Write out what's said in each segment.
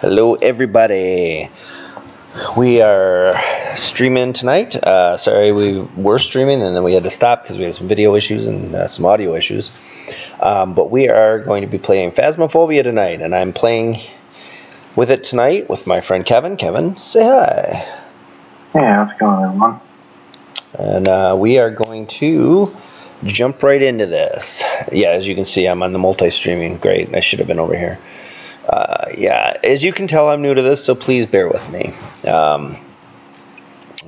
Hello everybody, we are streaming tonight. Sorry, we were streaming and then we had to stop because we had some video issues and some audio issues, but we are going to be playing Phasmophobia tonight, and I'm playing with it tonight with my friend Kevin. Kevin, say hi. Yeah, what's going on, everyone? And we are going to jump right into this. Yeah, as you can see, I'm on the multi-streaming. Great, I should have been over here. Yeah, as you can tell, I'm new to this, so please bear with me.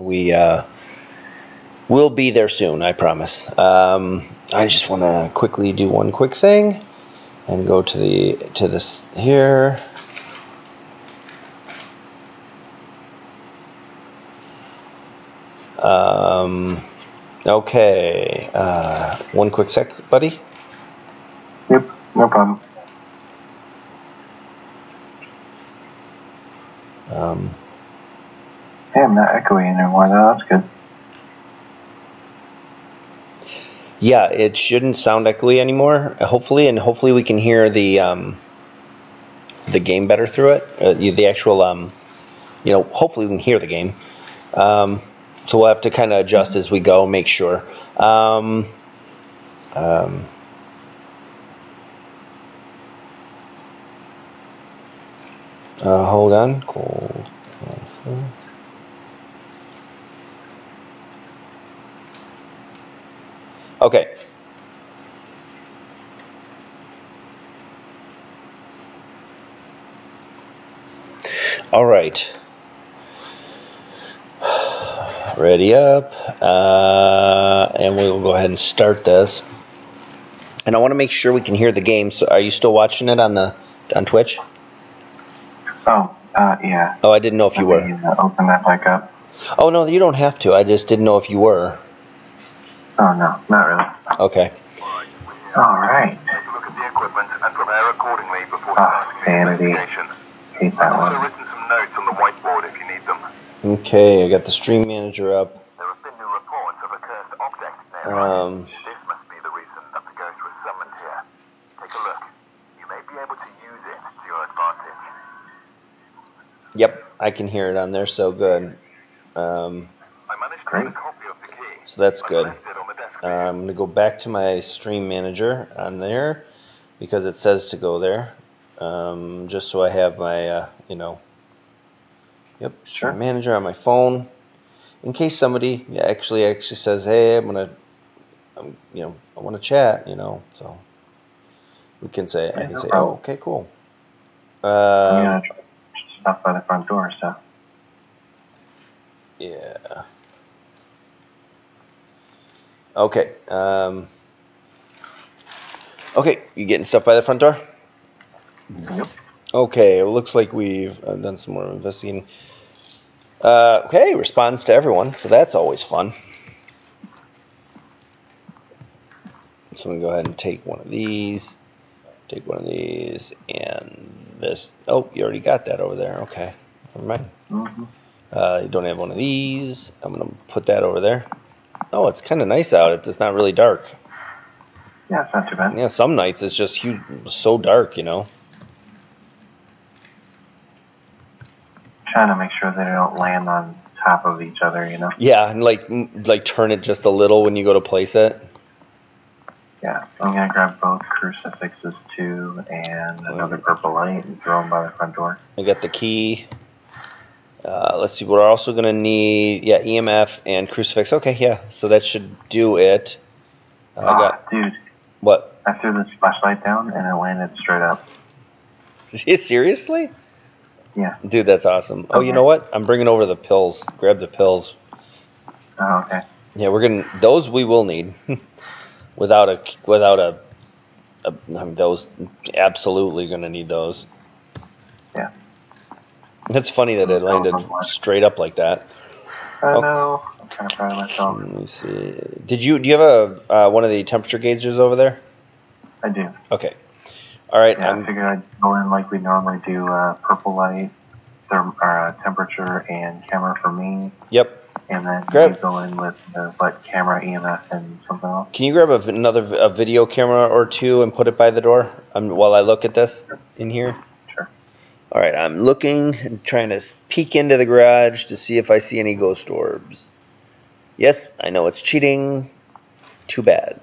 We will be there soon, I promise. I just want to quickly do one quick thing and go to this here. Okay. One quick sec, buddy. Yep, no problem. Yeah, I'm not echoing anymore, though. That's good. Yeah, it shouldn't sound echoey anymore, hopefully, and hopefully we can hear the game better through it. The actual, you know, hopefully we can hear the game. So we'll have to kind of adjust as we go, make sure. Hold on. Cold. Okay. All right. Ready up. And we'll go ahead and start this. And I want to make sure we can hear the game. So are you still watching it on Twitch? Oh, yeah. Oh, I didn't know if you were. Open that back up. Oh, no, you don't have to. I just didn't know if you were. Oh, no, not really. Okay. All right. Take a look at the equipment and prepare accordingly before sanity. Hate that one. I've written some notes on the whiteboard if you need them. Okay, I got the stream manager up. There have been new reports of a cursed object there. This must be the reason that the ghost was summoned here. Take a look. You may be able to use it to your advantage. Yep, I can hear it on there, so good. I managed to get a copy of the key. So that's good. I'm going to go back to my stream manager on there because it says to go there. Just so I have my, you know, yep, stream manager on my phone. In case somebody actually says, hey, I want to chat, you know, so we can say, I can say, oh, okay, cool. Yeah. Up by the front door, so yeah. Okay. Okay, you getting stuff by the front door? Yep. Okay, it looks like we've done some more investigating. Okay, responds to everyone, so that's always fun. So I'm gonna go ahead and take one of these. Take one of these and this. Oh, you already got that over there. Okay, never mind. Mm-hmm. You don't have one of these. I'm gonna put that over there. Oh, it's kind of nice out. It's not really dark. Yeah, it's not too bad. Yeah, some nights it's just huge, so dark, you know. I'm trying to make sure they don't land on top of each other, you know. Yeah, and like turn it just a little when you go to place it. Yeah, I'm going to grab both crucifixes, too, and another purple light and throw them by the front door. I got the key. Let's see, we're also going to need, yeah, EMF and crucifix. Okay, yeah, so that should do it. I got, dude. What? I threw this flashlight down, and it landed straight up. Seriously? Yeah. Dude, that's awesome. Okay. Oh, you know what? I'm bringing over the pills. Grab the pills. Oh, okay. Yeah, we're going to, those we will need. Without a, I mean, those absolutely gonna need those. Yeah. It's funny that it landed straight up like that. I know. I'm trying to find myself. Let me see. Do you have a one of the temperature gauges over there? I do. Okay. All right. Yeah, I figured I'd go in like we normally do. Purple light, temperature, and camera for me. Yep. And then you go in with the camera, EMF, and something else. Can you grab another video camera or two and put it by the door while I look at this in here? Sure. All right, I'm looking and trying to peek into the garage to see if I see any ghost orbs. Yes, I know it's cheating. Too bad.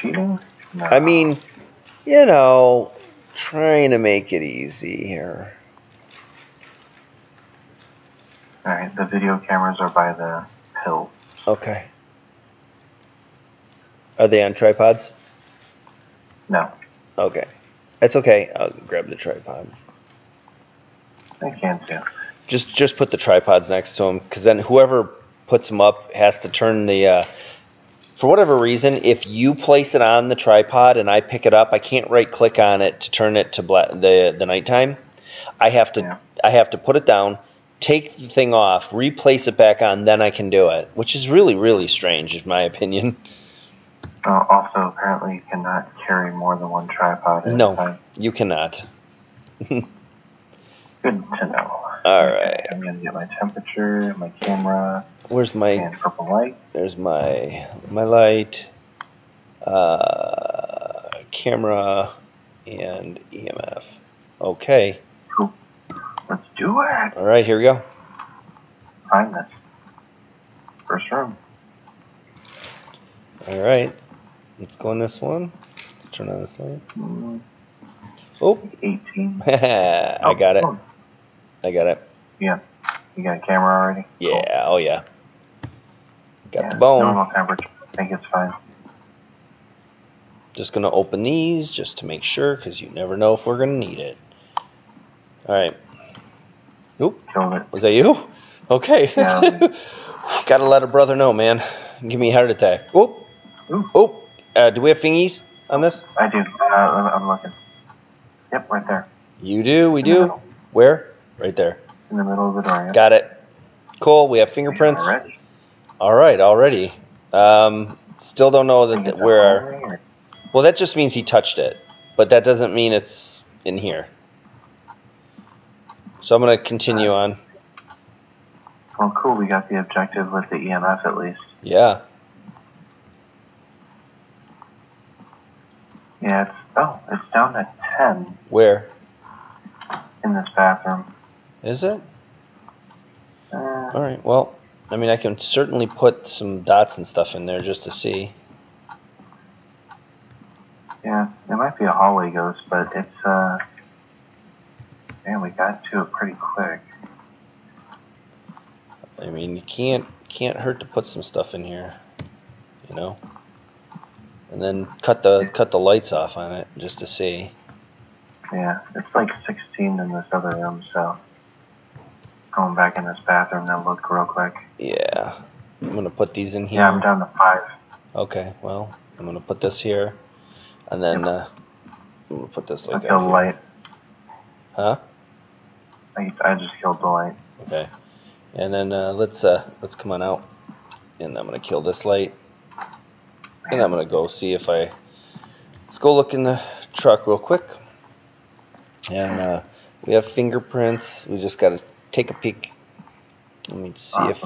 Cheating? No. I mean, you know, trying to make it easy here. All right, the video cameras are by the hill. Okay. Are they on tripods? No. Okay. That's okay. I'll grab the tripods. I can too. Just put the tripods next to them, because then whoever puts them up has to turn the... for whatever reason, if you place it on the tripod and I pick it up, I can't right-click on it to turn it to the nighttime. I have to put it down, take the thing off, replace it back on, then I can do it, which is really, really strange, in my opinion. Also, apparently you cannot carry more than one tripod at a time. No, you cannot. Good to know. All right. I'm going to get my temperature, my camera. Where's my... and purple light. There's my light, camera, and EMF. Okay. Cool. Let's do it. All right, here we go. Find this. First room. All right. Let's go on this one. Let's turn on this light. Oh. 18. I got it. I got it. Yeah. You got a camera already? Yeah. Cool. Oh, yeah. Got the bone. Normal temperature. I think it's fine. Just going to open these just to make sure, because you never know if we're going to need it. All right. Oop. Killed it. Was that you? Okay. Yeah. Got to let a brother know, man. Give me a heart attack. Oop. Oop. Oop. Do we have thingies on this? I do. I'm looking. Yep, right there. You do? We do? Where? Right there. In the middle of the door. Yeah. Got it. Cool. We have fingerprints. All right, already. Still don't know that where. Well, that just means he touched it, but that doesn't mean it's in here. So I'm going to continue on. Well, cool. We got the objective with the EMF at least. Yeah. Yeah. It's down to 10. Where? In this bathroom. Is it? All right. Well. I mean, I can certainly put some dots and stuff in there just to see. Yeah, it might be a hallway ghost, but it's, man, we got to it pretty quick. I mean, you can't hurt to put some stuff in here, you know? And then cut the lights off on it just to see. Yeah, it's like 16 in this other room, so... going back in this bathroom, they'll look real quick. Yeah. I'm going to put these in here. Yeah, I'm down to 5. Okay, well, I'm going to put this here. And then I'm going to put this like out here. Light. Huh? I just killed the light. Okay. And then let's come on out. And I'm going to kill this light. And I'm going to go see if I... Let's go look in the truck real quick. And we have fingerprints. We just got to... take a peek. Let me see if...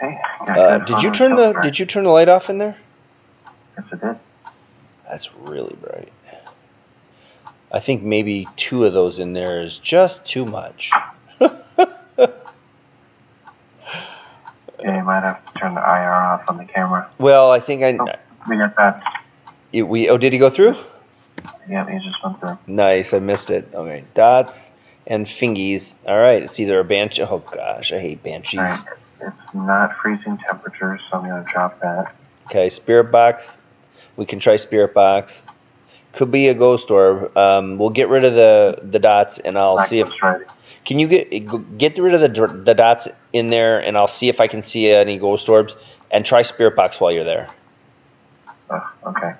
hey, did you turn the light off in there? Yes, I did. That's really bright. I think maybe 2 of those in there is just too much. Yeah, you might have to turn the IR off on the camera. Well, I think I... Oh, we got that. Did he go through? Yeah, he just went through. Nice, I missed it. Okay, dots and fingies. All right, it's either a banshee. Oh, gosh, I hate banshees. Right. It's not freezing temperatures, so I'm going to drop that. Okay, spirit box. We can try spirit box. Could be a ghost orb. We'll get rid of the dots, and I'll see if... Can you get rid of the dots in there, and I'll see if I can see any ghost orbs, and try spirit box while you're there. Oh, okay.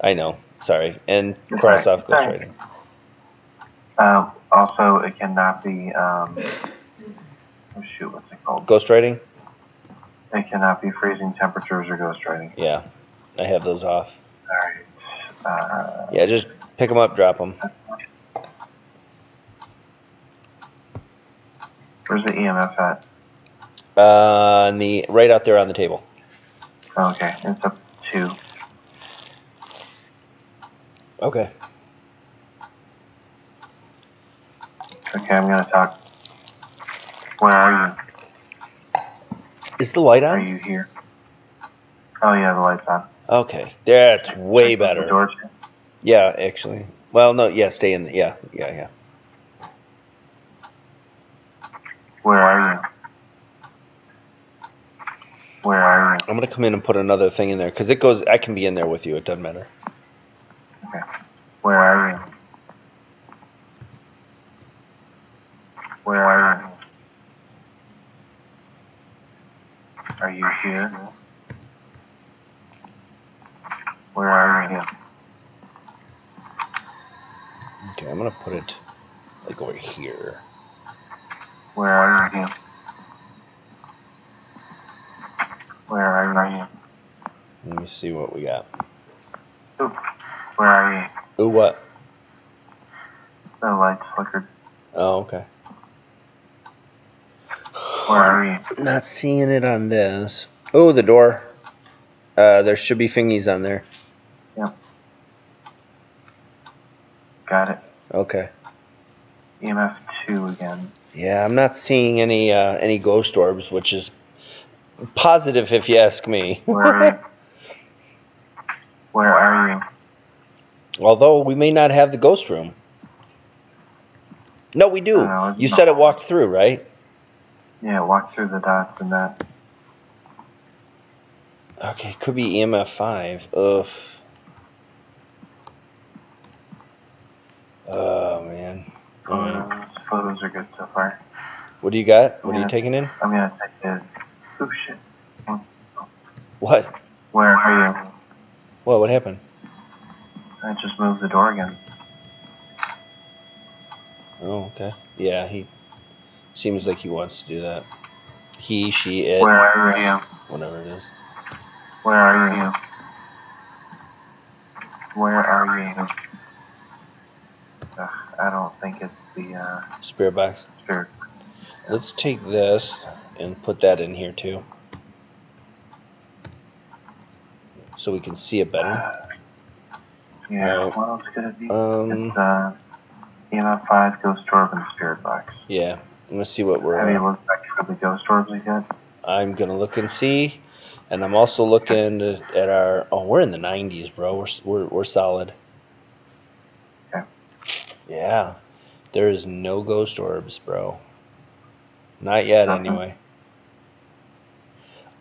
I know. Sorry, and cross off ghostwriting. Also, it cannot be, oh shoot, what's it called? Ghostwriting? It cannot be freezing temperatures or ghostwriting. Yeah, I have those off. All right. Yeah, just pick them up, drop them. Where's the EMF at? Right out there on the table. Okay, it's up to 2. Okay. Okay, I'm gonna talk. Where are you? Is the light on? Are you here? Oh yeah, the light's on. Okay, that's way better. The door's here? Yeah, actually. Well, no, yeah, stay in. Yeah. Where are you? Where are you? I'm gonna come in and put another thing in there because it goes. I can be in there with you. It doesn't matter. Okay. Where are you? Where are you? Are you here? Where are you? Okay, I'm gonna put it like over here. Where are you? Where are you? Let me see what we got. Ooh, where are you? Ooh, what? The lights flickered. Oh, okay. Where are you? Not seeing it on this. Oh, the door. There should be thingies on there. Yeah. Got it. Okay. EMF 2 again. Yeah, I'm not seeing any ghost orbs, which is positive if you ask me. Where are you? Where are you? Although we may not have the ghost room. No, we do. No, you said it walked through, right? Yeah, walk through the dots and that. Okay, could be EMF 5. Oof. Oh, man. Photos are good so far. What do you got? What are you taking in? I'm going to take this. Oh, shit. What? Where are you? What? What happened? I just moved the door again. Oh, okay. Yeah, he... Seems like he wants to do that. He, she, it. Where are you? Whatever it is. Where are you? Where are you? Ugh, I don't think it's the... Spirit Box? Spirit. Let's take this and put that in here too. So we can see it better. Yeah, right. Well, it's going to be... It's, EMF 5, Ghost Orb, and Spirit Box. Yeah. I'm going to see what we're... Have you looked back for the ghost orbs again? I'm going to look and see. And I'm also looking at our... Oh, we're in the 90s, bro. We're solid. Okay. Yeah. There is no ghost orbs, bro. Not yet, anyway.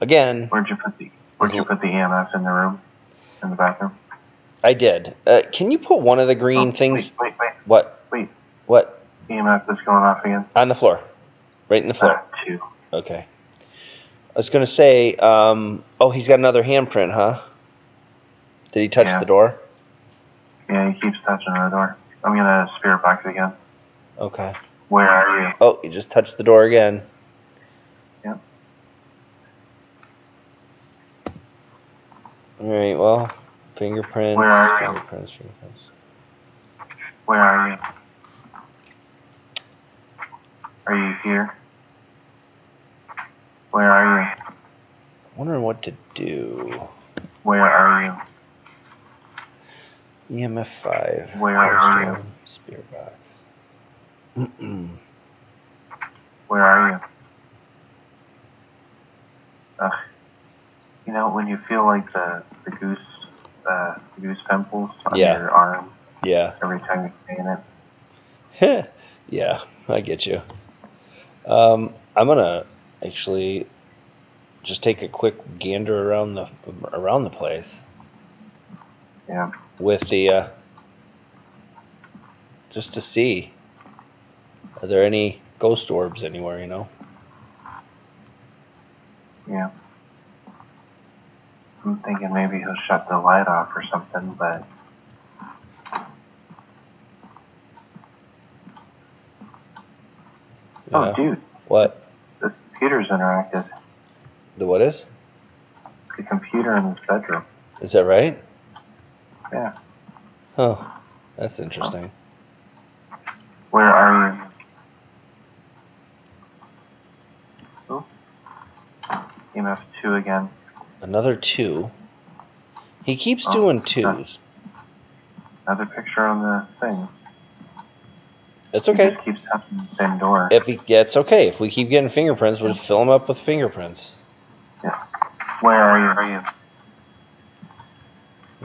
Again... Where'd you put the EMF in the room? In the bathroom? I did. Can you put one of the green things... Wait. What? Wait. What? EMF is going off again. On the floor. Right in the floor. Two. Okay. I was going to say, oh, he's got another handprint, huh? Did he touch the door? Yeah, he keeps touching the door. I'm going to Spirit Box again. Okay. Where are you? Oh, he just touched the door again. Yep. All right, well, fingerprints. Where are you? Fingerprints. Where are you? Are you here? Where are you? I'm wondering what to do. Where are you? EMF 5. Where are you? Spirit Box. Where are you? You know, when you feel like the goose pimples on your arm. Yeah. Every time you stay in it. Yeah, I get you. I'm gonna actually just take a quick gander around the place. Yeah. With the just to see, are there any ghost orbs anywhere? You know. Yeah. I'm thinking maybe he'll shut the light off or something, but. Oh, dude. What? The computer's interactive. The what is? The computer in this bedroom. Is that right? Yeah. Oh, that's interesting. Where are you? Oh. EMF 2 again. Another 2? He keeps doing 2s. Another picture on the thing. That's okay. He just keeps tapping the same door. Yeah, it's okay. If we keep getting fingerprints, we'll just fill them up with fingerprints. Yeah. Where are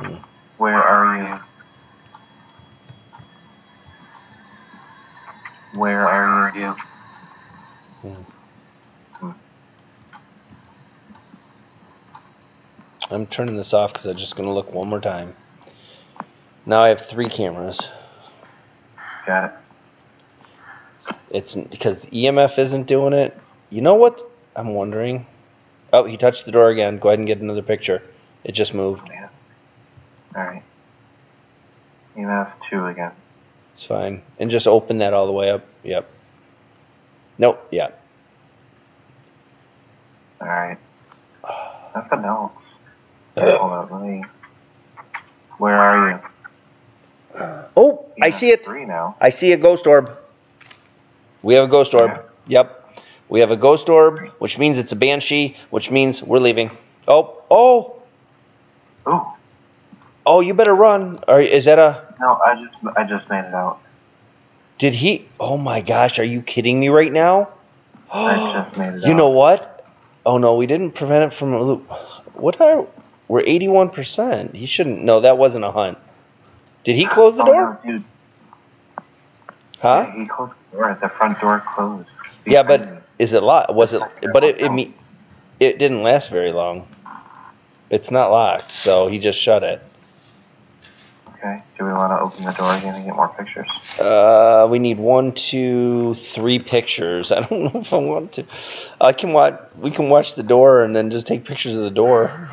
you? Where are you? Where are you? I'm turning this off because I'm just going to look one more time. Now I have 3 cameras. Got it. It's because EMF isn't doing it. You know what I'm wondering? Oh, he touched the door again. Go ahead and get another picture. It just moved. Yeah. All right. EMF 2 again. It's fine. And just open that all the way up. Yep. Nope. Yeah. All right. Nothing else. Hold on, let me... Where are you? Oh, EMF I see it. 3 now. I see a ghost orb. We have a ghost orb. Yeah. Yep. We have a ghost orb, which means it's a banshee, which means we're leaving. Oh, oh. Oh. Oh, you better run. Or is that a... No, I just made it out. Did he... Oh, my gosh. Are you kidding me right now? I just made it out. You know what? Oh, no. We didn't prevent it from... What are... We're 81%. He shouldn't... No, that wasn't a hunt. Did he close the door? No, dude. Huh? Yeah, he closed the door. The front door closed. Yeah, but is it locked? Was it? But it didn't last very long. It's not locked, so he just shut it. Okay. Do we want to open the door again and get more pictures? We need 1, 2, 3 pictures. I don't know if I want to. I can watch. We can watch the door and then just take pictures of the door.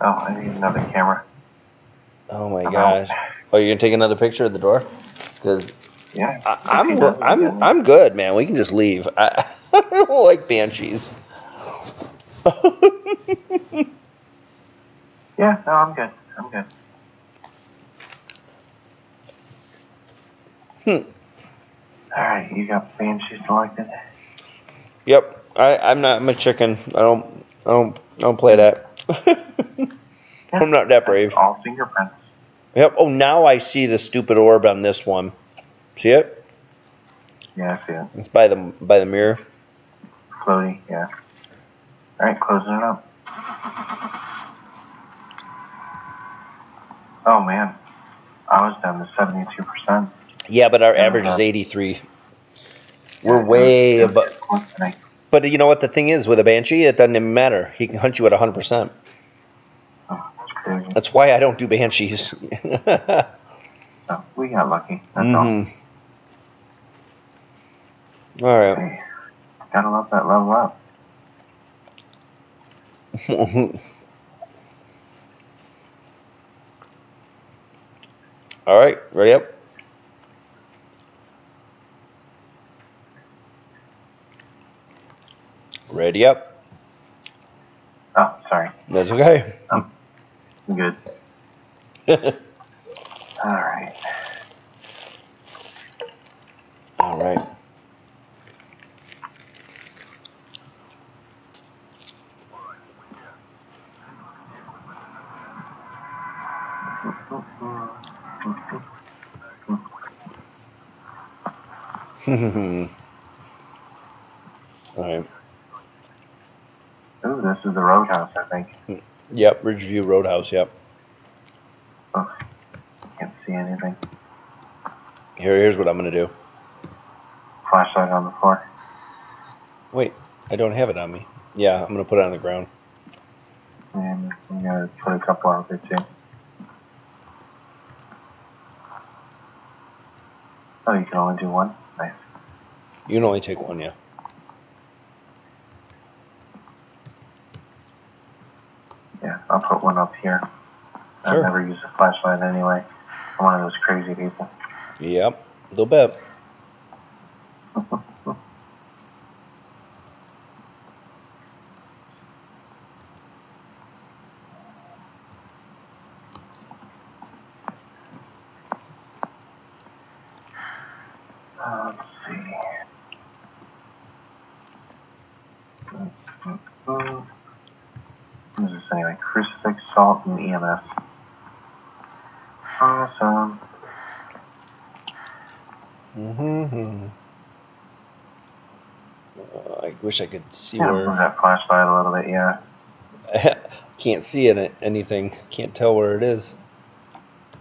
Oh, I need another camera. Oh my gosh! Oh, you're gonna take another picture of the door? Because yeah, I'm good, man. We can just leave. I don't like banshees. Yeah, no, I'm good. I'm good. All right, you got banshees selected. Yep, I'm not. I'm a chicken. I don't play that. I'm not that brave. All fingerprints. Yep. Oh, now I see the stupid orb on this one. See it? Yeah, I see it. It's by the mirror. Floating, yeah. All right, closing it up. Oh man, I was down to 72%. Yeah, but our average is 83. We're way above. But you know what the thing is with a banshee? It doesn't even matter. He can hunt you at 100%. Oh, that's crazy. That's why I don't do banshees. Oh, we got lucky. That's all. All right. Hey, gotta love that level up. All right. Ready up. Ready up. Oh, sorry. That's okay. I'm good. All right. All right. All right. Ooh, this is the Roadhouse, I think. Yep, Ridgeview Roadhouse, yep. Oh, can't see anything. Here's what I'm going to do. Flashlight on the floor. Wait, I don't have it on me. Yeah, I'm going to put it on the ground. And I'm going to put a couple out there, too. Oh, you can only do one? Nice. You can only take one, yeah. Yeah, I'll put one up here. Sure. I've never used a flashlight anyway. I'm one of those crazy people. Yep, a little bit. Let's see. crucifix, salt, and EMF. Awesome. I wish I could see where... move that flashlight a little bit, yeah. Can't see it, anything. Can't tell where it is.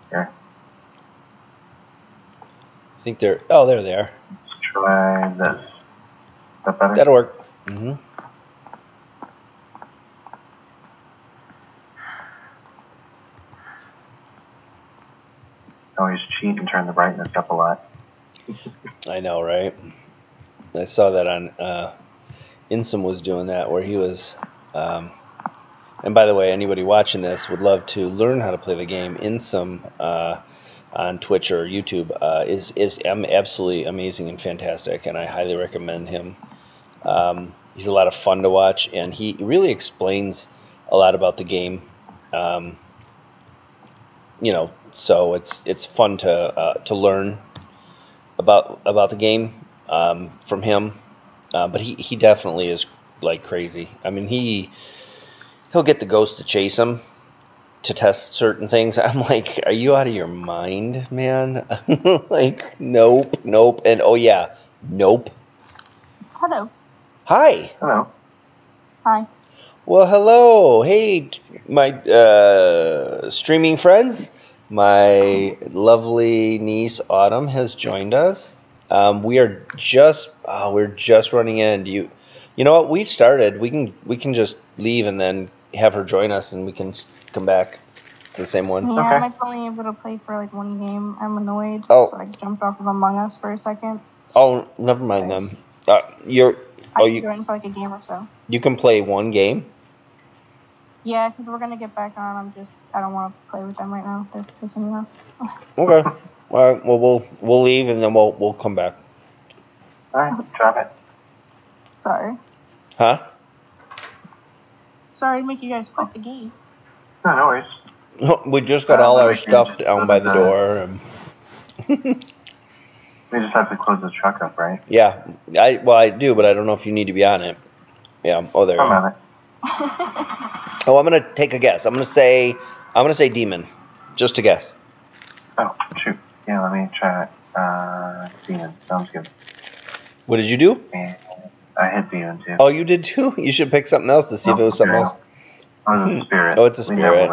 Here. I think they're... Oh, there they are. Let's try this. Is that better? That'll work. Mm-hmm. Always cheat and turn the brightness up a lot. I know, right? I saw that on Insym was doing that, where he was. And by the way, anybody watching this would love to learn how to play the game. Insym on Twitch or YouTube is absolutely amazing and fantastic, and I highly recommend him. He's a lot of fun to watch, and he really explains a lot about the game. You know. So it's fun to learn about the game from him, but he definitely is like crazy. I mean he'll get the ghost to chase him to test certain things. I'm like, are you out of your mind, man? Like nope, and oh yeah, nope. Hello. Hi. Hello. Hi. Well, hello. Hey, my streaming friends. My lovely niece Autumn has joined us. We are just we're just running in. You know what? We started. We can just leave and then have her join us, and we can come back to the same one. Yeah, okay. I'm only able to play for like one game. I'm annoyed. Oh. So I jumped off of Among Us for a second. Oh, never mind them. I joined for like a game or so. You can play one game. Yeah, because we're gonna get back on. I don't want to play with them right now. They're pissing me off. Okay. All right. Well, we'll leave and then we'll come back. All right. Drop it. Sorry. Huh? Sorry to make you guys quit the game. No, no worries. We just got all our stuff down by the door. And we just have to close the truck up, right? Yeah. I do, but I don't know if you need to be on it. Yeah. Oh, there you go. I'm on it. Oh, I'm gonna take a guess. I'm gonna say demon, just to guess. Oh shoot! Yeah, let me try it. Demon sounds good. What did you do? I hit demon too. Oh, you did too. You should pick something else to see if it was something else. Oh, it's a spirit. Oh, it's a spirit.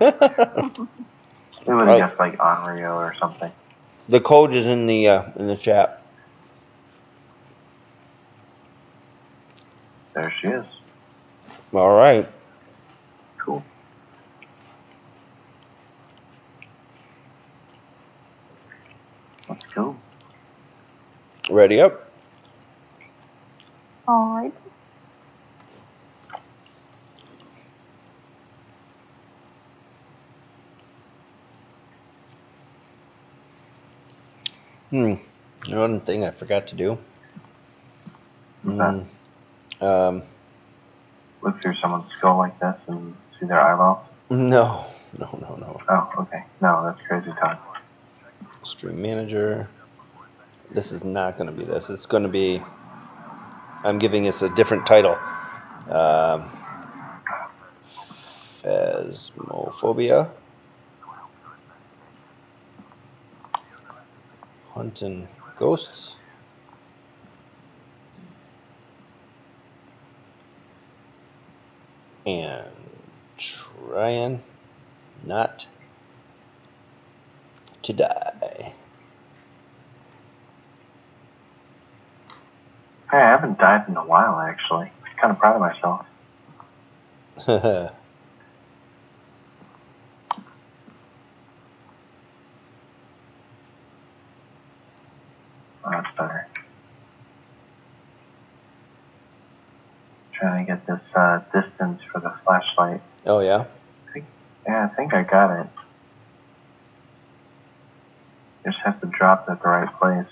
We would have guessed like Onryo or something. The code is in the chat. There she is. All right. Cool. Let's go. Ready up. All right. There's one thing I forgot to do. Look through someone's skull like this and see their eyeballs? No. Oh, okay. No, that's crazy talk. Stream manager. This is not going to be this. It's going to be... I'm giving this a different title. Phasmophobia. Hunting ghosts. And trying not to die. Hey, I haven't died in a while, actually. I'm kind of proud of myself. That's better. Trying to get this distance for the flashlight. Oh, yeah? I think I got it. Just have to drop it at the right place.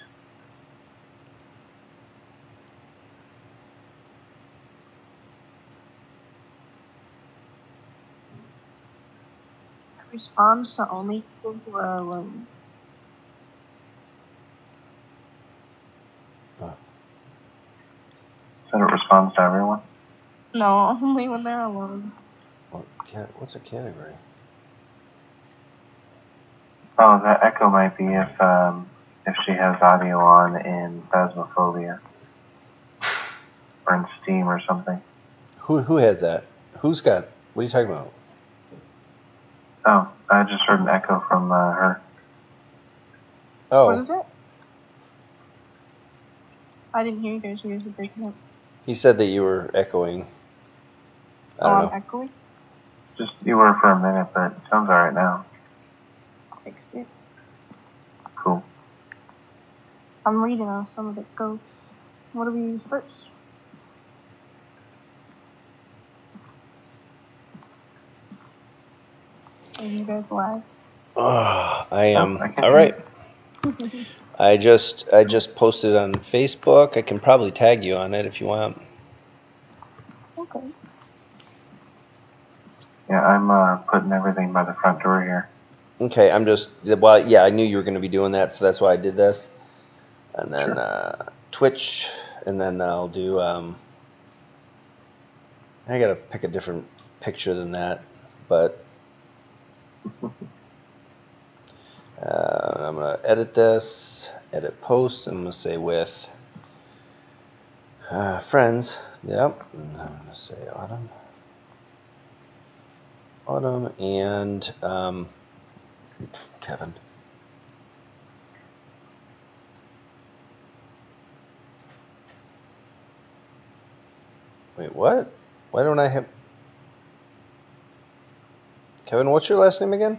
It responds to only people who are alone. Said it responds to everyone? No, only when they're alone. What's a category? Oh, that echo might be if she has audio on in Phasmophobia or in Steam or something. Who has that? Who's got? What are you talking about? Oh, I just heard an echo from her. Oh, what is it? I didn't hear you guys. You guys were breaking up. He said that you were echoing. I don't know. I'm echoing. Just you were for a minute, but it sounds all right now. I'll fix it. Cool. I'm reading on some of the ghosts. What do we use first? Are you guys live? I am. All right. I just posted on Facebook. I can probably tag you on it if you want. Okay. Yeah, I'm putting everything by the front door here. Okay, I'm just well. Yeah, I knew you were going to be doing that, so that's why I did this. And then sure. Twitch, and then I'll do. I gotta pick a different picture than that, but. I'm going to edit this, edit post, and I'm going to say with friends. Yep. And I'm going to say Autumn. Autumn and Kevin. Wait, what? Why don't I have... Kevin, what's your last name again?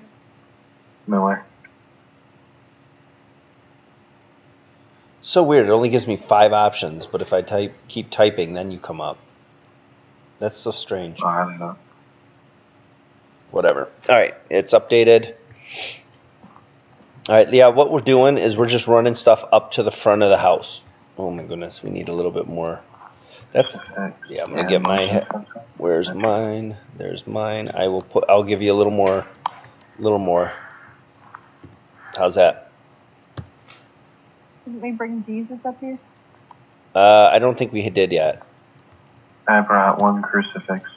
Miller. So weird. It only gives me 5 options, but if I keep typing, then you come up. That's so strange. I don't know. Whatever. All right, it's updated. All right, yeah. What we're doing is we're just running stuff up to the front of the house. Oh my goodness, we need a little bit more. That's yeah. I'm gonna get my. Where's mine? There's mine. I will put. I'll give you a little more. A little more. How's that? Didn't we bring Jesus up here? I don't think we did yet. I brought 1 crucifix.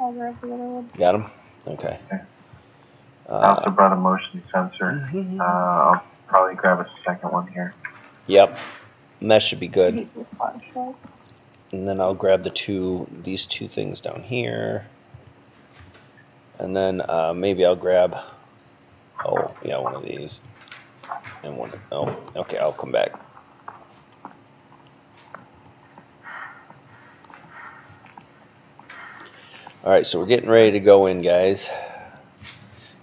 I brought the other one. Got him? Okay. I also brought a motion sensor. I'll probably grab a second one here. Yep. And that should be good. And then I'll grab the these two things down here. And then maybe I'll grab, oh, yeah, one of these. And one, oh, okay, I'll come back. All right, so we're getting ready to go in, guys.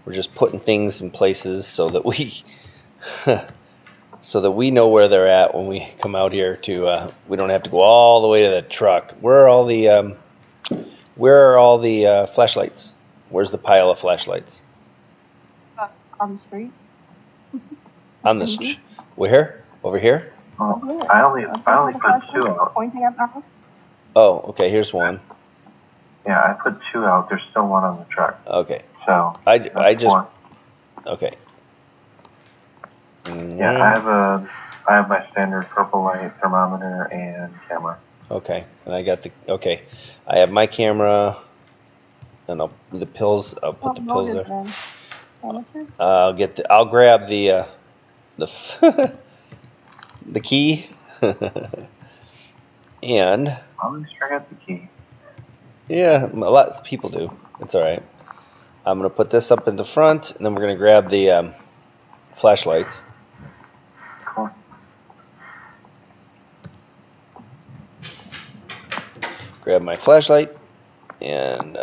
We're just putting things in places so that we, so that we know where they're at when we come out here to, we don't have to go all the way to the truck. Where are all the, flashlights? Where's the pile of flashlights? On the street. On the street. Where? Over here? Oh, I only put 2 out. Pointing at that one. Oh, okay. Here's one. Yeah, I put 2 out. There's still one on the truck. Okay. So I just. One. Okay. Yeah, I have my standard purple light thermometer and camera. Okay, and I got the okay. I have my camera. And I'll the pills. I'll put the pills there. I'll get. The, I'll grab the. The key, and I always forget the key. Yeah, a lot of people do. It's all right. I'm gonna put this up in the front, and then we're gonna grab the flashlights. Cool. Grab my flashlight, and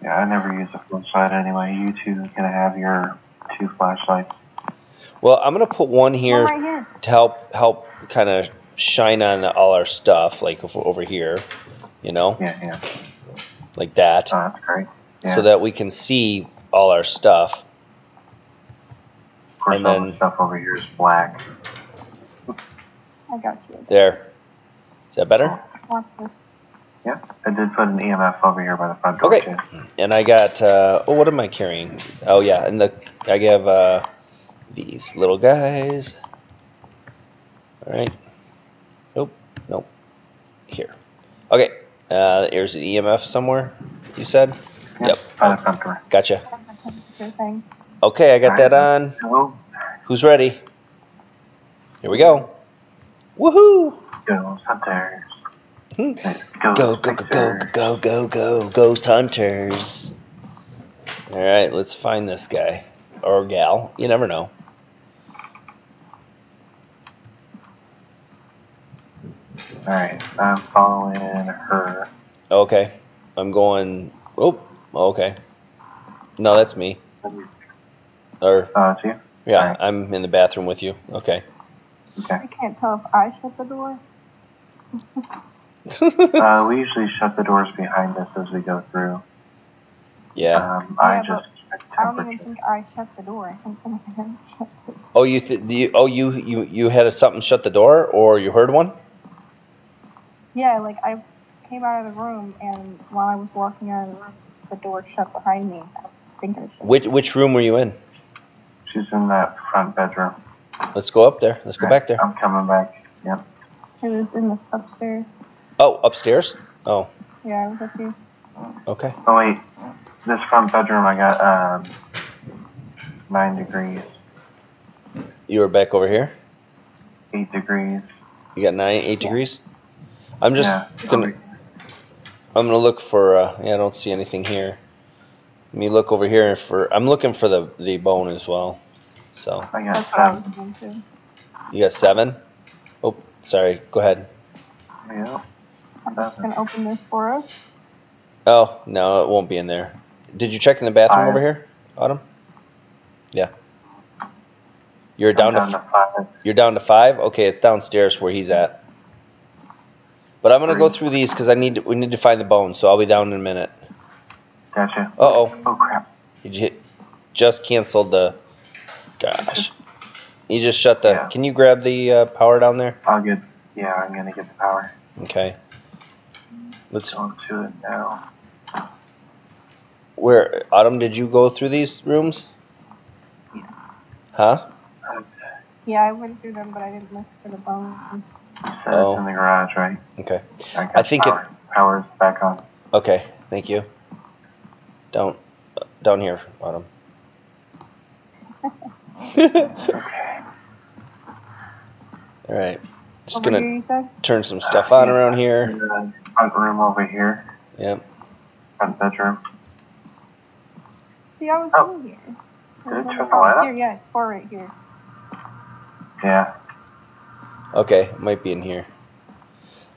yeah, I never use a flashlight anyway. You two are gonna have your. 2 flashlights. Well, I'm gonna put one here to help kind of shine on all our stuff, like over here, you know. Yeah, yeah. Like that. Oh, that's great. Yeah. So that we can see all our stuff. Of course, and all then the stuff over here is black. I got you. There. Is that better? Yeah, I did put an EMF over here by the front door. Okay, too. And I got. Oh, what am I carrying? Oh yeah, and I have these little guys. All right. Nope. Nope. Here. Okay. There's an EMF somewhere, you said? Yep. Gotcha. Okay, I got that on. Hello. Who's ready? Here we go. Woohoo! Ghost Hunters. Go, Ghost Hunters. Alright, let's find this guy. Or gal. You never know. Alright, I'm following her. Okay. I'm going... Oh, okay. No, that's me. Or... it's you? Yeah, right. I'm in the bathroom with you. Okay. Okay. I can't tell if I shut the door. We usually shut the doors behind us as we go through. Yeah. I don't even think I shut the door. I think something shut the door. Oh, you had something shut the door, or you heard one? Yeah, like I came out of the room, and while I was walking out of the room, the door shut behind me. I think I shut. Which room were you in? She's in that front bedroom. Let's go up there. Let's go back there. I'm coming back. Yep. It was in the upstairs. Oh, upstairs? Oh. Yeah, I was up here. Okay. Oh, wait. This front bedroom, I got 9 degrees. You were back over here? 8 degrees. You got 9, 8 degrees? I'm just going to... I'm going to look for... yeah, I don't see anything here. Let me look over here for... I'm looking for the bone as well. So. I got 7. You got 7? Oh, sorry. Go ahead. Yeah. I'm just going to open this for us. Oh, no, it won't be in there. Did you check in the bathroom over here, Autumn? Yeah. You're down to 5. You're down to 5? Okay, it's downstairs where he's at. But I'm going to go through these because we need to find the bones, so I'll be down in a minute. Gotcha. Uh-oh. Oh, crap. You just canceled the... Gosh. You just shut the... Yeah. Can you grab the power down there? I'll get... Yeah, I'm going to get the power. Okay. Let's go to it now. Where, Autumn, did you go through these rooms? Yeah. Huh? Yeah, I went through them, but I didn't look for the bones. It's in the garage, right? Okay. I think power's back on. Okay, thank you. Down here, Autumn. Okay. All right. Just going to turn some stuff on around here. Front room over here. Yep. Front bedroom. See, I was in here. Did it turn the light up? Yeah, it's 4 right here. Yeah. Okay, it might be in here.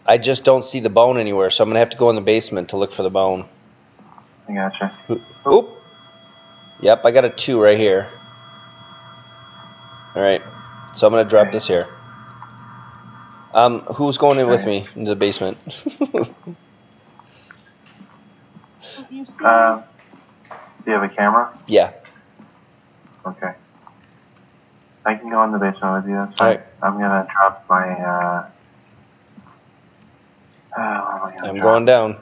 I just don't see the bone anywhere, so I'm going to have to go in the basement to look for the bone. I gotcha. Oop. Yep, I got a 2 right here. All right, so I'm going to drop this here. Who's going in with me into the basement? Do you have a camera? Yeah. Okay. I can go in the basement with you. All right. I'm going to drop my... I'm going down.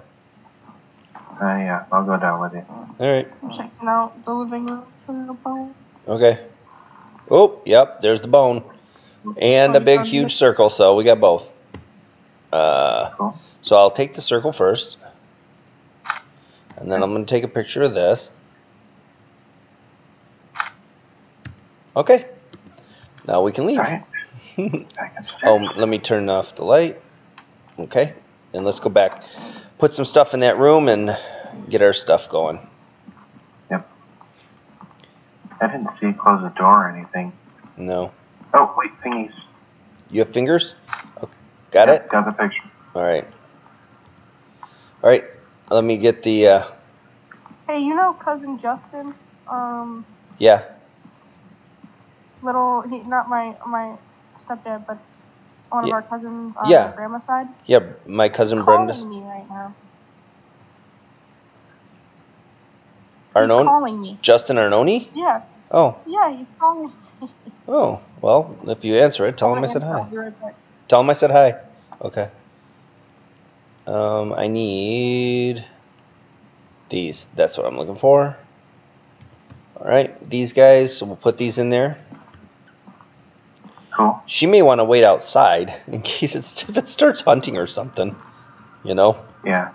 Yeah, I'll go down with you. All right. I'm checking out the living room for the bone. Okay. Oh, yep, there's the bone. And a big, huge circle, so we got both. Cool. So I'll take the circle first. And then I'm going to take a picture of this. Okay. Now we can leave. Right. Let me turn off the light. Okay. And let's go back. Put some stuff in that room and get our stuff going. Yep. I didn't see you close the door or anything. No. Oh, wait, thingies. You have fingers? Okay. Got it? Got the picture. All right. All right, let me get the... Hey, you know Cousin Justin? Yeah. Little, not my stepdad, but one of our cousins on my grandma's side. Yeah, my cousin Brenda's. He's calling me right now. Arnone? He's calling me. Justin Arnone? Yeah. Oh. Yeah, he's calling me. Oh, well, if you answer it, tell him I said hi. Tell him I said hi. Okay. I need these. That's what I'm looking for. All right, these guys. So we'll put these in there. Cool. She may want to wait outside in case if it starts hunting or something, you know? Yeah.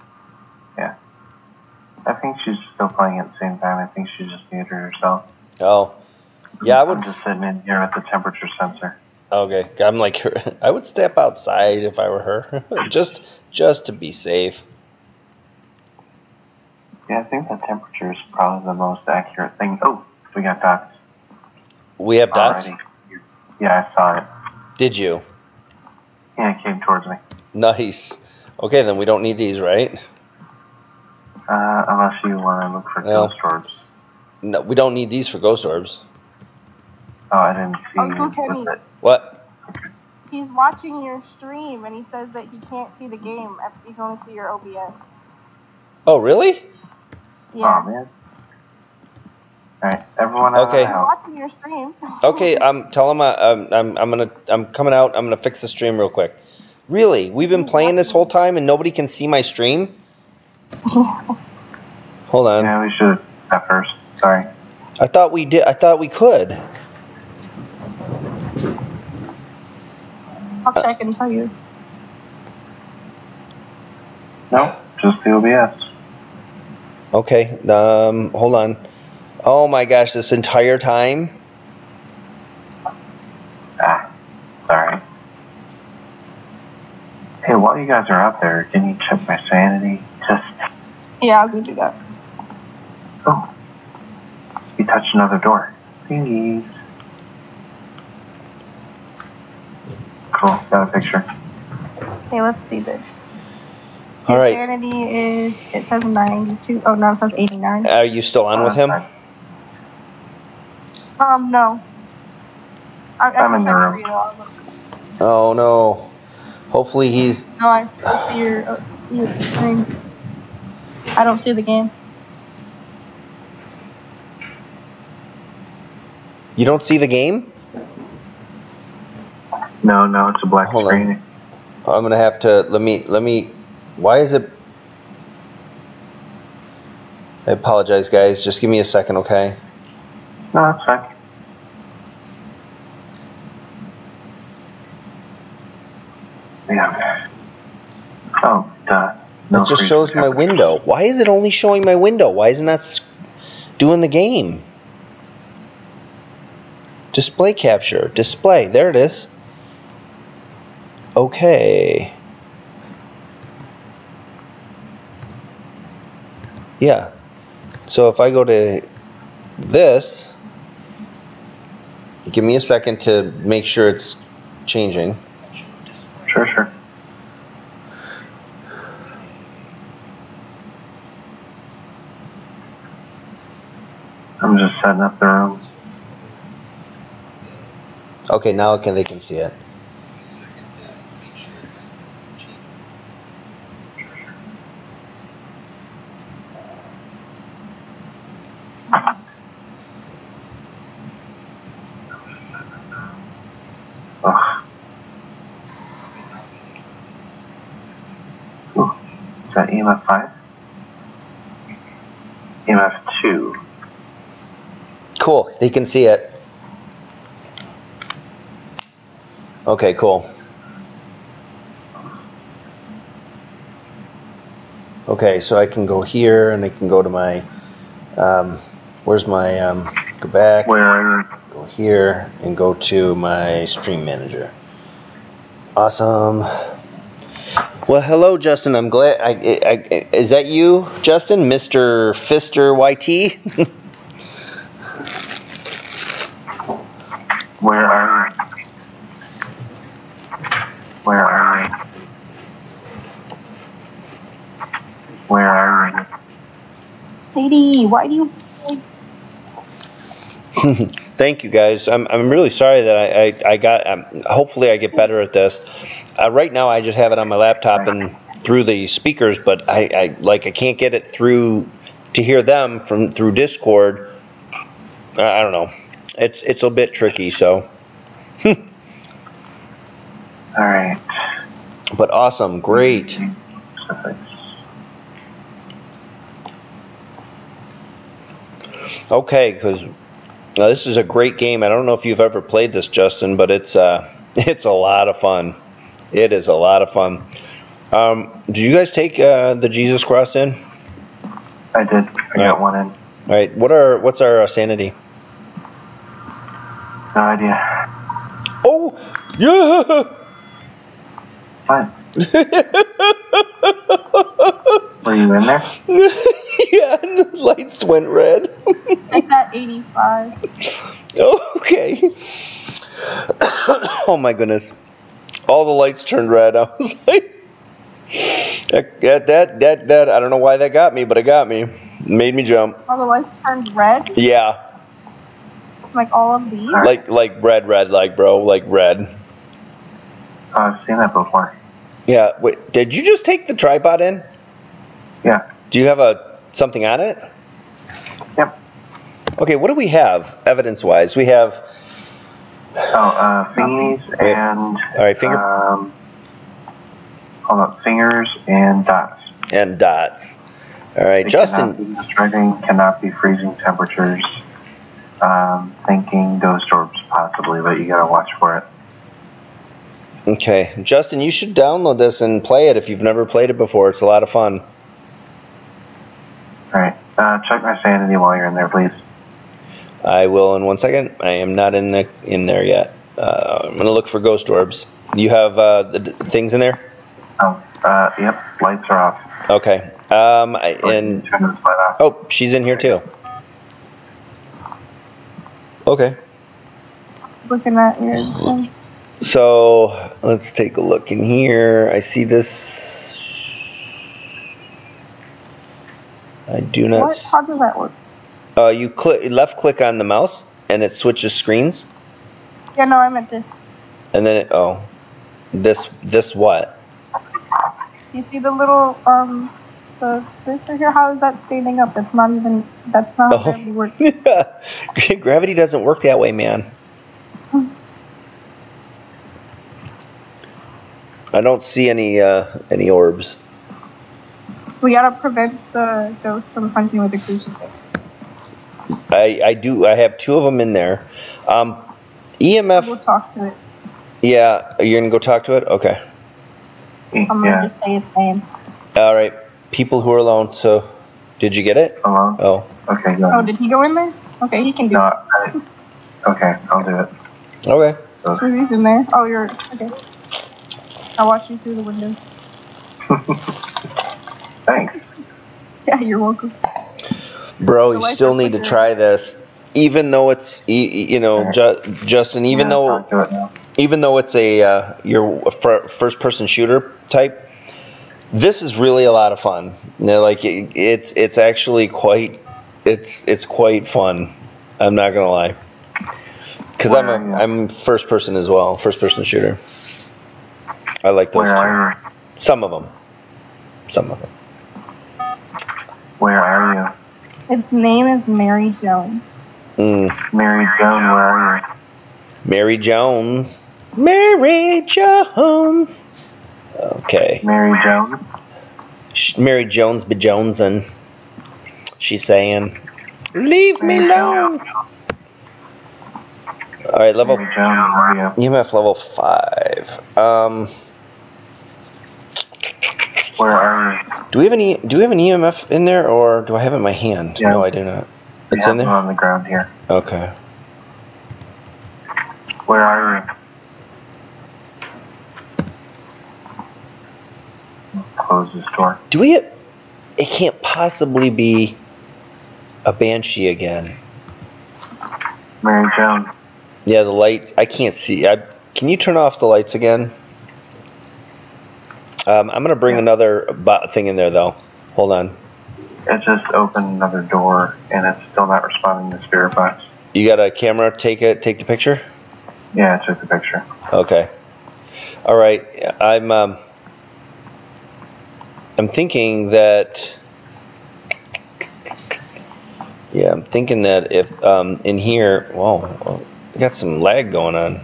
I think she's still playing at the same time. I think she just muted herself. Oh. Yeah, I would... I'm just sitting in here with the temperature sensor. Okay. I'm like, I would step outside if I were her. just to be safe. Yeah, I think the temperature is probably the most accurate thing. Oh, we got dots. We have dots? Alrighty. Yeah, I saw it. Did you? Yeah, it came towards me. Nice. Okay, then we don't need these, right? Unless you want to look for ghost orbs. No, we don't need these for ghost orbs. Oh, I didn't see. Uncle Kenny. What? He's watching your stream, and he says that he can't see the game. He can only see your OBS. Oh, really? Yeah. Oh, man. All right, everyone. Okay. He's watching your stream. Okay, tell him I'm coming out. I'm gonna fix the stream real quick. Really? We've been playing this whole time, and nobody can see my stream. Hold on. Yeah, we should at first. Sorry. I thought we did. I thought we could. I'll check and tell you. No, just the OBS. Okay. Hold on. Oh my gosh! This entire time. Ah, sorry. Hey, while you guys are out there, can you check my sanity? Yeah, I'll go do that. Oh, you touched another door. Thingies. Cool, got a picture. Okay, let's see this. All right. Sanity is, it says 92. Oh, no, it says 89. Are you still on with him? No. I'm in the room. Oh, no. Hopefully he's... No, I see your screen. I don't see the game. You don't see the game? No, no, it's a black screen. Hold on. I'm gonna have to let me. Why is it? I apologize, guys. Just give me a second, okay? No, that's fine. Yeah. Oh, duh. No, it just shows my window. Why is it only showing my window? Why is it not doing the game? Display capture. Display. There it is. Okay. Yeah. So if I go to this, give me a second to make sure it's changing. Sure, sure. I'm just setting up the room. Okay, now they can see it. Oh. Ooh. Is that EMF 5? EMF 2. Cool. You can see it. Okay, cool. Okay, so I can go here and I can go to my... where's my... go back. Where? Go here and go to my stream manager. Awesome. Well, hello, Justin. I'm glad... is that you, Justin? Mr. Fister YT? Where are we? Where are we? Where are we? Sadie, why do you... Thank you, guys. I'm really sorry that I got... hopefully I get better at this. Right now I just have it on my laptop and through the speakers, but I can't get it through to hear them through Discord. I don't know. It's a bit tricky, so. All right. But awesome, great. Okay, because this is a great game. I don't know if you've ever played this, Justin, but it's a lot of fun. It is a lot of fun. Do you guys take the Jesus Cross in? I did. I got one in. All right. What's our sanity? No idea. Oh, yeah. Fine. Were you in there? Yeah, and the lights went red. It's at 85. Okay. Oh my goodness! All the lights turned red. I was like, that. I don't know why that got me, but it got me. It made me jump. All the lights turned red. Yeah. Like all of these. Like red, like bro, like red. Oh, I've seen that before. Yeah. Wait, did you just take the tripod in? Yeah. Do you have something on it? Yep. Okay, what do we have evidence-wise? We have thingies and all right, fingers and dots. And dots. All right, Justin. Cannot be freezing temperatures. Thinking ghost orbs possibly, but you gotta watch for it. Okay, Justin, you should download this and play it if you've never played it before. It's a lot of fun. Alright, check my sanity while you're in there, please. I will in 1 second. I am not in there yet. I'm going to look for ghost orbs. You have the things in there? Oh, yep, lights are off. Okay. Turn this light off. Oh, she's in here too. Okay. Looking at your things. So, let's take a look in here. I see this. I do not. What? How does that work? You left click on the mouse and it switches screens. Yeah, no, I meant this. And then it this what? You see the little the picture here? How is that standing up? That's not even. That's not how gravity works. Yeah. Gravity doesn't work that way, man. I don't see any orbs. We gotta prevent the ghost from hunting with the crucifix. I do. I have two of them in there. EMF. We'll talk to it. Yeah, you're gonna go talk to it. Okay. I'm gonna just say its name. All right, people who are alone. So, did you get it? Oh. Okay. Go ahead. Oh, did he go in there? Okay, he can do it. Okay, I'll do it. Okay. He's in there. Oh, you're okay. I'll watch you through the window. Thanks. Yeah, you're welcome. Bro, you still need to try this, even though it's Justin. Even though it's a your first-person shooter type, this is really a lot of fun. You know, like it's actually quite it's quite fun. I'm not gonna lie, because I'm first-person as well, first-person shooter. I like those too. Some of them. Where are you? Its name is Mary Jones. Mary Jones, where are you? Mary Jones. Mary Jones. Okay. Mary Jones. Mary Jones be Jonesin'. She's saying, "Leave me alone." All right, level. Mary Jones, where are you? EMF level 5. Where are you? Do we have an EMF in there, or do I have it in my hand? Yeah. No, I do not. It's in there? On the ground here. Okay. Where are you? Close this door. Do we have... It can't possibly be a Banshee again. Mary Jones. Yeah, the light... I can't see. Can you turn off the lights again? I'm gonna bring another thing in there though. Hold on. It just opened another door, and it's still not responding to Spirit Box. You got a camera? Take the picture. Yeah, I took the picture. Okay. All right. I'm thinking that. Yeah, I'm thinking that if in here, whoa, I got some lag going on.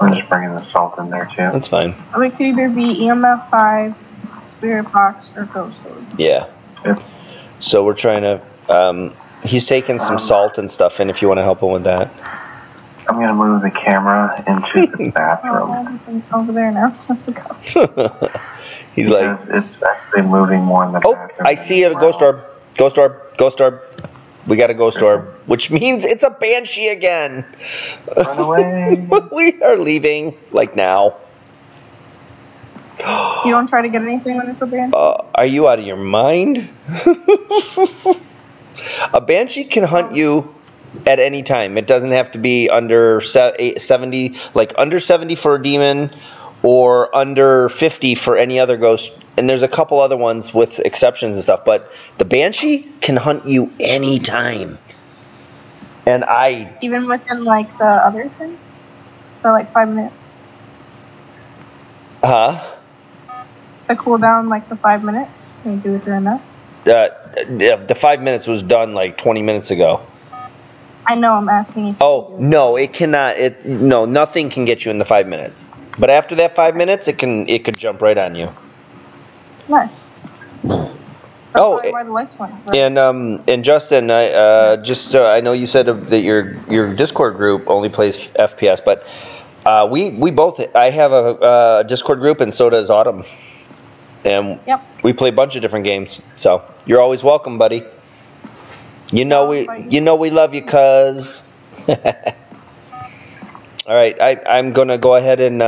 I'm just bringing the salt in there, too. That's fine. It could either be EMF 5, Spirit Box, or Ghost Orb. Yeah. Yep. So we're trying to... he's taking some salt and stuff in if you want to help him with that. I'm going to move the camera into the bathroom. It's over there now. Let's go. He's like... It's actually moving more in the bathroom. I see a ghost orb. Ghost orb. Ghost orb. We got a ghost orb, which means it's a banshee again. Run away. We are leaving, like, now. You don't try to get anything when it's a banshee? Are you out of your mind? A banshee can hunt you at any time. It doesn't have to be under 70, like under 70 for a demon or under 50 for any other ghost. And there's a couple other ones with exceptions and stuff. But the banshee can hunt you any time. And I... Even within like the other thing? For like 5 minutes? Huh? The cooldown, like the 5 minutes? Can you do it during that? The 5 minutes was done like 20 minutes ago. I know, I'm asking. Oh, no, it cannot. No, nothing can get you in the 5 minutes. But after that 5 minutes, it could jump right on you. Nice. That's why the lights went, right? And Justin, I know you said that your Discord group only plays FPS, but we both, I have a Discord group and so does Autumn. And yep, we play a bunch of different games. So, you're always welcome, buddy. You know we love you, cuz. All right, I'm gonna go ahead and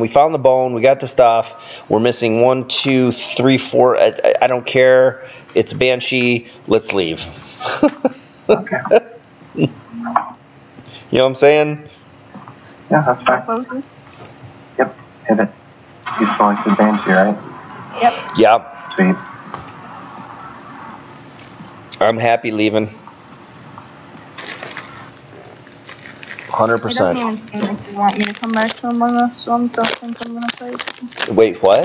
we found the bone. We got the stuff. We're missing 1, 2, 3, 4. I don't care. It's banshee. Let's leave. Okay. You know what I'm saying? Yeah, that's fine. Yep. Hit it. You're going to banshee, right? Yep. Yep. Sweet. I'm happy leaving. 100%. It doesn't even seem like you want me to come back to Among Us, so I don't think I'm gonna play it. Wait, what?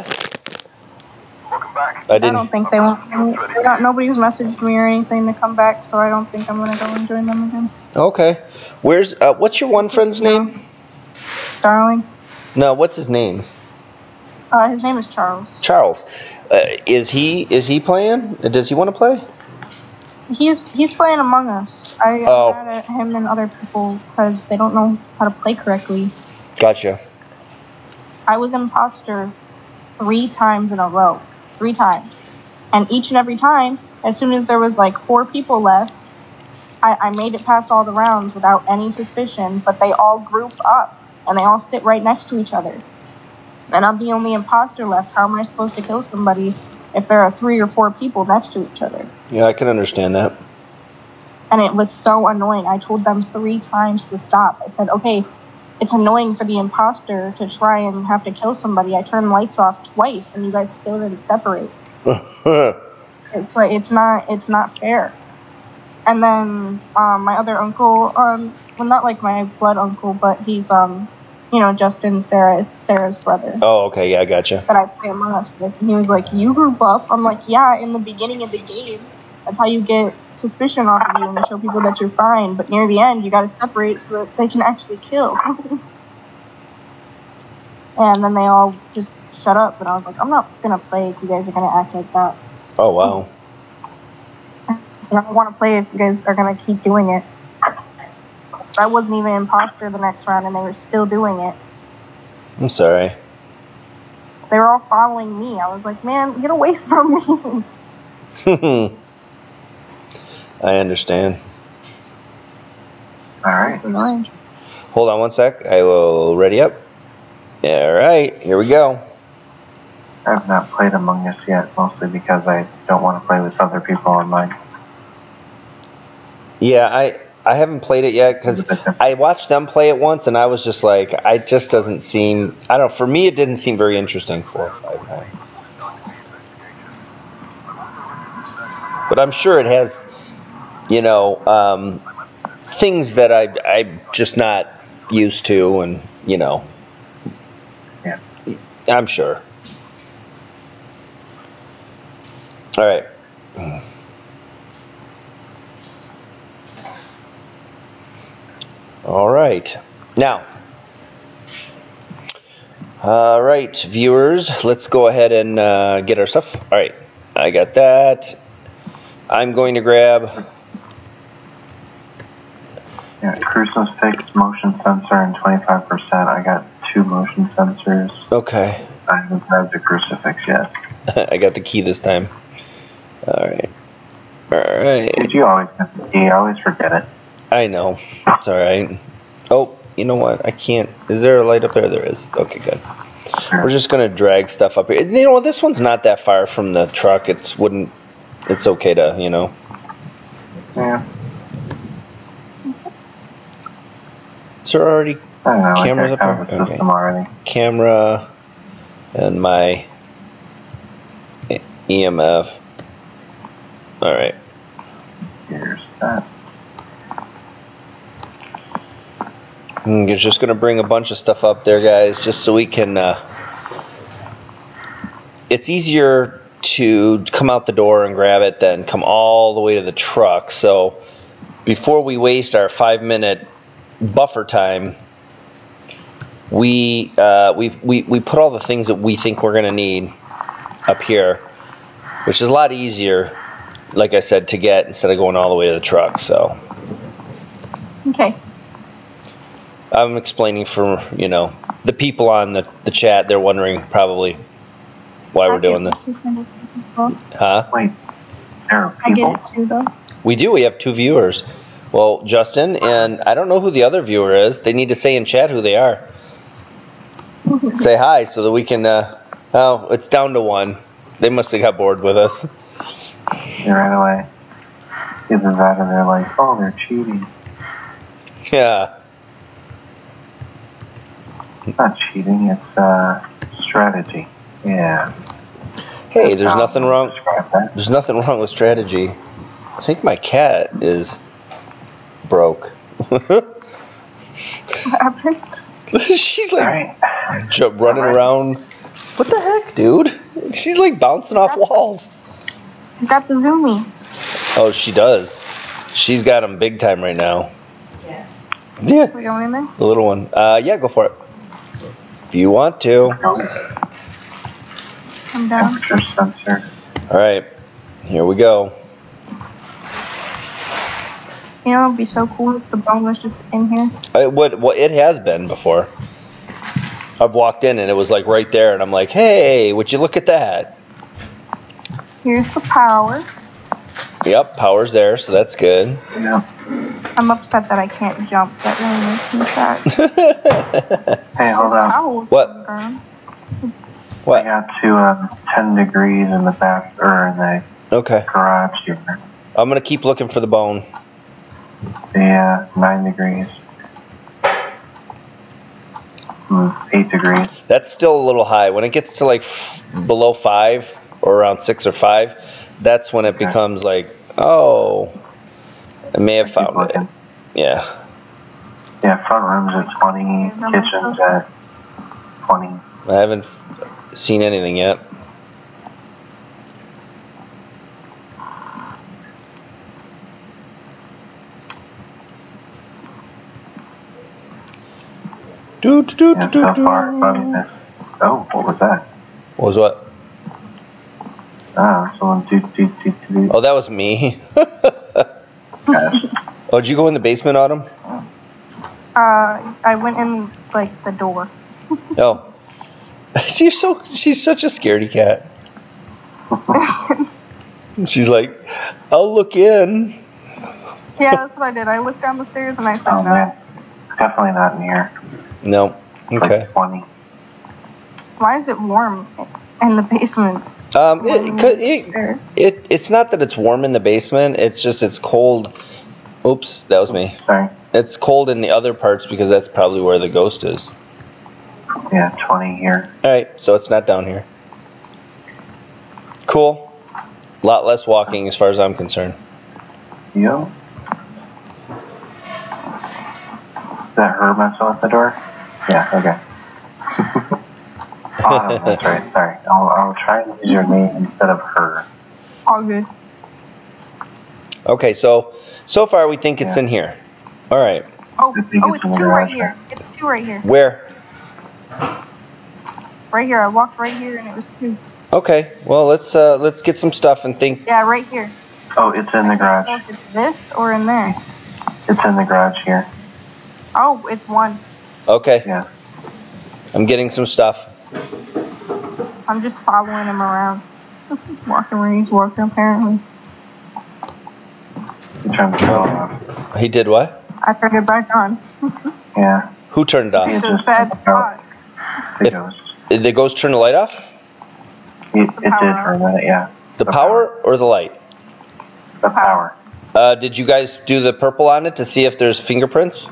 Welcome back. I don't think they want me. Nobody's messaged me or anything to come back, so I don't think I'm gonna go and join them again. Okay. Where's what's your one friend's name? Darling. No, what's his name? His name is Charles. Charles. Is he playing? Does he want to play? He's playing Among Us. I'm mad at him and other people because they don't know how to play correctly. Gotcha. I was imposter 3 times in a row. 3 times. And each and every time, as soon as there was like 4 people left, I made it past all the rounds without any suspicion, but they all group up and they all sit right next to each other. And I'm the only imposter left. How am I supposed to kill somebody if there are 3 or 4 people next to each other? Yeah, I can understand that. And it was so annoying. I told them 3 times to stop. I said, okay, it's annoying for the imposter to try and have to kill somebody. I turned lights off twice, and you guys still didn't separate. It's like it's not fair. And then my other uncle, well, not like my blood uncle, but he's you know, Justin, Sarah, it's Sarah's brother. Oh, okay, yeah, I gotcha. That I play Among Us with. And he was like, you grew up? I'm like, yeah, in the beginning of the game. That's how you get suspicion off of you and show people that you're fine. But near the end, you got to separate so that they can actually kill. And then they all just shut up. And I was like, I'm not going to play if you guys are going to act like that. Oh, wow. So I don't want to play if you guys are going to keep doing it. I wasn't even an imposter the next round, and they were still doing it. I'm sorry. They were all following me. I was like, man, get away from me. I understand. All right. Hold on one sec. I will ready up. All right. Here we go. I have not played Among Us yet, mostly because I don't want to play with other people online. Yeah, I haven't played it yet because I watched them play it once and I was just like, it just doesn't seem, I don't know, for me it didn't seem very interesting. 4 or 5 times. But I'm sure it has, you know, things that I'm just not used to and, you know, yeah. I'm sure. All right. All right. Now, all right, viewers, let's go ahead and get our stuff. All right, I got that. I'm going to grab Yeah, Crusoe's fixed motion sensor and 25%. I got 2 motion sensors. Okay. I haven't grabbed the crucifix yet. I got the key this time. Alright. Alright. Did you always have the key? I always forget it. I know. It's alright. Oh, you know what? I can't. Is there a light up there? There is. Okay, good. We're just going to drag stuff up here. You know what? This one's not that far from the truck. It's wouldn't. It's okay to, you know. Yeah. Is there already cameras up there? Okay. Already. Camera and my EMF. All right. Here's that. I'm just going to bring a bunch of stuff up there, guys, just so we can... it's easier to come out the door and grab it than come all the way to the truck. So before we waste our 5-minute buffer time, we put all the things that we think we're going to need up here, which is a lot easier, like I said, to get instead of going all the way to the truck. So okay. I'm explaining for, you know, the people on the chat. They're wondering probably why we're doing this. Huh? Wait, there are people. I get it too, though. We do. We have 2 viewers. Well, Justin, and I don't know who the other viewer is. They need to say in chat who they are. Say hi so that we can, oh, it's down to 1. They must have got bored with us. They ran away. Either that or they're like, oh, they're cheating. Yeah. It's not cheating, it's strategy. Yeah. Hey, there's nothing wrong. There's nothing wrong with strategy. I think my cat is broke. What happened? She's like running around. What the heck, dude? She's like bouncing off walls. You got the zoomies. Oh, she does. She's got them big time right now. Yeah. Yeah. We're going in there? The little one. Yeah, go for it. If you want to. I'm down. All right. Here we go. You know, it would be so cool if the bone was just in here. It would. Well, it has been before. I've walked in and it was like right there, and I'm like, hey, would you look at that? Here's the power. Yep, power's there, so that's good. Yeah. I'm upset that I can't jump. That really makes me sad. Hey, hold on. What? What? I got to 10 degrees in the back, or in the garage here. I'm going to keep looking for the bone. Yeah, 9 degrees. 8 degrees. That's still a little high. When it gets to like below 5, or around 6 or 5, that's when it becomes like, oh... I may have found it. Yeah. Yeah, front room's at 20, kitchen's at 20. I haven't seen anything yet. Oh, what was that? What was what? Ah, someone Oh, that was me. Oh, did you go in the basement, Autumn? I went in like the door. Oh, she's such a scaredy cat. She's like, I'll look in. Yeah, that's what I did. I looked down the stairs and I saw that. Definitely not in here. No. Okay. Like 20. Why is it warm in the basement? It's not that it's warm in the basement. It's just it's cold. Oops, that was me. Sorry. It's cold in the other parts because that's probably where the ghost is. Yeah, 20 here. All right, so it's not down here. Cool. A lot less walking as far as I'm concerned. Yeah. Is that her messing with the door? Yeah, okay. Autumn, that's right, sorry. I'll try and use your name instead of her. All good. Okay, so far we think it's in here. All right. Oh, it's 2 right here. It's 2 right here. Where? Right here. I walked right here and it was 2. Okay. Well, let's get some stuff and think. Yeah, right here. Oh, it's in the garage. It's this or in there. It's in the garage here. Oh, it's one. Okay. Yeah. I'm getting some stuff. I'm just following him around. Walking where he's working, apparently. He turned the phone off. He did what? I turned it back on. Yeah. Who turned it off? It's a bad spot. The ghost. Did the ghost turn the light off? It did for a minute, yeah. The power or the light? The power. Did you guys do the purple on it to see if there's fingerprints?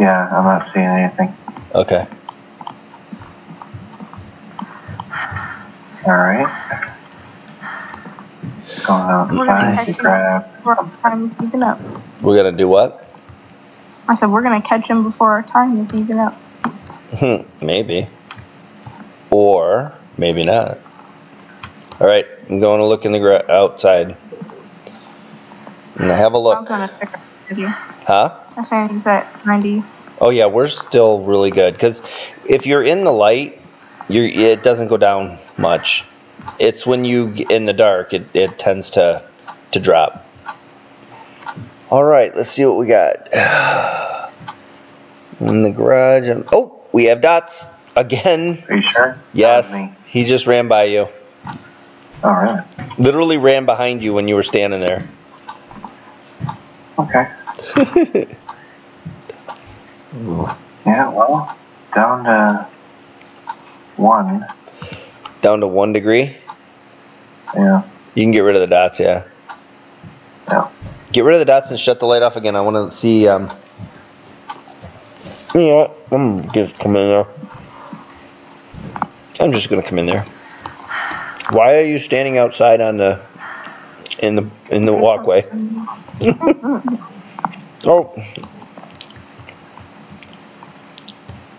Yeah, I'm not seeing anything. Okay. All right. Going outside to grab. We're going to do what? I said we're going to catch him before our time is even up. Maybe. Or maybe not. All right, I'm going to look in the outside. I'm gonna have a look. I was gonna figure it with you. Huh? I think that 90. Oh yeah, we're still really good because if you're in the light, it doesn't go down much. It's when you get in the dark, it tends to drop. All right, let's see what we got in the garage. Oh, we have dots again. Are you sure? Yes. He just ran by you. All right. Literally ran behind you when you were standing there. Okay. Yeah, well, down to one. Down to 1 degree? Yeah. You can get rid of the dots, yeah. Yeah. Get rid of the dots and shut the light off again. I want to see. Yeah, I'm just coming in there. I'm just going to come in there. Why are you standing outside on the in the walkway? Oh.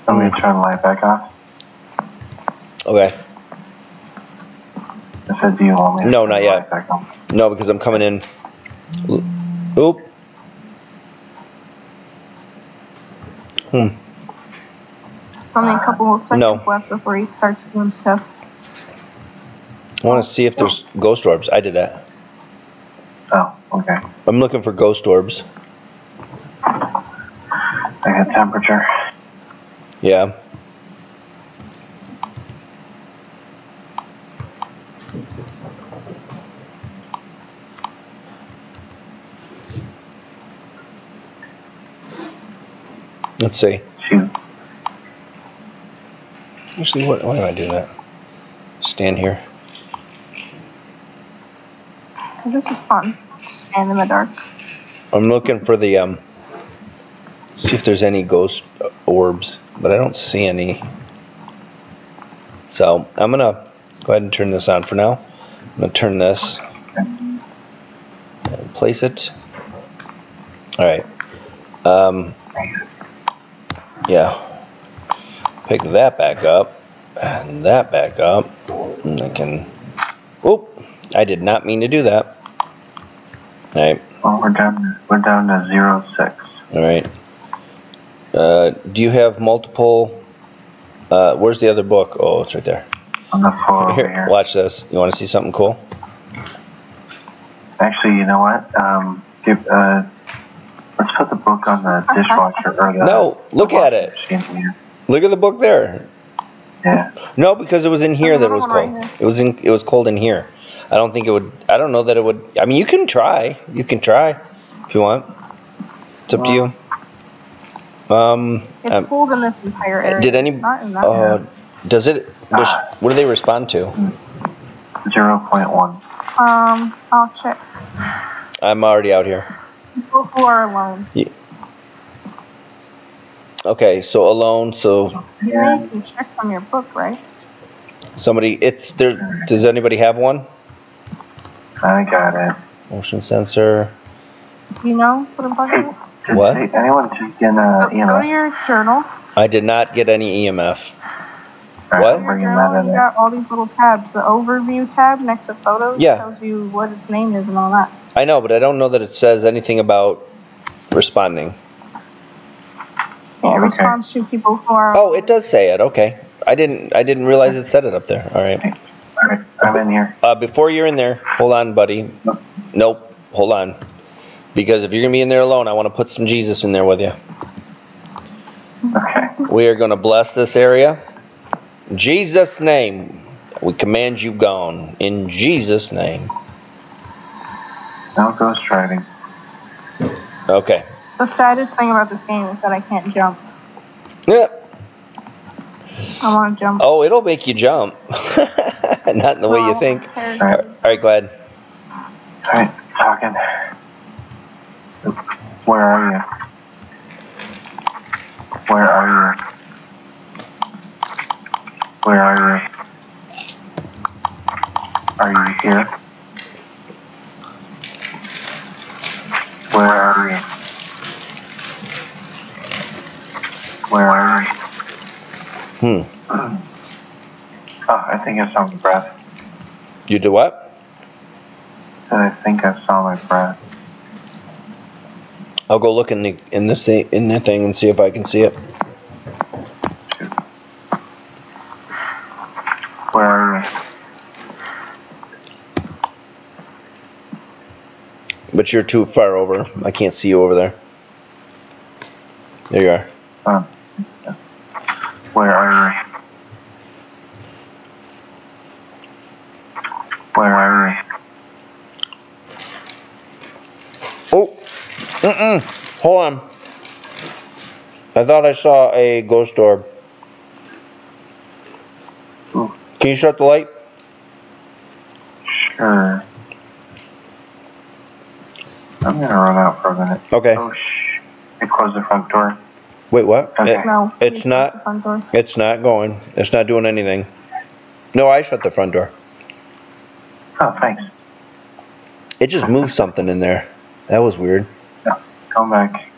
I'm going to turn the light back off. Okay. I said, do you want me to turn the light back on? No, because I'm coming in. Oop. It's only a couple of seconds left before he starts doing stuff. I want to see if there's ghost orbs. I did that. Oh, okay. I'm looking for ghost orbs. I got temperature. Yeah. Let's see. Shoot. Actually, why do I do that? Stand here. This is fun. Stand in the dark. I'm looking for the see if there's any ghost orbs, but I don't see any. So I'm gonna go ahead and turn this on for now. I'm gonna turn this and place it. All right. Yeah. Pick that back up and that back up, and I can. Oop. I did not mean to do that. All right. Well, we're down to 0.6. All right. Do you have multiple? Where's the other book? Oh, it's right there. On the floor over here. Watch this. You want to see something cool? Actually, you know what? Let's put the book on the dishwasher. Or the look at it. Look at the book there. Yeah. No, because it was in here that it was cold. Right, it was cold in here. I don't think it would. I don't know that it would. I mean, you can try. You can try if you want. It's up to you. It's cold in this entire area. Did any? Not in that area. Does it? What do they respond to? 0.1. I'll check. I'm already out here. People who are alone. Yeah. Okay, so alone. So yeah, you can check from your book, right? Somebody. It's there. Does anybody have one? I got it. Motion sensor. You know what I'm talking about? What? Did anyone just get an EMF? Go to your journal. I did not get any EMF. Right, what? You got all these little tabs. The overview tab next to photos tells you what its name is and all that. I know, but I don't know that it says anything about responding. Yeah, it responds to people who are... Oh, it does say it. Okay. I didn't realize it said it up there. All right. All right, I'm in here. Before you're in there, hold on, buddy. Nope. Hold on. Because if you're going to be in there alone, I want to put some Jesus in there with you. Okay. We are going to bless this area. In Jesus' name, we command you gone. In Jesus' name. No ghost driving. Okay. The saddest thing about this game is that I can't jump. Yep. I want to jump. Oh, it'll make you jump. Not in the way you think. All right. All right, go ahead. All right, talking. Where are you? Where are you? Where are you? Are you here? Where are you? Where are you? Oh, I think I saw my breath. You do what? I think I saw my breath. I'll go look in the thing and see if I can see it. Where are you? But you're too far over. I can't see you over there. There you are. Where are you? Where are you? Oh. Hold on. I thought I saw a ghost orb. Ooh. Can you shut the light? Sure. I'm gonna run out for a minute. Okay. Oh, I closed the front door. Wait, what? Okay. It's not going. It's not doing anything. No, I shut the front door. Oh, thanks. It just moved something in there. That was weird. Come back.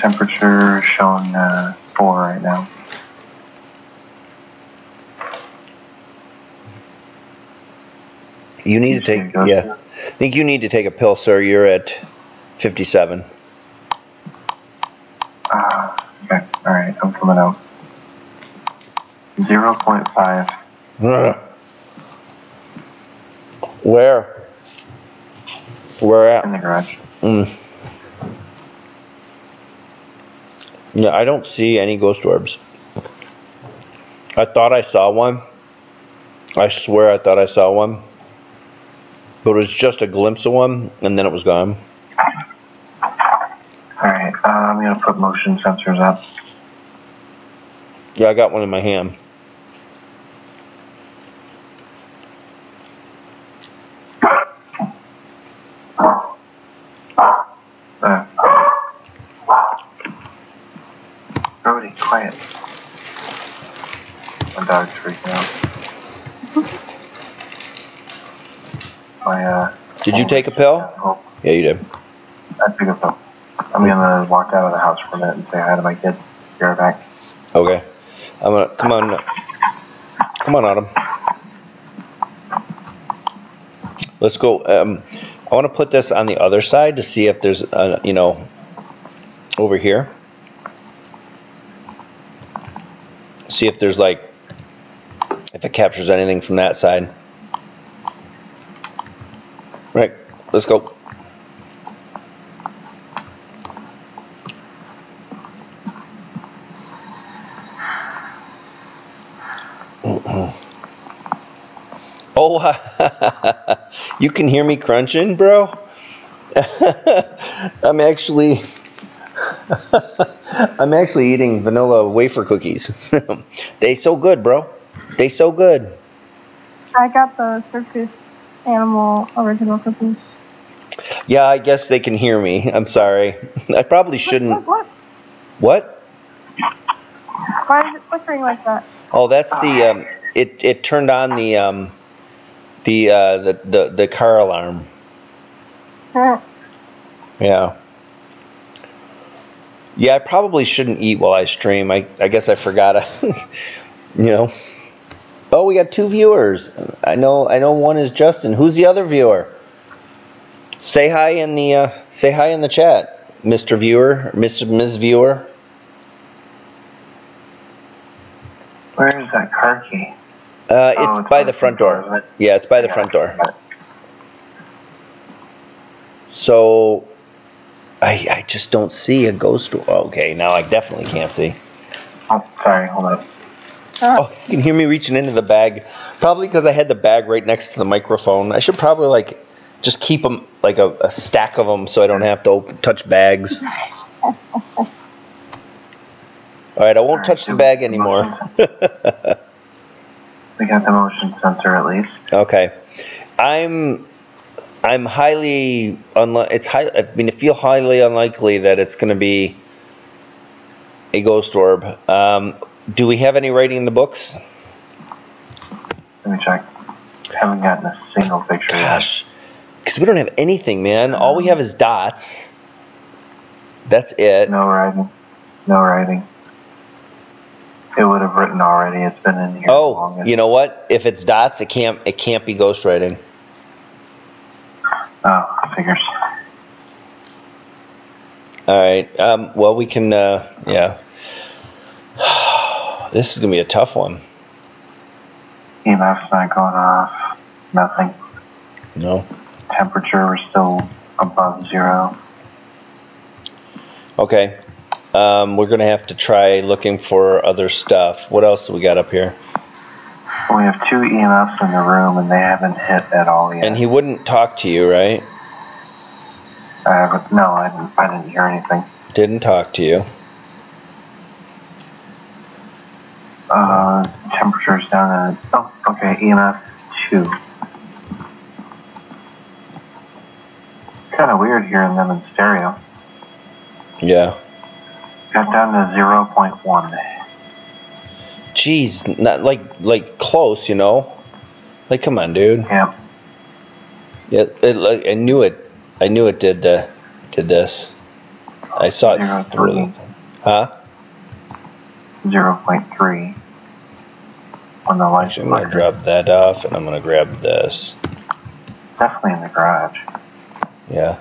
Temperature showing 4 right now. You need to take, yeah. I think you need to take a pill, sir. You're at 57. Okay. All right. I'm coming out. 0.5. Where? Where at? In the garage. Yeah, I don't see any ghost orbs. I thought I saw one. I swear I thought I saw one. But it was just a glimpse of one, and then it was gone. Alright, I'm going to put motion sensors up. Yeah, I got one in my hand. Brody, quiet. My dog's freaking out. Did you take a pill? Oh. Yeah, you did. I took a pill. I'm gonna walk out of the house for a minute and say hi to my kid. Be right back. Okay. I'm gonna come on, Autumn. Let's go. I want to put this on the other side to see if there's, you know, over here. See if there's like, if it captures anything from that side. Right, let's go. Oh, you can hear me crunching, bro? I'm actually eating vanilla wafer cookies. They so good, bro. They so good. I got the circus animal original cookies. Yeah, I guess they can hear me. I'm sorry. I probably shouldn't. What? Why is it flickering like that? Oh, that's the. It turned on the car alarm. Yeah. Yeah, I probably shouldn't eat while I stream. I guess I forgot. You know. Oh, we got 2 viewers. I know one is Justin. Who's the other viewer? Say hi in the chat, Mr. Viewer, Ms. Viewer. Where is that car key? It's by the front door. Right? Yeah, it's by the front door. So, I just don't see a ghost door. Okay, now I definitely can't see. I'm sorry, hold on. Oh, you can hear me reaching into the bag. Probably because I had the bag right next to the microphone. I should probably, like, just keep them, like, a stack of them so I don't have to touch bags. All right, I won't touch the bag anymore. We got the motion sensor at least. Okay. I'm highly unlikely. I mean, I feel highly unlikely that it's going to be a ghost orb. Do we have any writing in the books? Let me check. I haven't gotten a single picture yet. Gosh. Because we don't have anything, man. All we have is dots. That's it. No writing. No writing. It would have written already. It's been in here. Oh, you know what? If it's dots, it can't be ghost writing. Oh, figures. All right. Well, we can. Yeah. This is gonna be a tough one. EMF's not going off. Nothing. No. Temperature we're still above zero. Okay. We're gonna have to try looking for other stuff. What else do we got up here? Well, we have two EMFs in the room, and they haven't hit at all yet. And he wouldn't talk to you, right? No, I didn't hear anything. Didn't talk to you. Temperature's down at... Oh, okay, EMF 2. Kind of weird hearing them in stereo. Yeah. Got down to 0.1. Jeez, not like close, you know? Like, come on, dude. Yeah. Yeah, I knew it did this. I saw it through the thing. Huh? 0.3 on the light. Actually, I'm going to drop that off, and I'm going to grab this. Definitely in the garage. Yeah.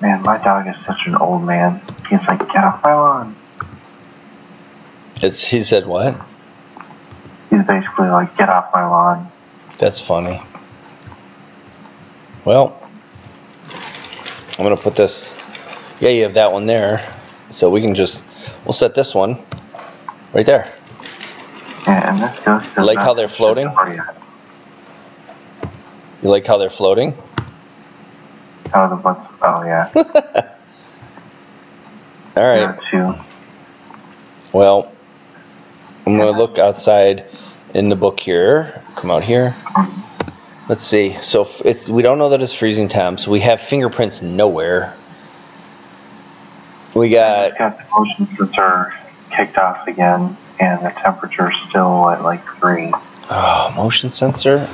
Man, my dog is such an old man. He's like, get off my lawn. He said what? He's basically like, get off my lawn. That's funny. Well, I'm going to put this. Yeah, you have that one there. So we can just, we'll set this one right there. Yeah, and this goes to. You like how they're floating? You like how they're floating? Oh, the bunch. Oh, yeah. All right. Yeah, well, I'm going to look outside in the book here. Come out here. Let's see. So it's we don't know that it's freezing temps. So we have fingerprints nowhere. We got... Yeah, the motion sensor kicked off again, and the temperature's still at, like, 3. Oh, motion sensor?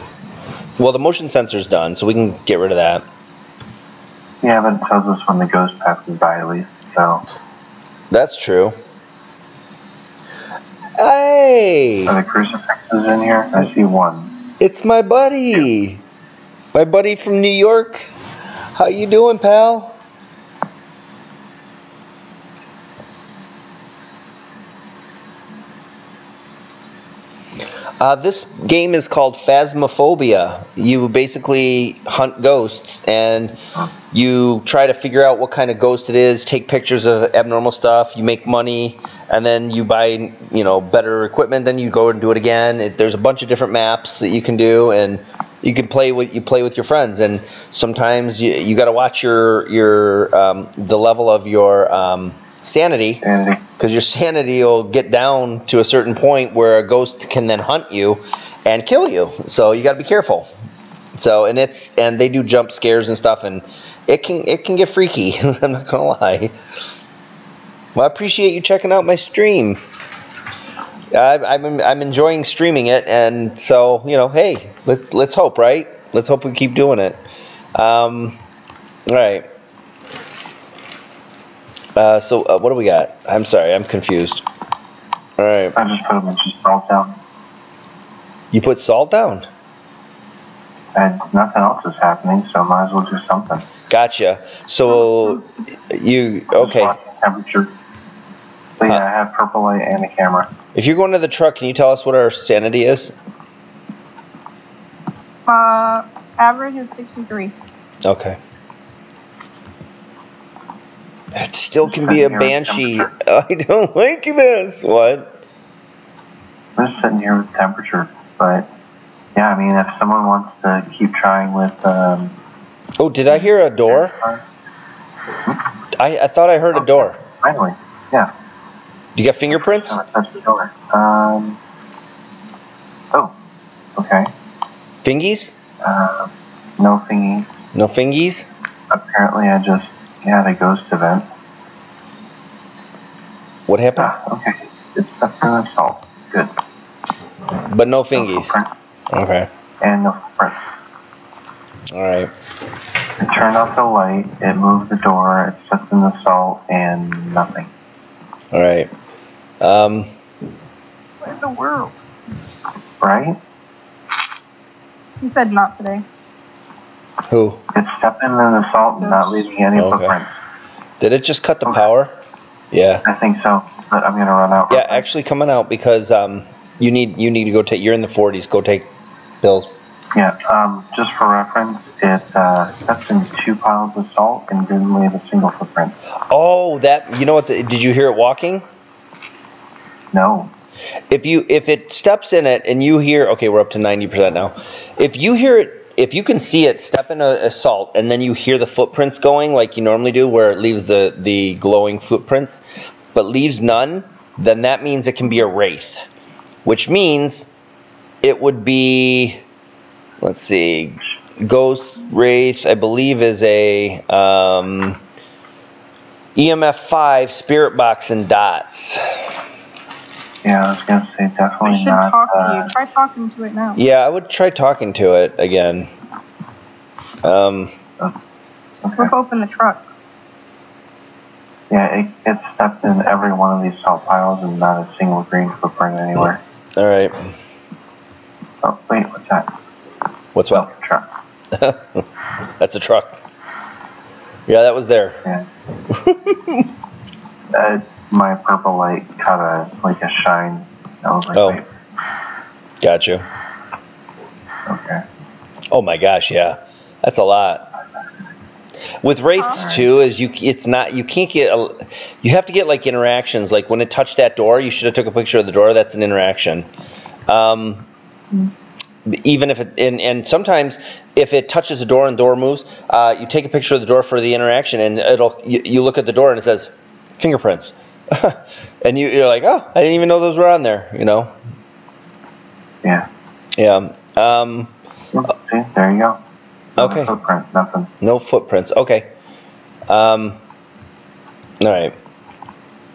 Well, the motion sensor's done, so we can get rid of that. Yeah, but it tells us when the ghost passes by, at least, so... That's true. Hey! Are the crucifixes in here? I see one. It's my buddy! My buddy from New York. How you doing, pal? This game is called Phasmophobia. You basically hunt ghosts, and you try to figure out what kind of ghost it is, take pictures of abnormal stuff, you make money, and then you buy, you know, better equipment, then you go and do it again. There's a bunch of different maps that you can do, and you can play with your friends, and sometimes you got to watch the level of your sanity, because your sanity will get down to a certain point where a ghost can then hunt you and kill you. So you got to be careful. So and they do jump scares and stuff, and it can get freaky. I'm not gonna lie. Well, I appreciate you checking out my stream. I'm enjoying streaming it, and so you know, hey, let's hope, right? Let's hope we keep doing it. All right. So what do we got? I'm sorry, I'm confused. All right. I just put a bunch of salt down. You put salt down? And nothing else is happening, so might as well do something. Gotcha. So okay. Temperature. But yeah, I have purple light and a camera. If you're going to the truck, can you tell us what our sanity is? Average of 63. Okay. It still can be a banshee. I don't like this. What? I'm just sitting here with temperature, but yeah, I mean, if someone wants to keep trying with. Oh, did I hear a door? I thought I heard a door. Finally, yeah. You got fingerprints? That's the door. Oh, okay. Fingies? No fingies. No fingies? Apparently, I just. Yeah, a ghost event. What happened? Okay. It's stuck in the salt. Good. But no fingies. No, okay. And no footprint. Alright. It turned off the light, it moved the door, it stuck in the salt, and nothing. Alright. What in the world? Right? You said not today. Who? It's stepping in the salt and not leaving any footprints. Did it just cut the power? Yeah. I think so, but I'm going to run out. Yeah, actually coming out because you need to go take, you're in the 40s, go take pills. Yeah, just for reference, it stepped in 2 pounds of salt and didn't leave a single footprint. Oh, that, you know what, did you hear it walking? No. If it steps in it and you hear, okay, we're up to 90% now. If you hear it, if you can see it step in a salt and then you hear the footprints going like you normally do where it leaves the glowing footprints but leaves none, then that means it can be a wraith, which means it would be, let's see, ghost wraith, I believe is a EMF 5 spirit box and dots. Yeah, I was going to say definitely not. I should talk to you. Try talking to it now. Yeah, I would try talking to it again. Okay. We're both in the truck. Yeah, it stepped in every one of these salt piles and not a single green footprint anywhere. All right. Oh, wait, what's that? What's what? Oh, truck. That's a truck. Yeah, that was there. Yeah. My purple light caught a shine. I was like, oh, wait. Got you. Okay. Oh my gosh, yeah, that's a lot. With wraiths too, is you have to get like interactions. Like when it touched that door, you should have took a picture of the door. That's an interaction. Even if it and sometimes if it touches the door and the door moves, you take a picture of the door for the interaction, and you look at the door and it says fingerprints. And you're like, oh, I didn't even know those were on there, you know? Yeah. Yeah. See, there you go. No okay. Footprints, nothing. No footprints. Okay. All right.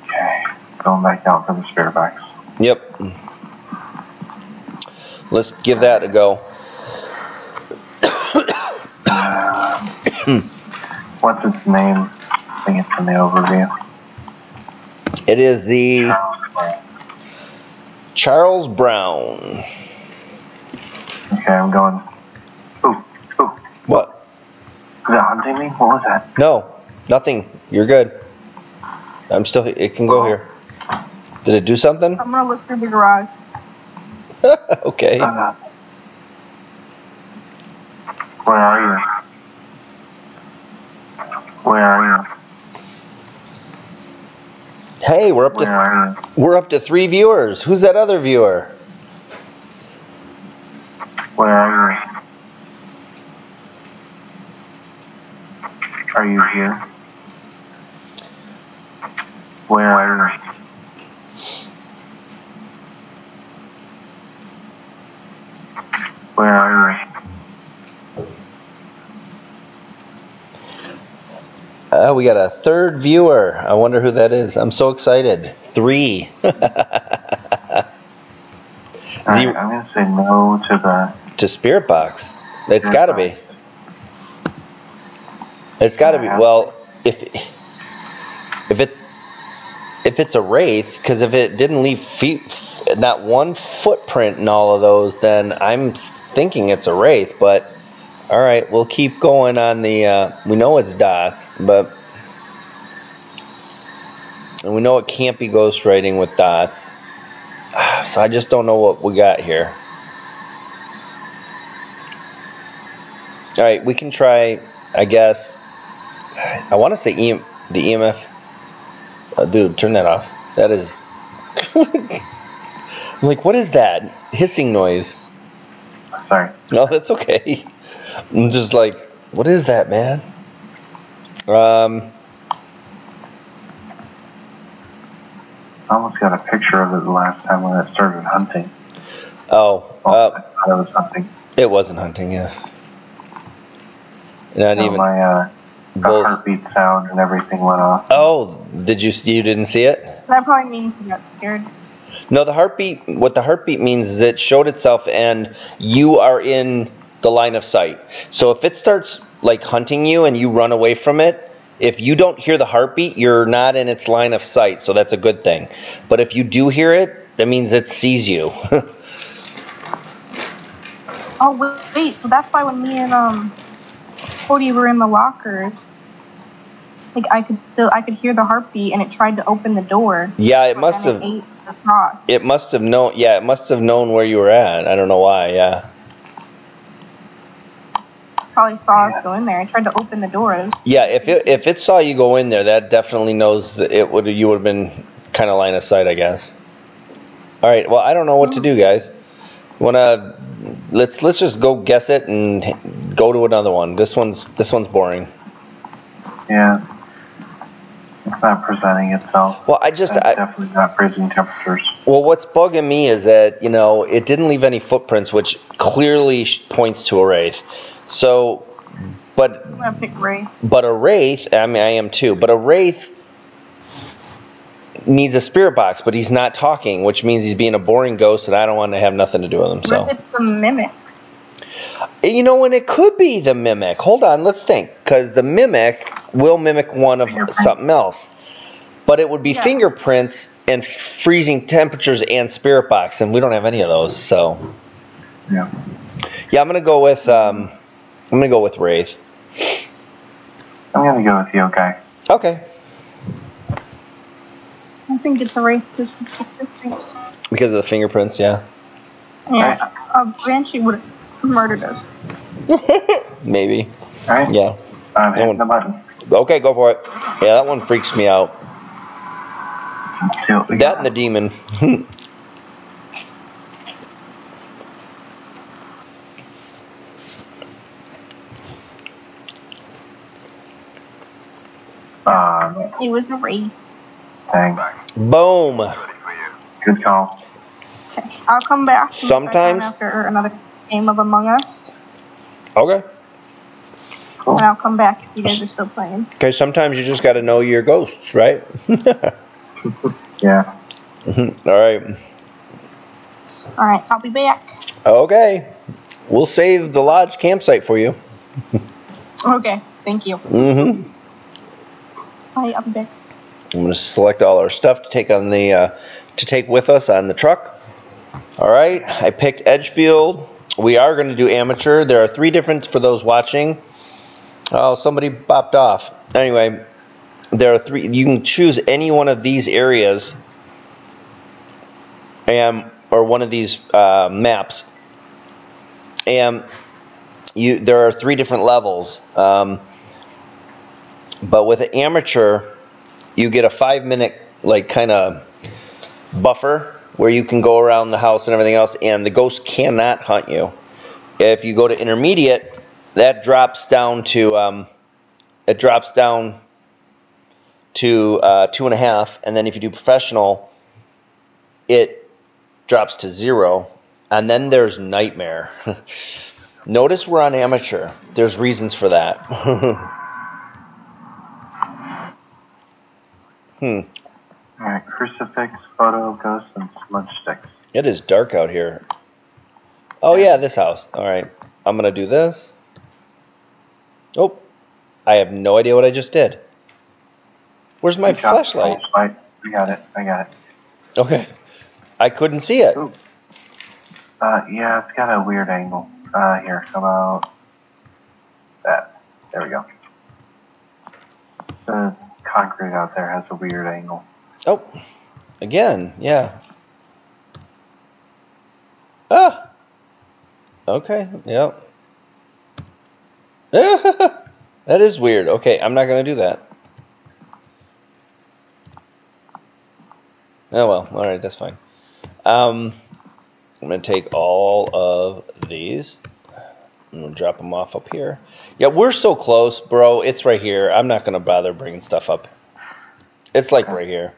Okay. Going back down for the spirit box. Yep. Let's give that a go. What's its name? I think it's in the overview. It is the Charles Brown. Okay, I'm going. Ooh. What? Is that hunting me? What was that? No, nothing. You're good. I'm still here. It can go here. Did it do something? I'm going to look through the garage. Okay. Where are you? Where are you? Hey, we're up to 3 viewers. Who's that other viewer? Where are you? Are you here? Where are you? Where are you? We got a 3rd viewer. I wonder who that is. I'm so excited. 3. Right, I'm gonna say no to the spirit box. It's gotta be. It's gotta be. Well, if it's a wraith, because if it didn't leave not one footprint in all of those, then I'm thinking it's a wraith, but. All right, we'll keep going on the, we know it's dots, but And we know it can't be ghostwriting with dots. So I just don't know what we got here. All right, we can try, I guess. I want to say the EMF. Dude, turn that off. That is... I'm like, what is that? Hissing noise. Sorry. No, that's okay. I'm just like, what is that, man? I almost got a picture of it the last time when I started hunting. Oh. I thought it was hunting. It wasn't hunting, yeah. Not even... My, the heartbeat sound and everything went off. Oh, did you? You didn't see it? That probably means you got scared. No, the heartbeat. What the heartbeat means is it showed itself, and you are in the line of sight. So if it starts like hunting you and you run away from it, if you don't hear the heartbeat, you're not in its line of sight. So that's a good thing. But if you do hear it, that means it sees you. Oh wait, so that's why when me and Cody were in the lockers, like I could hear the heartbeat, and it tried to open the door. Yeah, it must have. It ate the cross. It must have known. Yeah, it must have known where you were at. I don't know why. Yeah. Probably saw us go in there. It tried to open the door. Yeah, if it saw you go in there, that definitely knows that it would. You would have been kind of line of sight, I guess. All right. Well, I don't know what to do, guys. Wanna. Let's just go guess it and go to another one. This one's boring. Yeah, it's not presenting itself. Well, it's definitely not freezing temperatures. Well, what's bugging me is that it didn't leave any footprints, which clearly points to a wraith. So, but I'm gonna pick wraith. But a wraith. I mean, I am too. But a wraith needs a spirit box, but he's not talking, which means he's being a boring ghost, and I don't want to have nothing to do with him. So what if it's the mimic? You know, and it could be the mimic. Hold on, let's think, because the mimic will mimic one of something else, but it would be fingerprints and freezing temperatures and spirit box, and we don't have any of those. So yeah, I'm gonna go with wraith. I'm gonna go with you. Okay. I think it's a wraith because of the fingerprints. Because of the fingerprints, yeah. Yeah, a banshee would have murdered us. Maybe. All right. Yeah. I'm hitting the button. Okay, go for it. Yeah, that one freaks me out. That and the demon. It was a wraith. Dang. Boom. Good call. Okay, I'll come back sometimes after another game of Among Us. Okay. Cool. And I'll come back if you guys are still playing. Okay, sometimes you just got to know your ghosts, right? Yeah. All right, I'll be back. Okay. We'll save the lodge campsite for you. Okay, thank you. All right, I'll be back. I'm going to select all our stuff to take on the to take with us on the truck. All right, I picked Edgefield. We are going to do amateur. There are three different for those watching. Oh, somebody bopped off. Anyway, there are three. You can choose any one of these areas or one of these maps. And there are three different levels. But with an amateur, you get a 5-minute, like, kind of buffer where you can go around the house and everything else, and the ghost cannot hunt you. If you go to intermediate, that drops down to 2.5, and then if you do professional, it drops to 0, and then there's nightmare. Notice we're on amateur. There's reasons for that. Alright, crucifix, photo, ghost, and smudge sticks. It is dark out here. Oh yeah, this house. Alright, I'm gonna do this. Oh, I have no idea what I just did. Where's my flashlight? I got it. Okay, I couldn't see it. Ooh. Yeah, it's got a weird angle. Here, how about that? There we go. Concrete out there has a weird angle. Oh, again, yeah. Ah! Okay, yep. That is weird. Okay, I'm not going to do that. Oh well, alright, that's fine. I'm going to take all of these. I'm going to drop them off up here. Yeah, we're so close, bro. It's right here. I'm not going to bother bringing stuff up. It's like right here.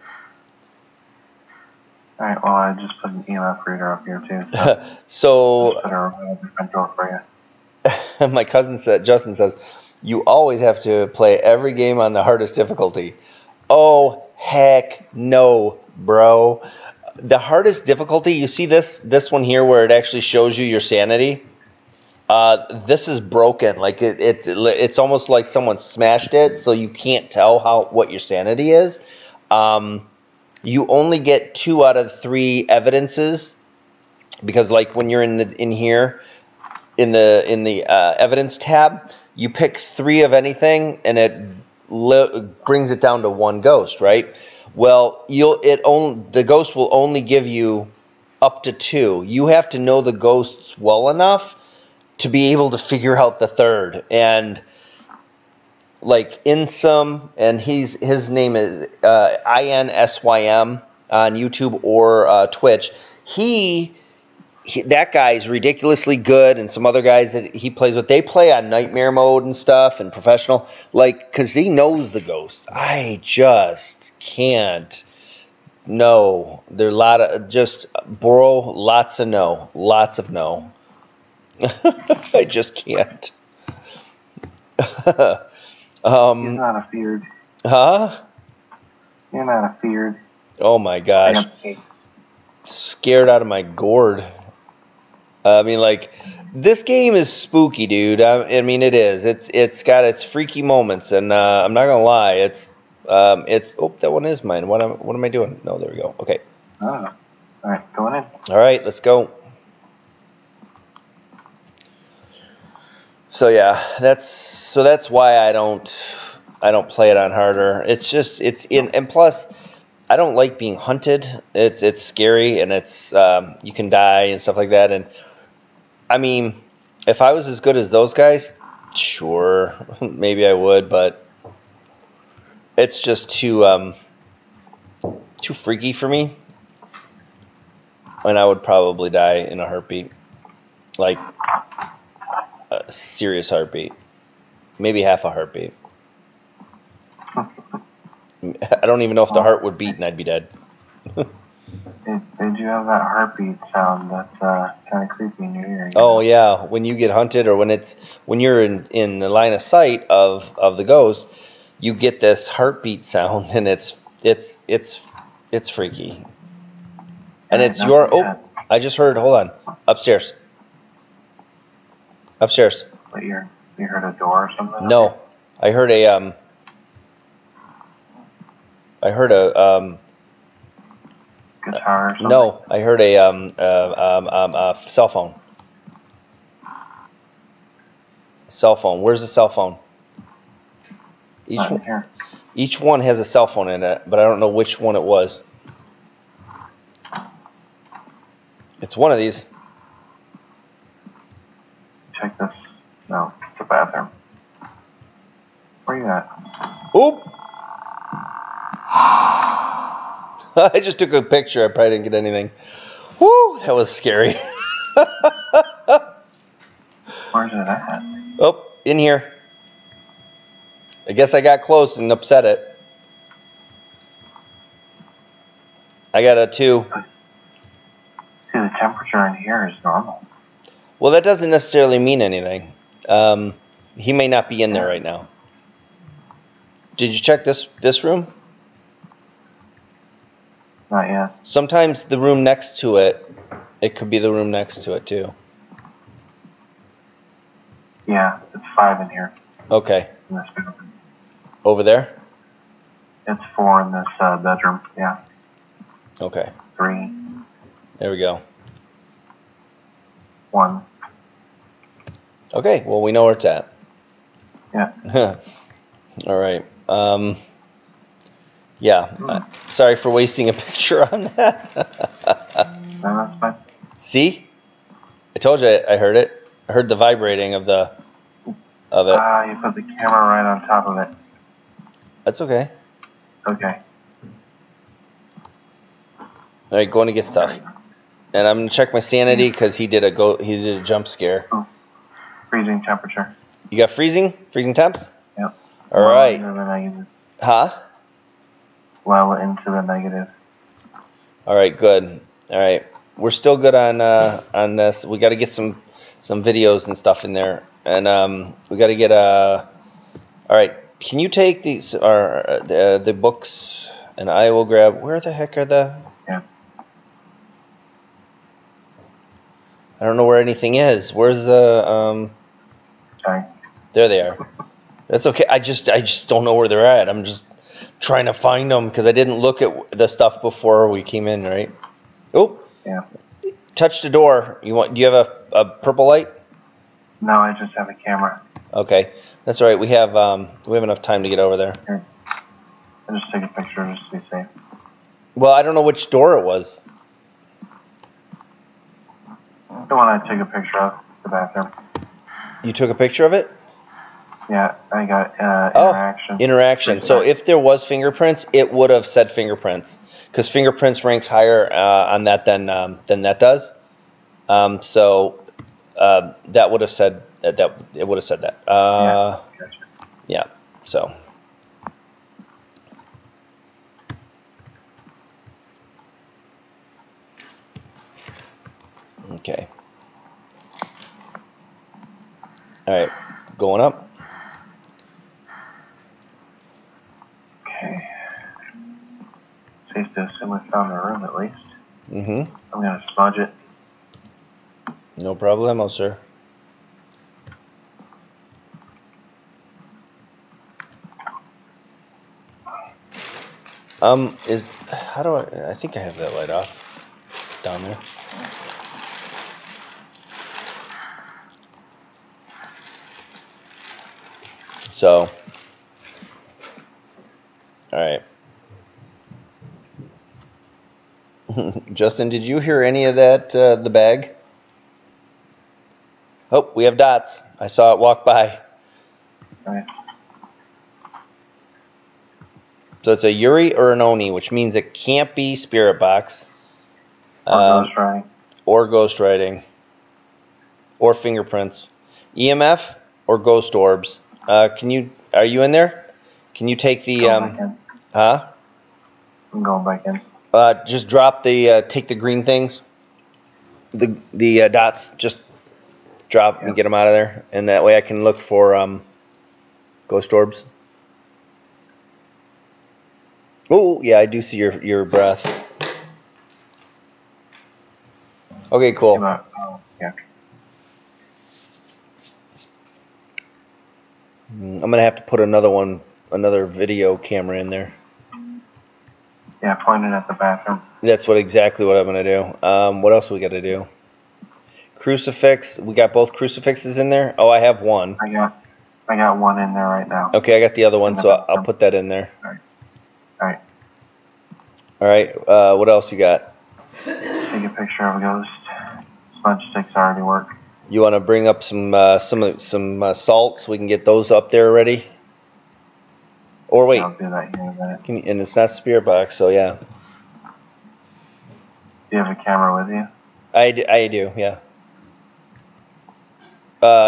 Alright, well, I just put an EMF reader up here, too. So I'll put a front door for you. My cousin said, Justin says, you always have to play every game on the hardest difficulty. Oh, heck no, bro. The hardest difficulty, you see this one here where it actually shows you your sanity? This is broken. Like it's almost like someone smashed it, so you can't tell what your sanity is. You only get 2 out of 3 evidences, because like when you're in the evidence tab, you pick 3 of anything, and it brings it down to 1 ghost, right? Well, the ghost will only give you up to 2. You have to know the ghosts well enough to be able to figure out the 3rd. And like Insym, and his name is INSYM on YouTube or Twitch. That guy is ridiculously good, and some other guys that he plays with, they play on nightmare mode and stuff and professional, like, because he knows the ghosts. I just can't. No, there are a lot of just, bro, lots of no, lots of no. I just can't. You're not afeared. Huh? You're not afeared. Oh my gosh. Scared out of my gourd. I mean, like, this game is spooky, dude. I mean, it is. It's got its freaky moments, and I'm not gonna lie. It's. Oh, that one is mine. What am I doing? No, there we go. Okay. Oh. All right, going in. All right, let's go. So yeah, that's why I don't play it on harder. It's just and plus I don't like being hunted. It's scary, and it's you can die and stuff like that. And I mean, if I was as good as those guys, sure, maybe I would, but it's just too freaky for me, and I would probably die in a heartbeat. Like a serious heartbeat, maybe half a heartbeat. I don't even know if the heart would beat, and I'd be dead. They do have that heartbeat sound that's kind of creepy in your ear. Oh yeah, when you get hunted, or when you're in the line of sight of the ghost, you get this heartbeat sound, and it's freaky. And it's your oh, I just heard. Hold on, upstairs. Upstairs. Wait, you heard a door or something? No, I heard a guitar or something? No, I heard a cell phone. Cell phone. Where's the cell phone? Each one has a cell phone in it, but I don't know which one it was. It's one of these. Check this. No, it's the bathroom. Where you at? Oop! I just took a picture. I probably didn't get anything. Woo! That was scary. Where's it at? Oh, in here. I guess I got close and upset it. I got a 2. See, the temperature in here is normal. Well, that doesn't necessarily mean anything. He may not be in there right now. Did you check this room? Not yet. Sometimes the room next to it, it could be the room next to it too. Yeah, it's 5 in here. Okay. In this bedroom. Over there? It's 4 in this bedroom, yeah. Okay. 3. There we go. 1. Okay, well, we know where it's at. Yeah. All right. Yeah. Sorry for wasting a picture on that. No, that's fine. See? I told you I heard it. I heard the vibrating of the of it. Ah, you put the camera right on top of it. That's okay. Okay. All right, going to get stuff, and I'm gonna check my sanity because he did a jump scare. Oh. Freezing temperature. You got freezing temps? Yep. All right. Into the negative. Huh? Well into the negative. All right, good. All right, we're still good on this. We got to get some videos and stuff in there, and we got to get a. All right, can you take these the books, and I will grab. Where the heck are the? I don't know where anything is. Where's the? Sorry. There they are. That's okay. I just don't know where they're at. I'm just trying to find them because I didn't look at the stuff before we came in, right? Oh. Yeah. Touch the door. You want? Do you have a purple light? No, I just have a camera. Okay, that's all right. We have enough time to get over there. Here. I'll just take a picture just to be safe. Well, I don't know which door it was. The one I took a picture of, the bathroom. You took a picture of it? Yeah, I got interaction. Oh, interaction. So if there was fingerprints, it would have said fingerprints because fingerprints ranks higher on that than that does. So that would have said that it would have said that. Yeah, gotcha. Yeah. So. Okay. All right, going up. Okay. Safe to assume we found the room at least. Mm-hmm. I'm gonna smudge it. No problemo, sir. I think I have that light off down there. So, all right. Justin, did you hear any of that, the bag? Oh, we have dots. I saw it walk by. All right. So it's a Yuri or an Oni, which means it can't be Spirit Box. Or ghostwriting. Or ghostwriting. Or fingerprints. EMF or ghost orbs. Are you in there? Can you take the, huh? I'm going back in. Just drop the, take the green things, the dots, just drop and get them out of there. And that way I can look for, ghost orbs. Oh, yeah, I do see your breath. Okay, cool. I'm going to have to put another video camera in there. Yeah, point it at the bathroom. That's exactly what I'm going to do. What else we got to do? Crucifix. We got both crucifixes in there? Oh, I have one. I got one in there right now. Okay, I got the other one, so I'll put that in there. All right. All right, what else you got? Take a picture of a ghost. Smudge sticks already work. You want to bring up some salt so we can get those up there already? Or wait. I'll do that here in a minute. And it's not Spirit Box, so yeah. Do you have a camera with you? I do, yeah.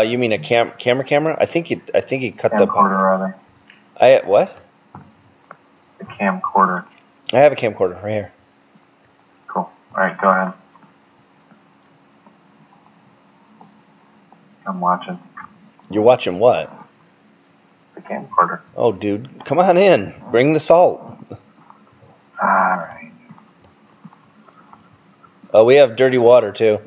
You mean a camera? I think he cut the camcorder rather. What? The camcorder. I have a camcorder right here. Cool. All right, go ahead. I'm watching. You're watching what? The camcorder. Oh, dude. Come on in. Bring the salt. All right. Oh, we have dirty water, too.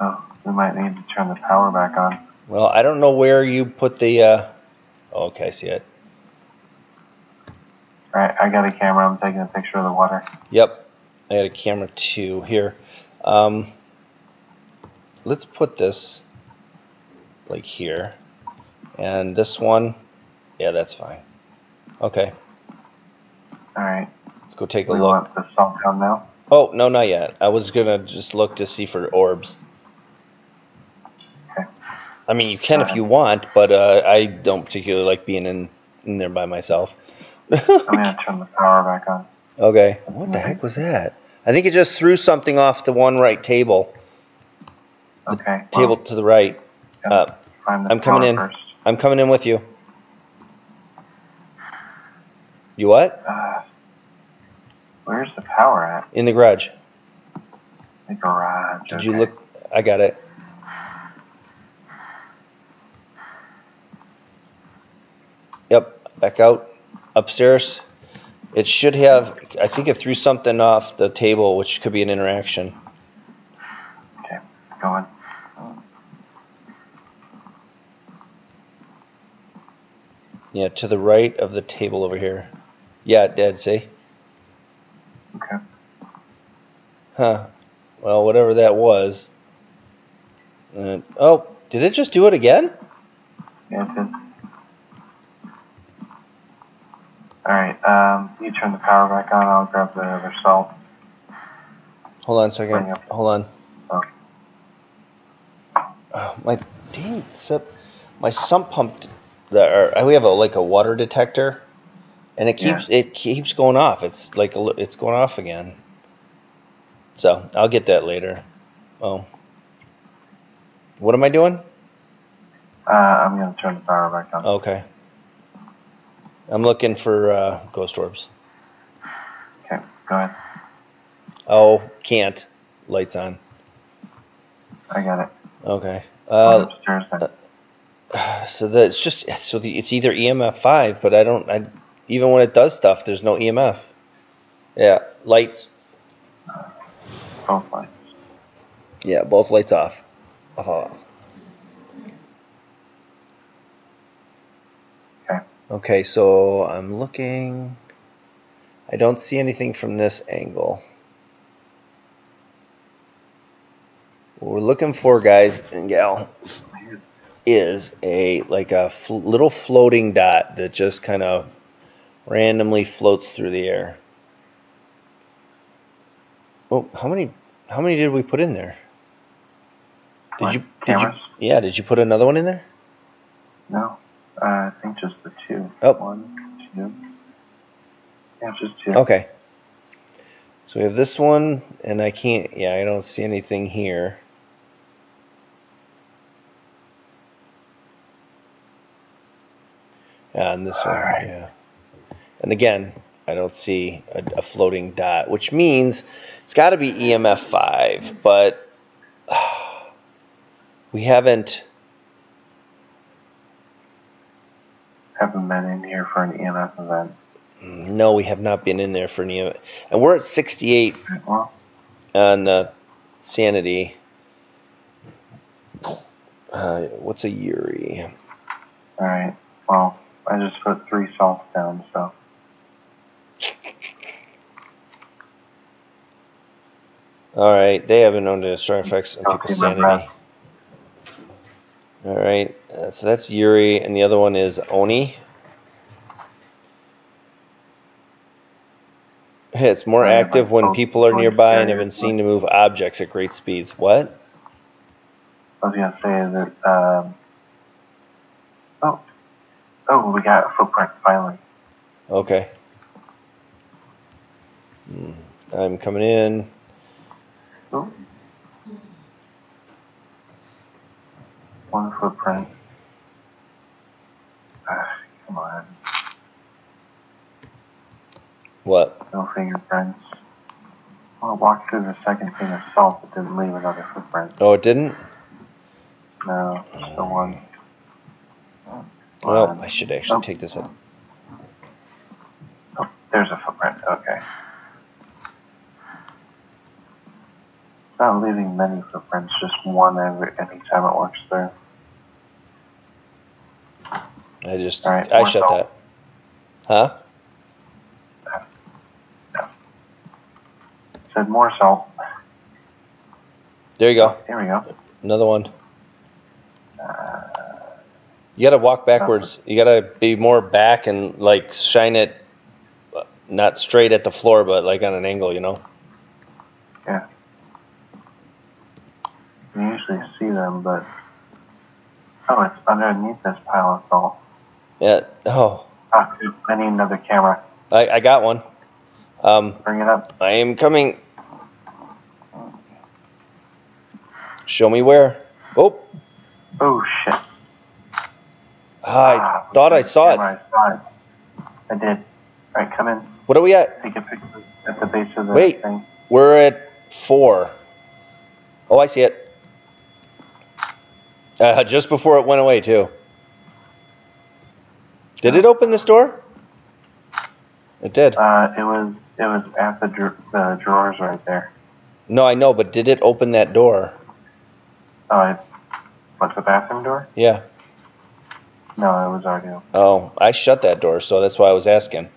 Oh, we might need to turn the power back on. Well, I don't know where you put the... Oh, okay, I see it. All right, I got a camera. I'm taking a picture of the water. Yep. I had a camera too here. Let's put this like here. And this one, yeah, that's fine. Okay. All right. Let's go take a look. The song come now? Oh, no, not yet. I was going to just look to see for orbs. Okay. I mean, you can if you want, but I don't particularly like being in there by myself. I'm going to turn the power back on. Okay. What the heck was that? I think it just threw something off the one right table. Okay. The table to the right. I'm coming in. First. I'm coming in with you. You what? Where's the power at? In the garage. The garage. Did you look? I got it. Yep. Back out. Upstairs. It should have, I think it threw something off the table, which could be an interaction. Okay, go on. Yeah, to the right of the table over here. Yeah, it did, see? Okay. Huh. Well, whatever that was. Oh, did it just do it again? Yeah, it did. Alright, you turn the power back on, I'll grab the other salt. Hold on a second. Hold on. Oh, my dang my sump pump we have like a water detector and it keeps going off. It's like it's going off again. So I'll get that later. Oh. What am I doing? I'm gonna turn the power back on. Okay. I'm looking for ghost orbs. Okay, go ahead. Oh, can't. Lights on. I got it. Okay. Upstairs then. So that's just it's either EMF 5, but I even when it does stuff, there's no EMF. Yeah, lights. Both lights. Yeah, both lights off. Off. Okay, so I'm looking. I don't see anything from this angle. What we're looking for, guys and gals, is a little floating dot that just kind of randomly floats through the air. Oh, how many did we put in there? Did you put another one in there? No. I think just the two. Oh. One, two. Yeah, just two. Okay. So we have this one, and I can't. Yeah, I don't see anything here. And this one, right. Yeah. And again, I don't see a floating dot, which means it's got to be EMF 5, but we haven't. Haven't been in here for an EMF event. No, we have not been in there for an EMF. And we're at 68 on the sanity. What's a Yuri? All right. Well, I just put 3 salts down, so. All right. They have been known to destroy effects on people's sanity. All right, so that's Yuri, and the other one is Oni. Hey, it's more active when people are nearby and have been seen to move objects at great speeds. What? I was going to say that, oh, we got a footprint, finally. Okay. I'm coming in. Oh. One footprint. Come on. What? No fingerprints. Well, I walked through the second thing of salt, but didn't leave another footprint. Oh, it didn't? No, just the one. Well, I should actually take this out. Oh, there's a footprint. Okay. It's not leaving many footprints, just one every time it walks through. I shut that. Huh? No. Said more salt. There you go. Here we go. Another one. You got to walk backwards. You got to be more back and like shine it, not straight at the floor, but like on an angle, you know? Yeah. You usually see them, but... Oh, it's underneath this pile of salt. Yeah, oh. I need another camera. I got one. Bring it up. I am coming. Show me where. Oh. Oh, shit. I thought I saw it. I did. All right, come in. What are we at? Take a picture at the base of the thing. Wait, we're at 4. Oh, I see it. Just before it went away, too. Did it open this door? It did. It was at the drawers right there. No, I know, but did it open that door? What's the bathroom door? Yeah. No, it was already open. Oh, I shut that door, so that's why I was asking.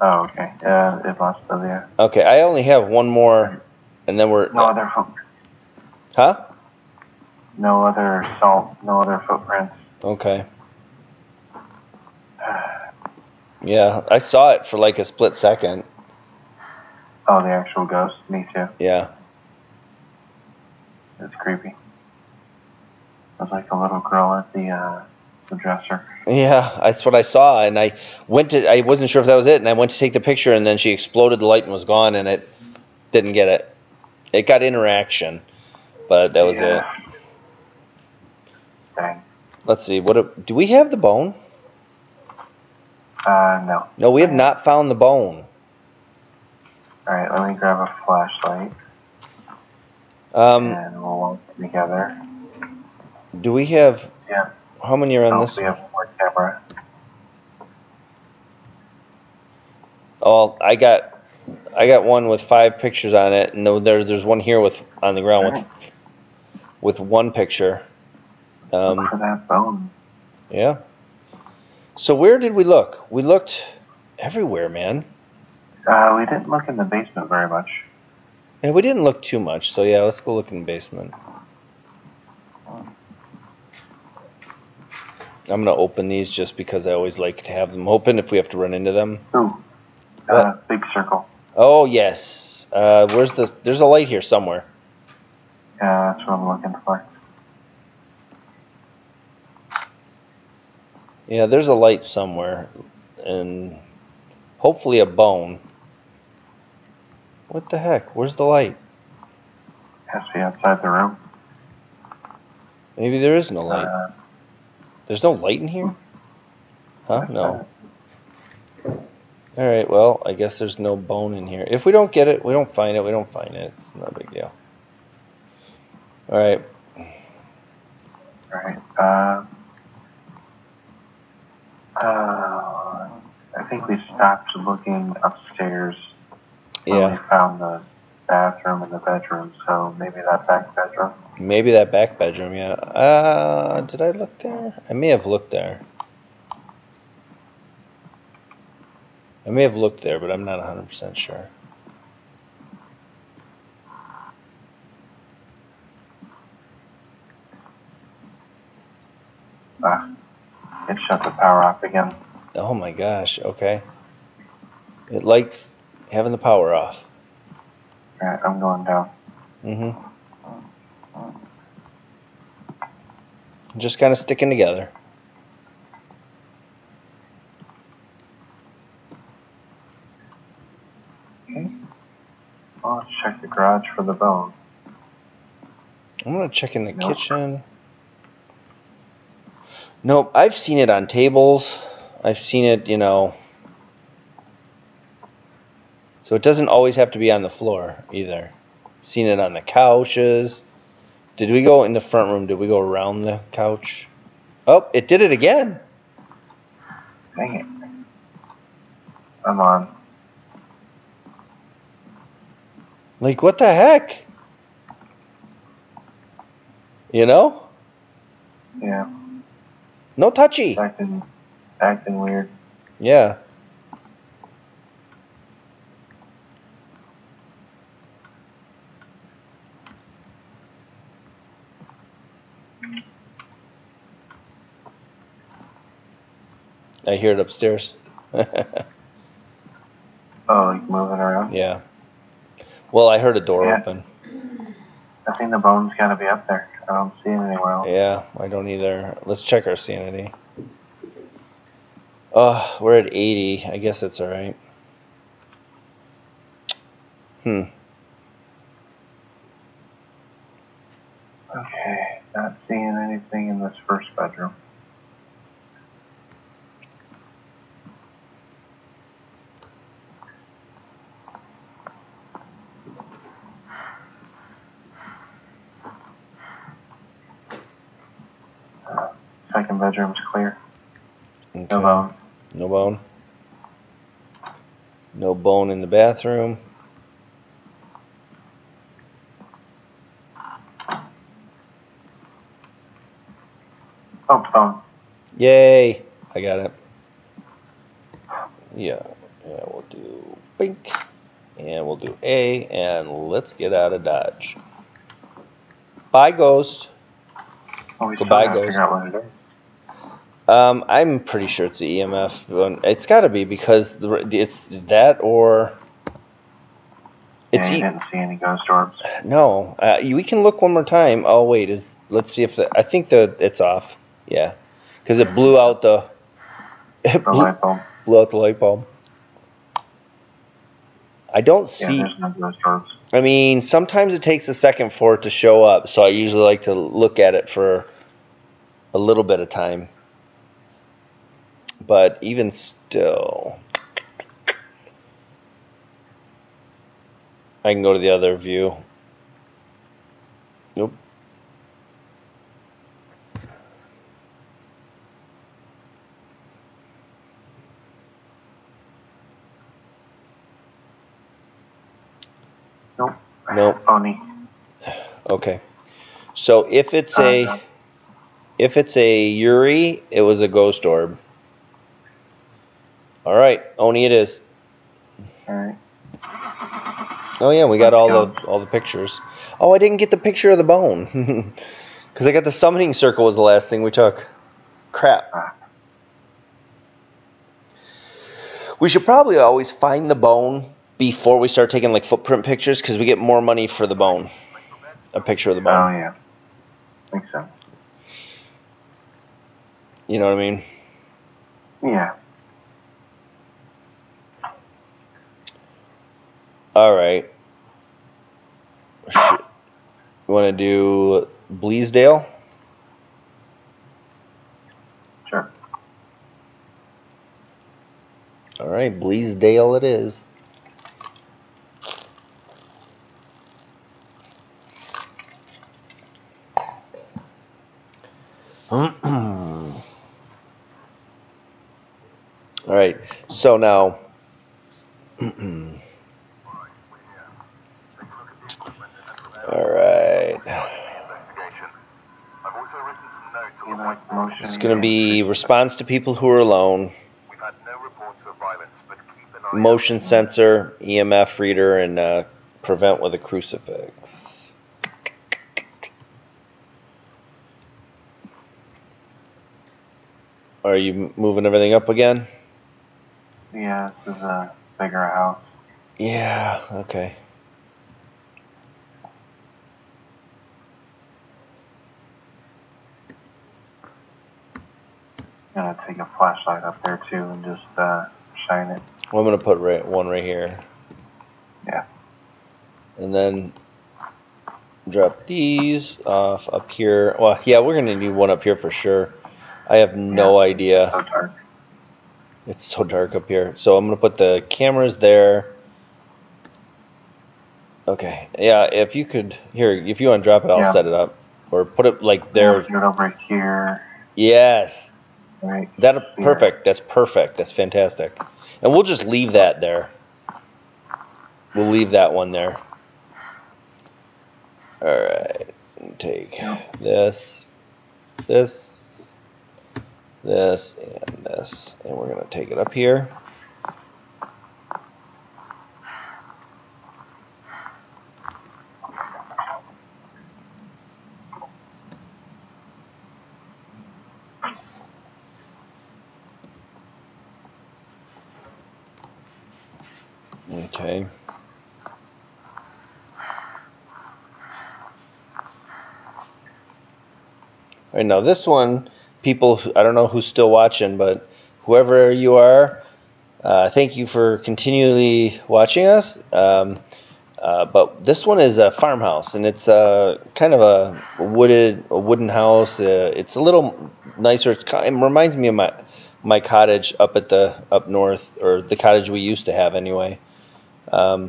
Oh, okay. Yeah, it must have, yeah. Okay, I only have one more, and then we're... No other footprints. Huh? No other salt, no other footprints. Okay. Yeah, I saw it for like a split second. Oh, the actual ghost? Me too. Yeah. It's creepy. It was like a little girl at the dresser. Yeah, that's what I saw, and I went to... I wasn't sure if that was it, and I went to take the picture, and then she exploded the light and was gone, and it didn't get it. It got interaction, but that was it. Dang. Let's see. Do we have the bone? No. No, we have not found the bone. All right, let me grab a flashlight. And we'll walk together. Do we have... Yeah. How many are on this? We have one more camera. Oh, I got one with 5 pictures on it, and there's one here with on the ground with one picture. Look for that bone. Yeah. So where did we look? We looked everywhere, man. We didn't look in the basement very much. Yeah, we didn't look too much, so yeah, let's go look in the basement. I'm going to open these just because I always like to have them open if we have to run into them. Ooh. Big circle. Oh, yes. Where's the... There's a light here somewhere. Yeah, that's what I'm looking for. Yeah, there's a light somewhere. And hopefully a bone. What the heck? Where's the light? It has to be outside the room. Maybe there is no light. There's no light in here? Huh? No. Alright, well, I guess there's no bone in here. If we don't get it, we don't find it, It's not a big deal. Alright. Alright, I think we stopped looking upstairs when we found the bathroom and the bedroom, so maybe that back bedroom. Maybe that back bedroom, yeah. Did I look there? I may have looked there. But I'm not 100% sure. It shut the power off again. Oh my gosh, okay. It likes having the power off. Alright, I'm going down. Mm-hmm. Just kind of sticking together. Okay. Well, let's check the garage for the bone. I'm going to check in the kitchen. Nope, I've seen it on tables. I've seen it, you know. So it doesn't always have to be on the floor either. Seen it on the couches. Did we go in the front room? Did we go around the couch? Oh, it did it again. Dang it. I'm on. Like, what the heck? You know? Yeah. No touchy. Acting weird. Yeah. I hear it upstairs. Oh, like moving around? Yeah. Well, I heard a door open. I think the bone's got to be up there. I don't see it anywhere else. Yeah, I don't either. Let's check our sanity. Oh, we're at 80. I guess that's all right. Hmm. Okay, not seeing anything in this first bedroom. Second bedroom's clear. Okay. No bone. No bone. No bone in the bathroom. Oh, bone. Yay! I got it. Yeah. Yeah, we'll do bink. And we'll do A. And let's get out of Dodge. Bye, ghost. Oh, goodbye, ghost. I'm pretty sure it's the EMF. It's got to be because it's that or it's. Yeah, you didn't see any ghost orbs. No, we can look one more time. Oh wait, let's see if I think it's off. Yeah, because it blew out the light bulb. Blew out the light bulb. I don't see. Yeah, there's no ghost orbs. I mean, sometimes it takes a second for it to show up, so I usually like to look at it for a little bit of time. But even still, I can go to the other view. Nope. Nope. Nope. Oni. Okay. So if it's a Yuri, it was a ghost orb. All right, Oni, it is. All right. Oh yeah, we got all the pictures. Oh, I didn't get the picture of the bone because I got the summoning circle was the last thing we took. Crap. We should probably always find the bone before we start taking like footprint pictures because we get more money for the bone. A picture of the bone. Oh yeah, makes sense. You know what I mean? Yeah. All right. You want to do Bleasdale? Sure. All right, Bleasdale it is. All right. So now all right. It's going to be response to people who are alone, motion sensor, EMF reader, and prevent with a crucifix. Are you moving everything up again? Yeah, this is a bigger house. Yeah, okay. I'm going to take a flashlight up there, too, and just shine it. Well, I'm going to put one right here. Yeah. And then drop these off up here. Well, yeah, we're going to need one up here for sure. I have no idea. It's so dark. It's so dark up here. So I'm going to put the cameras there. Okay. Yeah, if you could... Here, if you want to drop it, I'll set it up. Or put it, like, there. Put it over here. Yes. Right. That's perfect. That's perfect. That's fantastic. And we'll just leave that there. We'll leave that one there. All right. Take this, this, this, and this. And we're going to take it up here. Okay. All right, now this one, people, I don't know who's still watching, but whoever you are, thank you for continually watching us. But this one is a farmhouse, and it's kind of a wooden house. It's a little nicer. It reminds me of my cottage up north, or the cottage we used to have anyway. I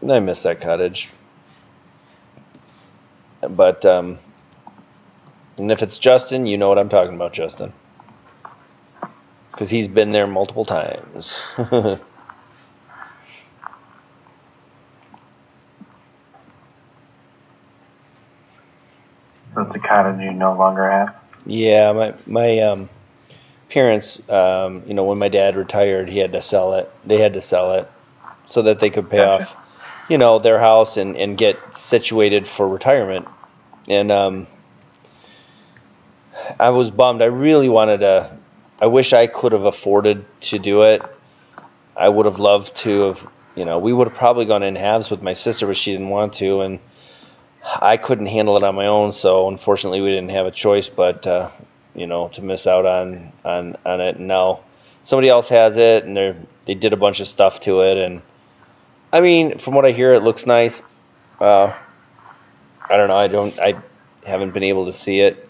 miss that cottage. But and if it's Justin, you know what I'm talking about, Justin, because he's been there multiple times. So it's a cottage you no longer have? Yeah, my parents, you know, when my dad retired, he had to sell it. They had to sell it so that they could pay off, you know, their house and get situated for retirement. And I was bummed. I really wanted to. I wish I could have afforded to do it. I would have loved to have, you know, we would have probably gone in halves with my sister, but she didn't want to, and I couldn't handle it on my own, so unfortunately we didn't have a choice but, you know, to miss out on it. And now somebody else has it, and they did a bunch of stuff to it. And I mean, from what I hear, it looks nice. I don't know. I haven't been able to see it.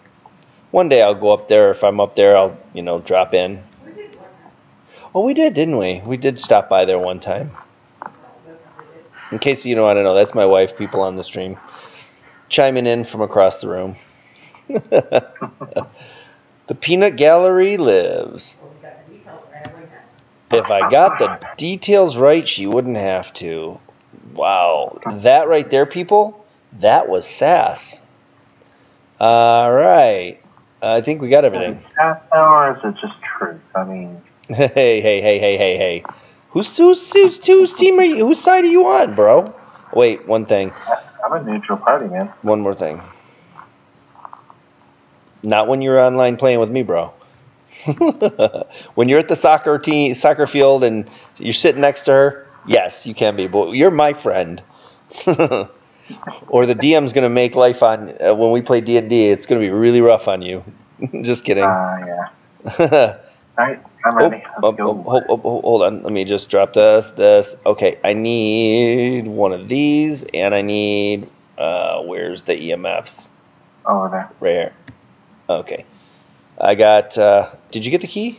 One day I'll go up there. If I'm up there, I'll, you know, drop in. Oh, we did, didn't we? We did stop by there one time. In case you know, I don't know. That's my wife. People on the stream chiming in from across the room. The peanut gallery lives. If I got the details right, she wouldn't have to. Wow. That right there, people, that was sass. All right. I think we got everything. Is it sass or is it just truth? I mean. Hey. Whose team are you? Whose side are you on, bro? Wait, one thing. I'm a neutral party, man. One more thing. Not when you're online playing with me, bro. When you're at the soccer field and you're sitting next to her, yes, you can be. But you're my friend. Or the DM's going to make life on when we play D&D. It's going to be really rough on you. Just kidding. Yeah. All right. I'm ready. Hold on. Let me just drop this. Okay, I need one of these, and I need, where's the EMFs? Over there. Right here. Okay. I got, did you get the key?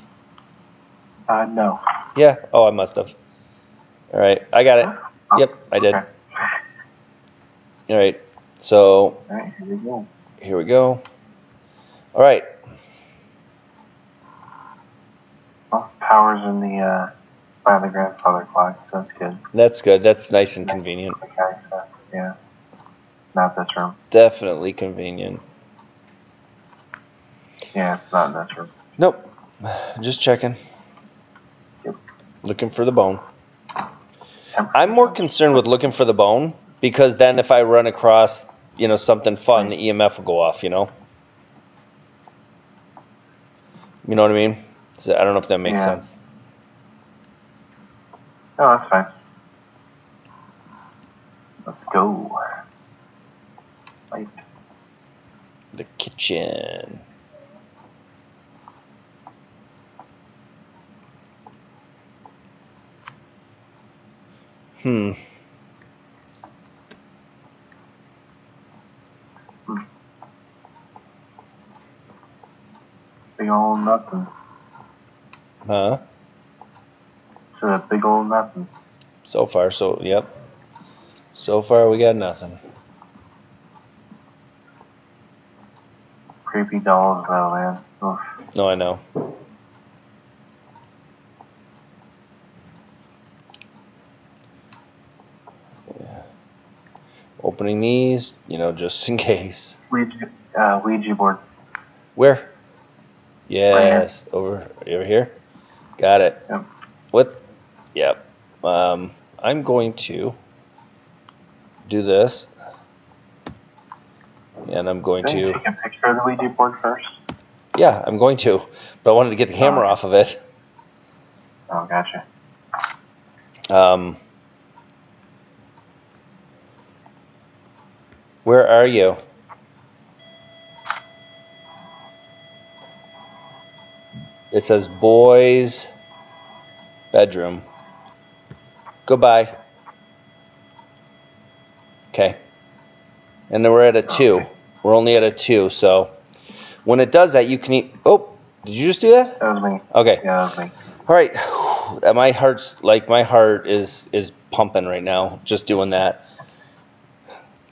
No. Yeah? Oh, I must have. All right. I got it. Oh, yep, I did. Okay. All right. So, all right, here we go. All right. Hours in the by the grandfather clock, so that's good. That's good. That's nice and convenient. Okay, so, yeah, not this room. Definitely convenient. Yeah, it's not in this room. Nope. Just checking. Yep. Looking for the bone. I'm more concerned with looking for the bone because then if I run across, you know, something fun, the EMF will go off. You know. You know what I mean? So I don't know if that makes sense. No, that's fine. Let's go. Right. The kitchen. Big old nothing. Huh? So that big old nothing. So far, yep. So far, we got nothing. Creepy dolls, though, man. Oof. No, I know. Yeah. Opening these, you know, just in case. Ouija board. Where? Yes, right over here. Got it. Yep. What? Yep. I'm going to do this, and I'm going to take a picture of the Ouija board first. Yeah, I'm going to, but I wanted to get the camera off of it. Oh, gotcha. Where are you? It says boys' bedroom. Goodbye. Okay. And then we're at a 2. Okay. We're only at a 2, so when it does that, you can eat. Oh, did you just do that? That was me. Okay. Yeah, that was me. All right. My heart's like my heart is pumping right now just doing that.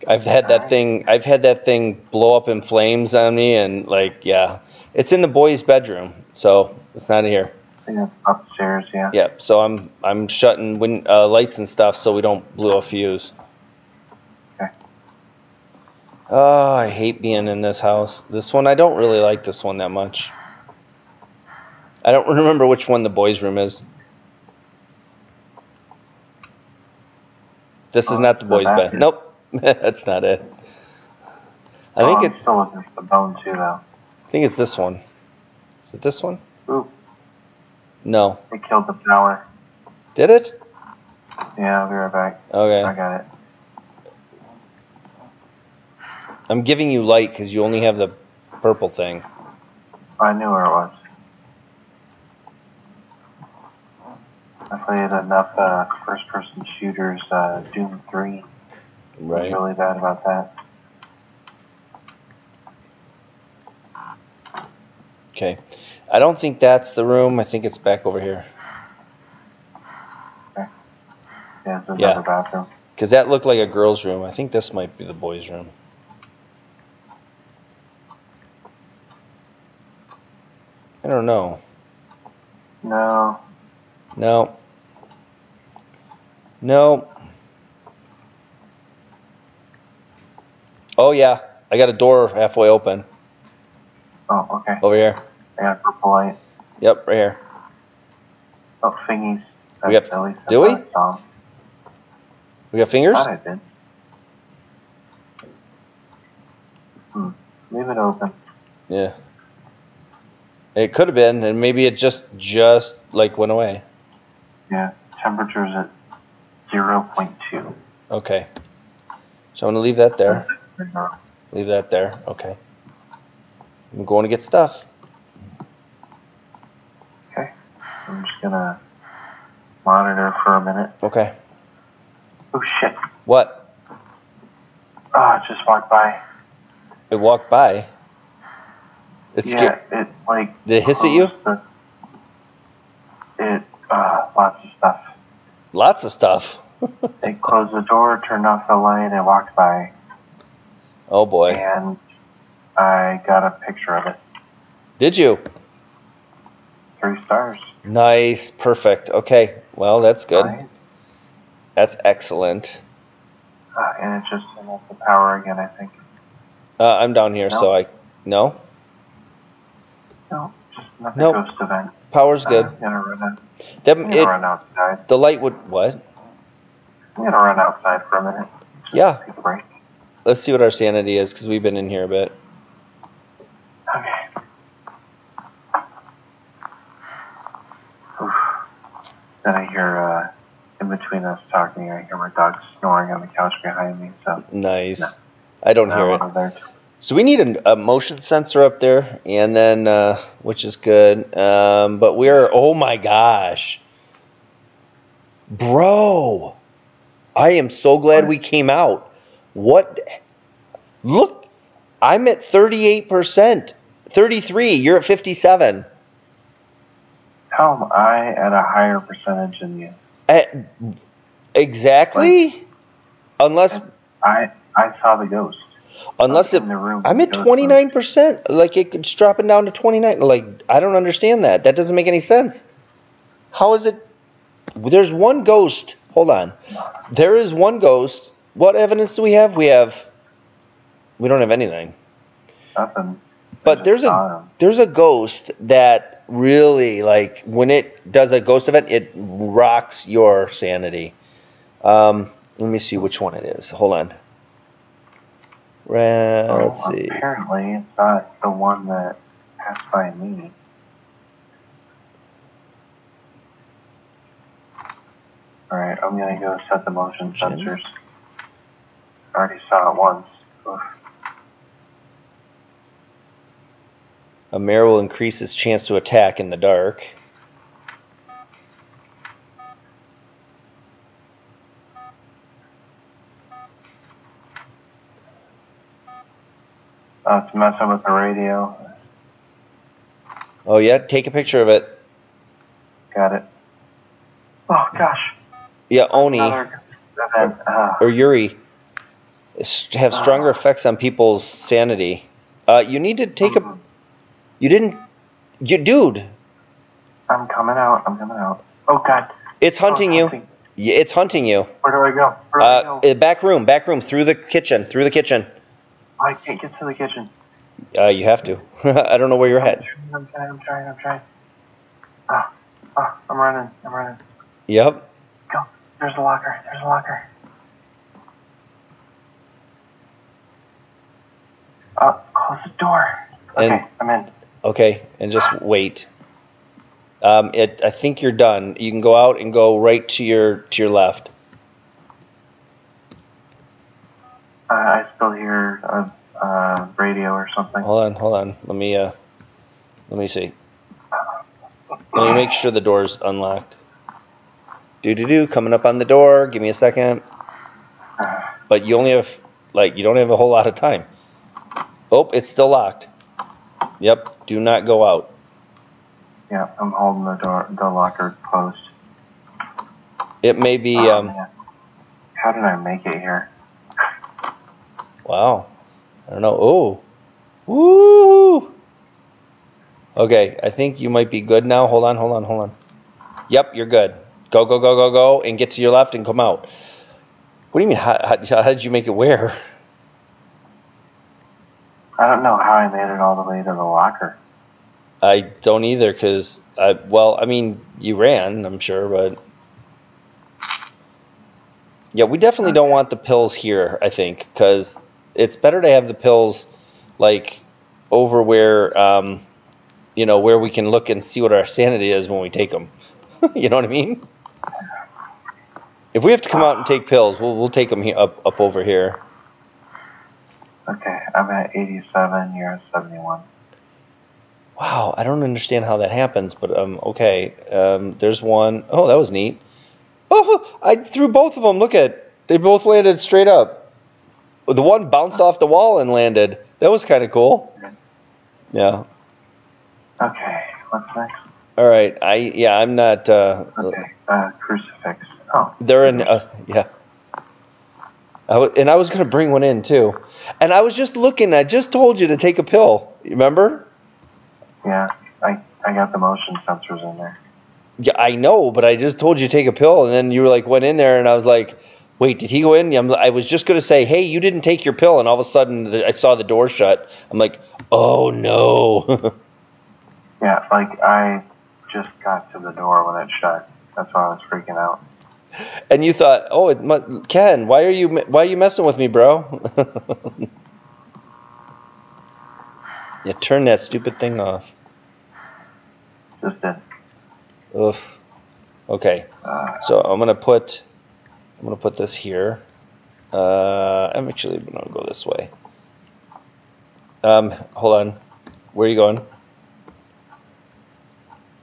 I've had that thing. I've had that thing blow up in flames on me, and like, yeah, it's in the boys' bedroom, so it's not here. Yeah, upstairs. Yeah. Yeah. So I'm shutting lights and stuff so we don't blow a fuse. Okay. Oh, I hate being in this house. This one, I don't really like this one that much. I don't remember which one the boys' room is. This is not the boys' bed. Nope. That's not it. I think it's the bone too, though. I think it's this one. Is it this one? Ooh. No. It killed the power. Did it? Yeah, I'll be right back. Okay. I got it. I'm giving you light because you only have the purple thing. I knew where it was. I played enough first-person shooters, Doom 3. Right. I'm really bad about that. Okay. I don't think that's the room. I think it's back over here. Okay. Yeah, it's another bathroom. Because that looked like a girl's room. I think this might be the boys' room. I don't know. No. No. No. Oh, yeah. I got a door halfway open. Oh, okay. Over here. I got purple light. Yep, right here. Oh, fingies. We got, do we? We got fingers? I thought I did. Leave it open. Yeah. It could have been, and maybe it just like went away. Yeah. Temperature's at 0.2. Okay. So I'm going to leave that there. Leave that there. Okay. I'm going to get stuff. Okay. I'm just going to monitor for a minute. Okay. Oh, shit. What? Oh, it just walked by. It walked by? It's scared. It, like... Did it hiss at you? Lots of stuff. Lots of stuff? It closed the door, turned off the light, and walked by. Oh, boy. And I got a picture of it. Did you? 3 stars. Nice. Perfect. Okay. Well, that's good. Right. That's excellent. And it just turned off the power again, I think. I'm down here, so I... No? No. Just nothing goes to vent. Power's good. I'm going to run out. I'm going to run outside. The light would... What? I'm going to run outside for a minute. Just take a break. Let's see what our sanity is, because we've been in here a bit. Okay. Oof. Then I hear, in between us talking, I hear my dog snoring on the couch behind me. So nice. No. I don't hear it. There. So we need a motion sensor up there, and then which is good. But we're, oh my gosh, bro! I am so glad we came out. What? Look, I'm at 38%. 33, you're at 57. How am I at a higher percentage than you? Exactly? Like, unless... I saw the ghost. Unless it... I'm at 29%. Like, it's dropping down to 29. Like, I don't understand that. That doesn't make any sense. How is it... There's one ghost. Hold on. There is one ghost... What evidence do we have? We don't have anything. Nothing. But there's a ghost that really, like, when it does a ghost event, it rocks your sanity. Let me see which one it is. Hold on. Let's see. Apparently, it's not the one that passed by me. Alright, I'm gonna go set the motion sensors. I already saw it once. Oof. A mare will increase its chance to attack in the dark. It's messing with the radio. Oh yeah, take a picture of it. Got it. Oh gosh. Yeah, Oni or Yuri have stronger effects on people's sanity. You need to take a. You didn't. You dude. I'm coming out. I'm coming out. Oh god. It's hunting you. It's hunting you. Where do I go? Where do I go? Back room. Back room. Through the kitchen. Through the kitchen. I can't get to the kitchen. You have to. I don't know where you're at. I'm trying. I'm running. Yep. Go. There's a locker. Close the door. Okay, and, I'm in. Okay, and just wait. I think you're done. You can go out and go right to your left. I still hear a radio or something. Hold on. Let me see. Let me make sure the door's unlocked. Coming up on the door. Give me a second. But you only have you don't have a whole lot of time. Oh, it's still locked. Yep. Do not go out. Yeah, I'm holding the door, the locker closed. It may be. Man. How did I make it here? Wow. I don't know. Oh. Woo. Okay, I think you might be good now. Hold on. Yep, you're good. Go, and get to your left and come out. What do you mean, how did you make it where? I don't know how I made it all the way to the locker. I don't either, because, you ran, I'm sure, but... Yeah, we definitely don't want the pills here, I think, because it's better to have the pills, over where... you know, where we can look and see what our sanity is when we take them. You know what I mean? If we have to come out and take pills, we'll take them up over here. Okay, I'm at 87, you're at 71. Wow, I don't understand how that happens, but okay. There's one. Oh, that was neat. Oh, I threw both of them. Look at, they both landed straight up. The one bounced off the wall and landed. That was kind of cool. Yeah. Okay, what's next? All right, I'm not... okay, crucifix. Oh. They're in, yeah. I was going to bring one in, too. And I was just looking, I just told you to take a pill, remember? Yeah, I got the motion sensors in there. Yeah, I know, but I just told you to take a pill, and then you were went in there, and I was like, wait, did he go in? I was just going to say, hey, you didn't take your pill, and all of a sudden I saw the door shut. I'm like, oh, no. Yeah, I just got to the door when it shut. That's why I was freaking out. And you thought, oh, it must, Ken, why are you messing with me, bro? Yeah, turn that stupid thing off. Just did. Oof. Okay. So I'm gonna put this here. I'm actually gonna go this way. Hold on. Where are you going?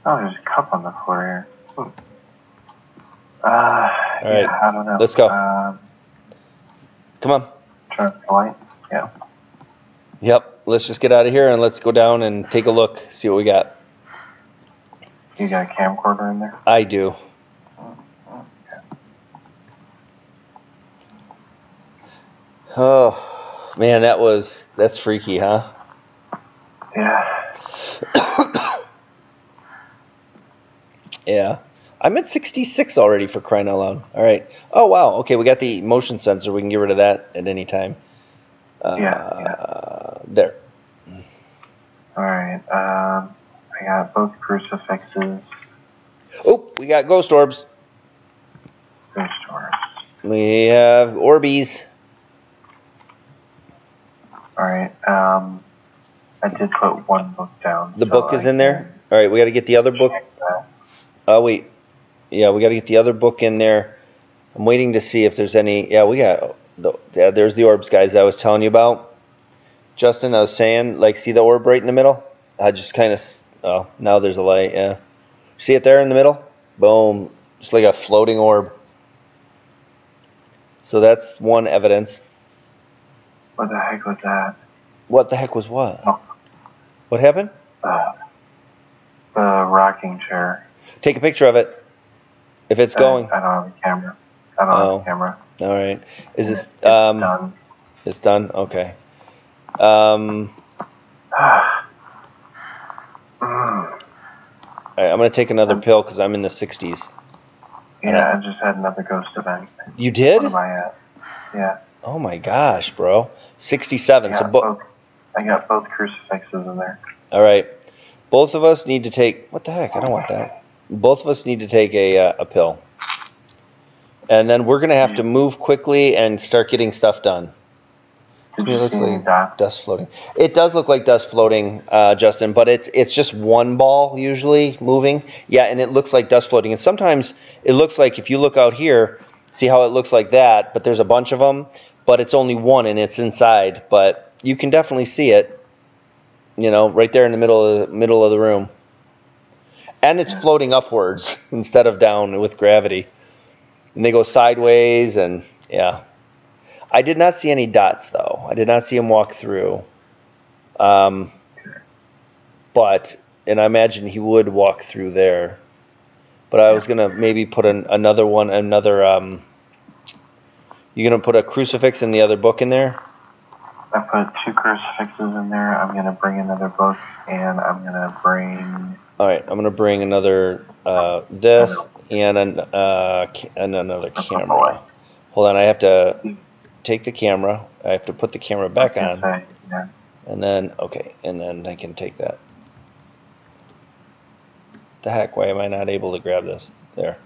Oh, there's a cup on the floor here. All right. Yeah, I don't know. Let's go. Come on. Turn up the light. Yeah. Yep. Let's just get out of here and let's go down and take a look, see what we got. You got a camcorder in there? I do. Okay. Oh, man, that's freaky, huh? Yeah. Yeah. I'm at 66 already, for crying out loud. All right. Oh, wow. Okay, we got the motion sensor. We can get rid of that at any time. Yeah. There. All right. I got both crucifixes. Oh, we got ghost orbs. Ghost orbs. We have Orbeez. All right. I did put one book down. The book is in there? All right, we got to get the other book. Oh, wait. Yeah, we got to get the other book in there. I'm waiting to see if there's any. Yeah, we got. There's the orbs, guys, I was telling you about. Justin, I was saying, like, see the orb right in the middle? I just kind of. Oh, now there's a light. Yeah. See it there in the middle? Boom. Just like a floating orb. So that's one evidence. What the heck was that? What the heck was what? Oh. What happened? The rocking chair. Take a picture of it. If it's going. I don't have a camera. I don't have a camera. All right. Is this... it's done. It's done? Okay. All right, I'm going to take another pill because I'm in the 60s. Yeah, I just had another ghost event. You did? What am I at? Yeah. Oh, my gosh, bro. 67. So I got both crucifixes in there. All right. Both of us need to take... What the heck? I don't want that. Both of us need to take a pill. And then we're going to have to move quickly and start getting stuff done. It looks like dust floating. It does look like dust floating, Justin, but it's just one ball usually moving. Yeah, and it looks like dust floating. And sometimes it looks like, if you look out here, see how it looks like that, but there's a bunch of them, but it's only one and it's inside. But you can definitely see it, you know, right there in the middle of the room. And it's floating upwards instead of down with gravity. And they go sideways and, yeah. I did not see any dots, though. I did not see him walk through. And I imagine he would walk through there. But I was going to maybe put another one, you're going to put a crucifix in the other book in there? I put two crucifixes in there. I'm going to bring another book, and I'm going to bring... All right, I'm going to bring another, this, and another camera. Hold on, I have to... take the camera. I have to put the camera back on. Yeah. And then, okay, and then I can take that. The heck, why am I not able to grab this? There.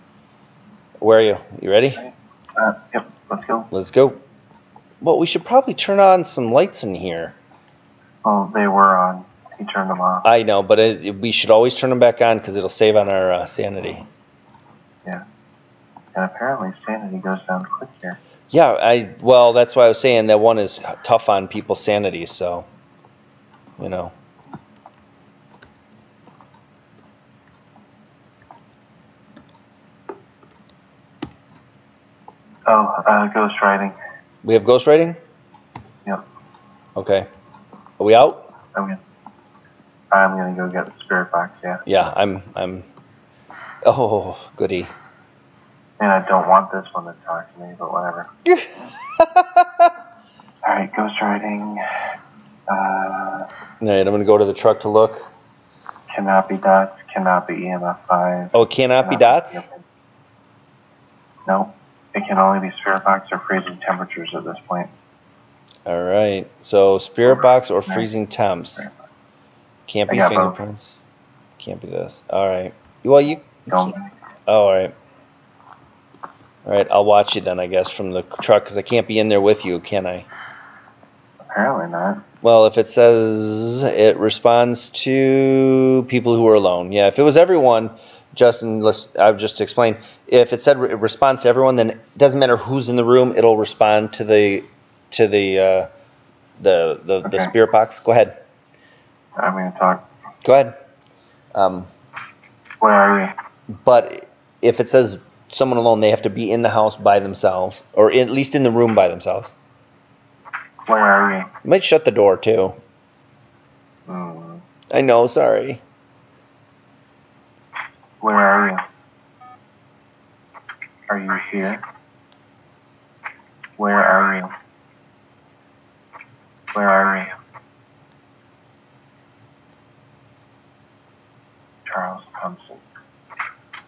Where are you? You ready? Yep, let's go. Let's go. Well, we should probably turn on some lights in here. Oh, they were on. He turned them off. I know, but we should always turn them back on because it'll save on our sanity. Yeah. And apparently sanity goes down quick here. Yeah, well, that's why I was saying that one is tough on people's sanity, so, you know. Oh, ghostwriting. We have ghostwriting? Yep. Okay. Are we out? I'm gonna go get the spirit box, yeah. Yeah, oh, goody. And I don't want this one to talk to me, but whatever. All right, ghostwriting. All right, I'm going to go to the truck to look. Cannot be dots, cannot be EMF 5. Oh, cannot be dots? No, it can only be spirit box or freezing temperatures at this point. All right, so spirit box or freezing temps. Can't be fingerprints. Both. Can't be this. All right. Well, all right. All right, I'll watch you then, I guess, from the truck, because I can't be in there with you, can I? Apparently not. Well, if it says it responds to people who are alone. Yeah, if it was everyone, Justin, I've just explained. If it said it responds to everyone, then it doesn't matter who's in the room, it'll respond to the spirit box. Go ahead. I'm going to talk. Go ahead. Where are we? But if it says... someone alone, they have to be in the house by themselves, or at least in the room by themselves. Where are we? You might shut the door, too. I know, sorry. Where are you? Are you here? Where are you? Where are you? Charles Thompson.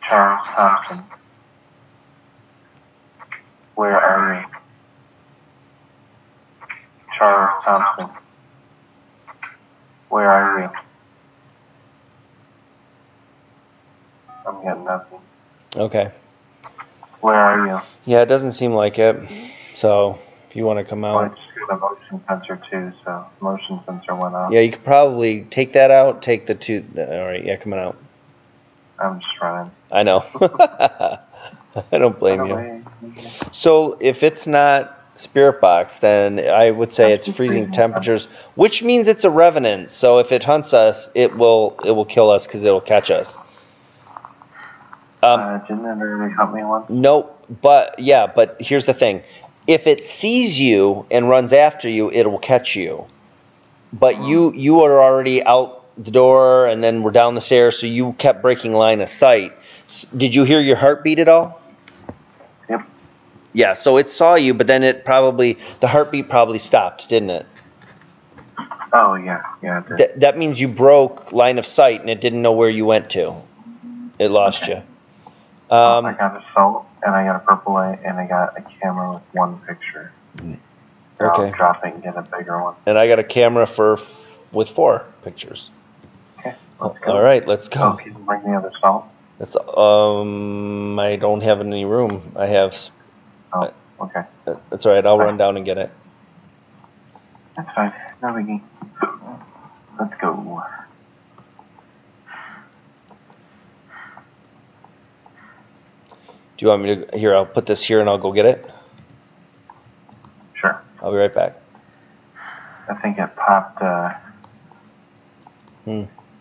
Charles Thompson. Where are you? Charles Thompson. Where are you? I'm getting nothing. Okay. Where are you? Yeah, it doesn't seem like it. So, if you want to come out. I just got a motion sensor too, so motion sensor went out. Yeah, you could probably take that out, take the two. All right, yeah, coming out. I'm just running. I know. I don't blame you. So if it's not Spirit Box, then I would say it's freezing temperatures, which means it's a revenant. So if it hunts us, it will kill us because it'll catch us. Didn't it really hunt me once? No, but yeah, but here's the thing: if it sees you and runs after you, it will catch you. But you are already out the door, and then we're down the stairs, so you kept breaking line of sight. Did you hear your heartbeat at all? Yep. Yeah, so it saw you, but then it probably, the heartbeat probably stopped, didn't it? Oh, yeah. Yeah, it did. That means you broke line of sight, and it didn't know where you went to. It lost you. I got a salt, and I got a purple light, and I got a camera with one picture. Okay. Now I'm dropping in a bigger one. And I got a camera with 4 pictures. Okay, let's go. All right, let's go. Oh, can you bring the other salt? That's I don't have any room. I have. Oh, okay. That's all right. I'll run down and get it. That's fine. No biggie. Let's go. Do you want me to? Here, I'll put this here and I'll go get it. Sure. I'll be right back. I think it popped.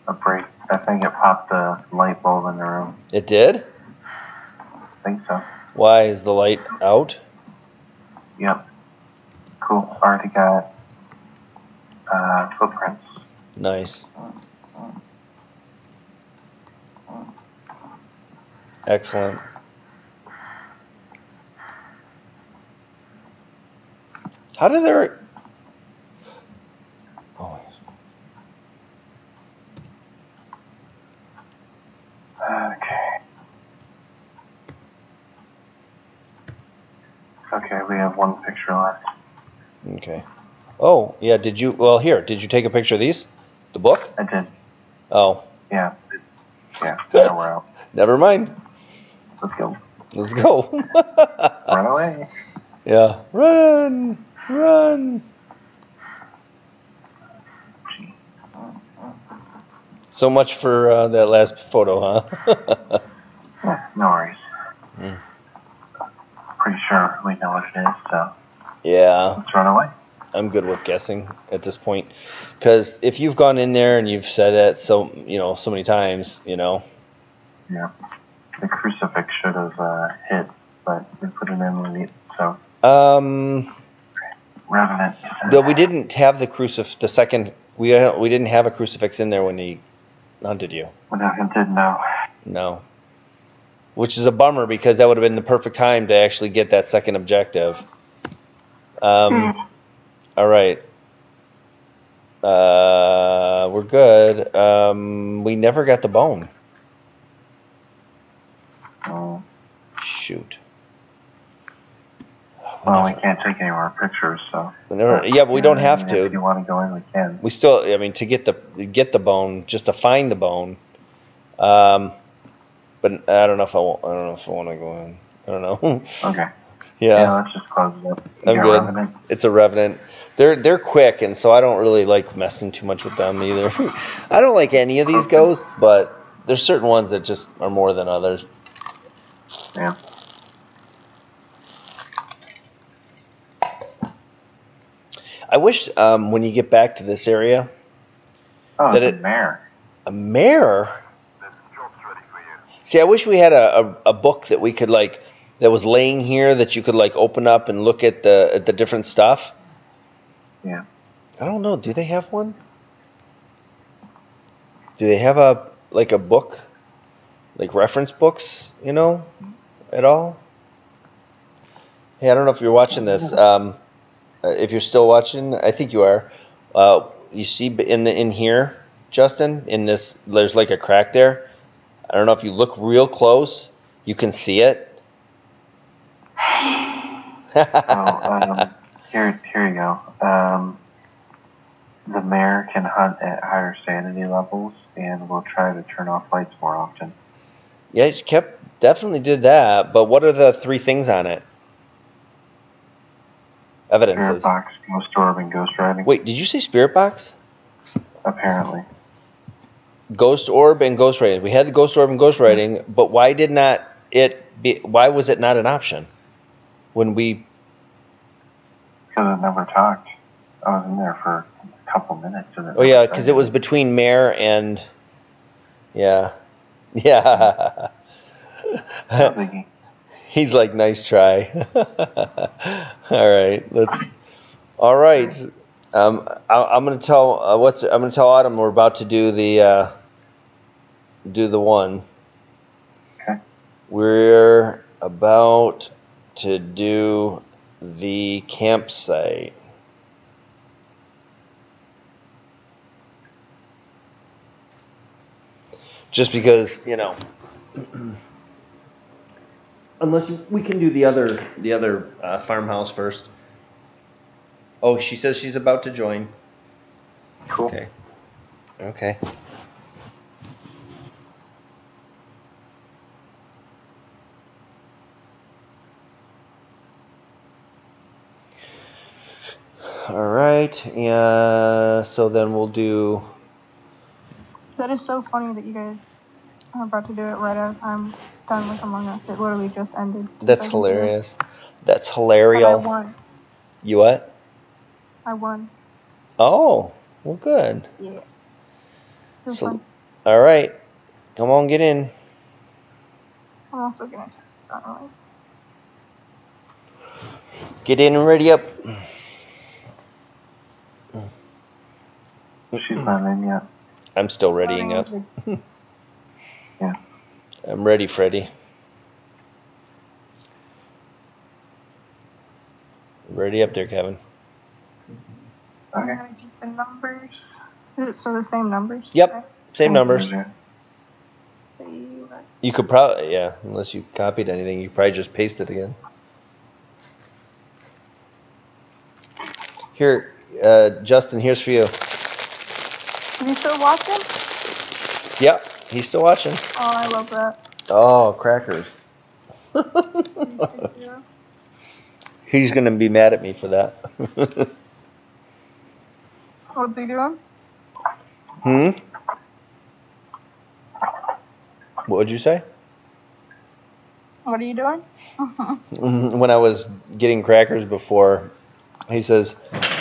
A break. I think it popped a light bulb in the room. It did? I think so. Why? Is the light out? Yep. Cool. Already got footprints. Nice. Excellent. How did there... Okay, we have one picture left. Okay. Oh, yeah, did you... Well, here, did you take a picture of these? The book? I did. Oh. Yeah. Yeah, now we're out. Never mind. Let's go. Let's go. Run away. Yeah. Run! Run! So much for that last photo, huh? Yeah, no worries. Mm. Pretty sure we know what it is, so yeah, let's run away. I'm good with guessing at this point, because if you've gone in there and you've said it so many times, Yeah, the crucifix should have hit, but we put it in with it. So Revenant. Though we didn't have the crucifix. The second we didn't have a crucifix in there when he hunted you. When I hunted, no. No. Which is a bummer, because that would have been the perfect time to actually get that second objective. All right. We're good. We never got the bone. Oh. Shoot. Well, we can't take any more pictures, so. Yeah, but we don't have to. If you want to go in, we can. We still, I mean, to get the bone, just to find the bone. But I don't know if I want to go in. I don't know. Okay. Yeah, let's just close it up. I'm good. Revenant. It's a revenant. They're quick, and so I don't really like messing too much with them either. I don't like any of these ghosts, but there's certain ones that just are more than others. Yeah. I wish when you get back to this area. Oh, that it's a mare. A mare. See, I wish we had a book that we could that was laying here that you could open up and look at the different stuff. Yeah. I don't know. Do they have one? Do they have a book, reference books? At all? Hey, I don't know if you're watching this. If you're still watching, I think you are. You see in here, Justin, in this, there's a crack there. I don't know if you look real close, you can see it. Here you go. The mare can hunt at higher sanity levels and will try to turn off lights more often. Yeah, she definitely did that, but what are the 3 things on it? Evidences. Spirit box, ghost orb, and ghost riding. Wait, did you say spirit box? Apparently. Ghost orb and ghost writing. We had the ghost orb and ghost writing, but why was it not an option? when we... Because I never talked. I was in there for a couple minutes. Oh, yeah, because it was between Mare and... Yeah. Yeah. He's like, nice try. All right, let's... All right, I'm gonna tell I'm gonna tell Autumn we're about to do the one. Okay. We're about to do the campsite. Just because, you know, unless we can do the other farmhouse first. Oh, she says she's about to join. Cool. Okay. Okay. All right. Yeah. So then we'll do. That is so funny that you guys are about to do it right as I'm done with Among Us. It literally just ended. That's hilarious. That's hilarious. I won. You what? I won. Oh, well, good. Yeah. So, fun. All right. Come on, get in. I'm also going to text. Not really. Get in and ready up. She's not in yet. I'm still readying up. Yeah. I'm ready, Freddy. Ready up there, Kevin. Okay. I'm going to keep the numbers. Is it still the same numbers? Yep, same numbers. You could probably, yeah, unless you copied anything, you probably just paste it again. Here, Justin, here's for you. Is he still watching? Yep, he's still watching. Oh, I love that. Oh, crackers. He's going to be mad at me for that. What's he doing? Hmm? What would you say? What are you doing? When I was getting crackers before, he says,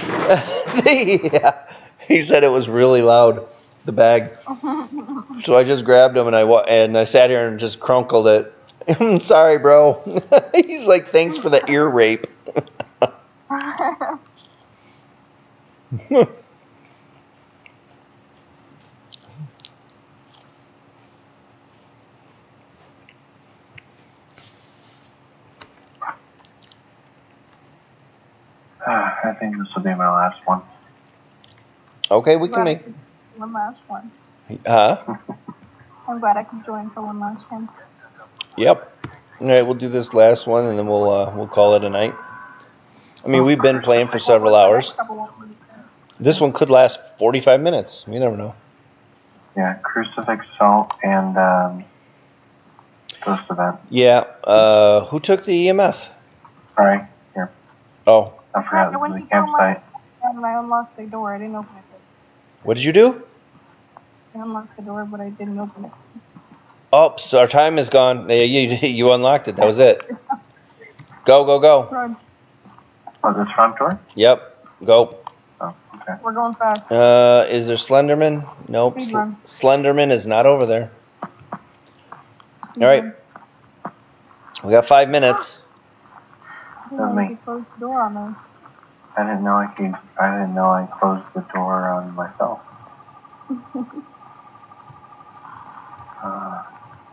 yeah. He said it was really loud, the bag. So I just grabbed him and I sat here and just crunkled it. I'm sorry, bro. He's like, thanks for the ear rape. I think this will be my last one. Okay, we can make one last one. Huh? I'm glad I can join for one last one. Yep. All right, we'll do this last one, and then we'll call it a night. I mean, we've been playing for several hours. This one could last 45 minutes. You never know. Yeah, crucifix, salt, and most of that. Yeah. Who took the EMF? All right. Here. Oh. I forgot the campsite. I unlocked the door. I didn't open it. What did you do? I unlocked the door, but I didn't open it. Oh, so our time is gone. You unlocked it. That was it. Go, go, go. Run. Oh, this front door? Yep. Go. Oh, okay. We're going fast. Is there Slenderman? Nope. Slenderman is not over there. All right. We got 5 minutes. I closed the door on us. I didn't know I closed the door on myself.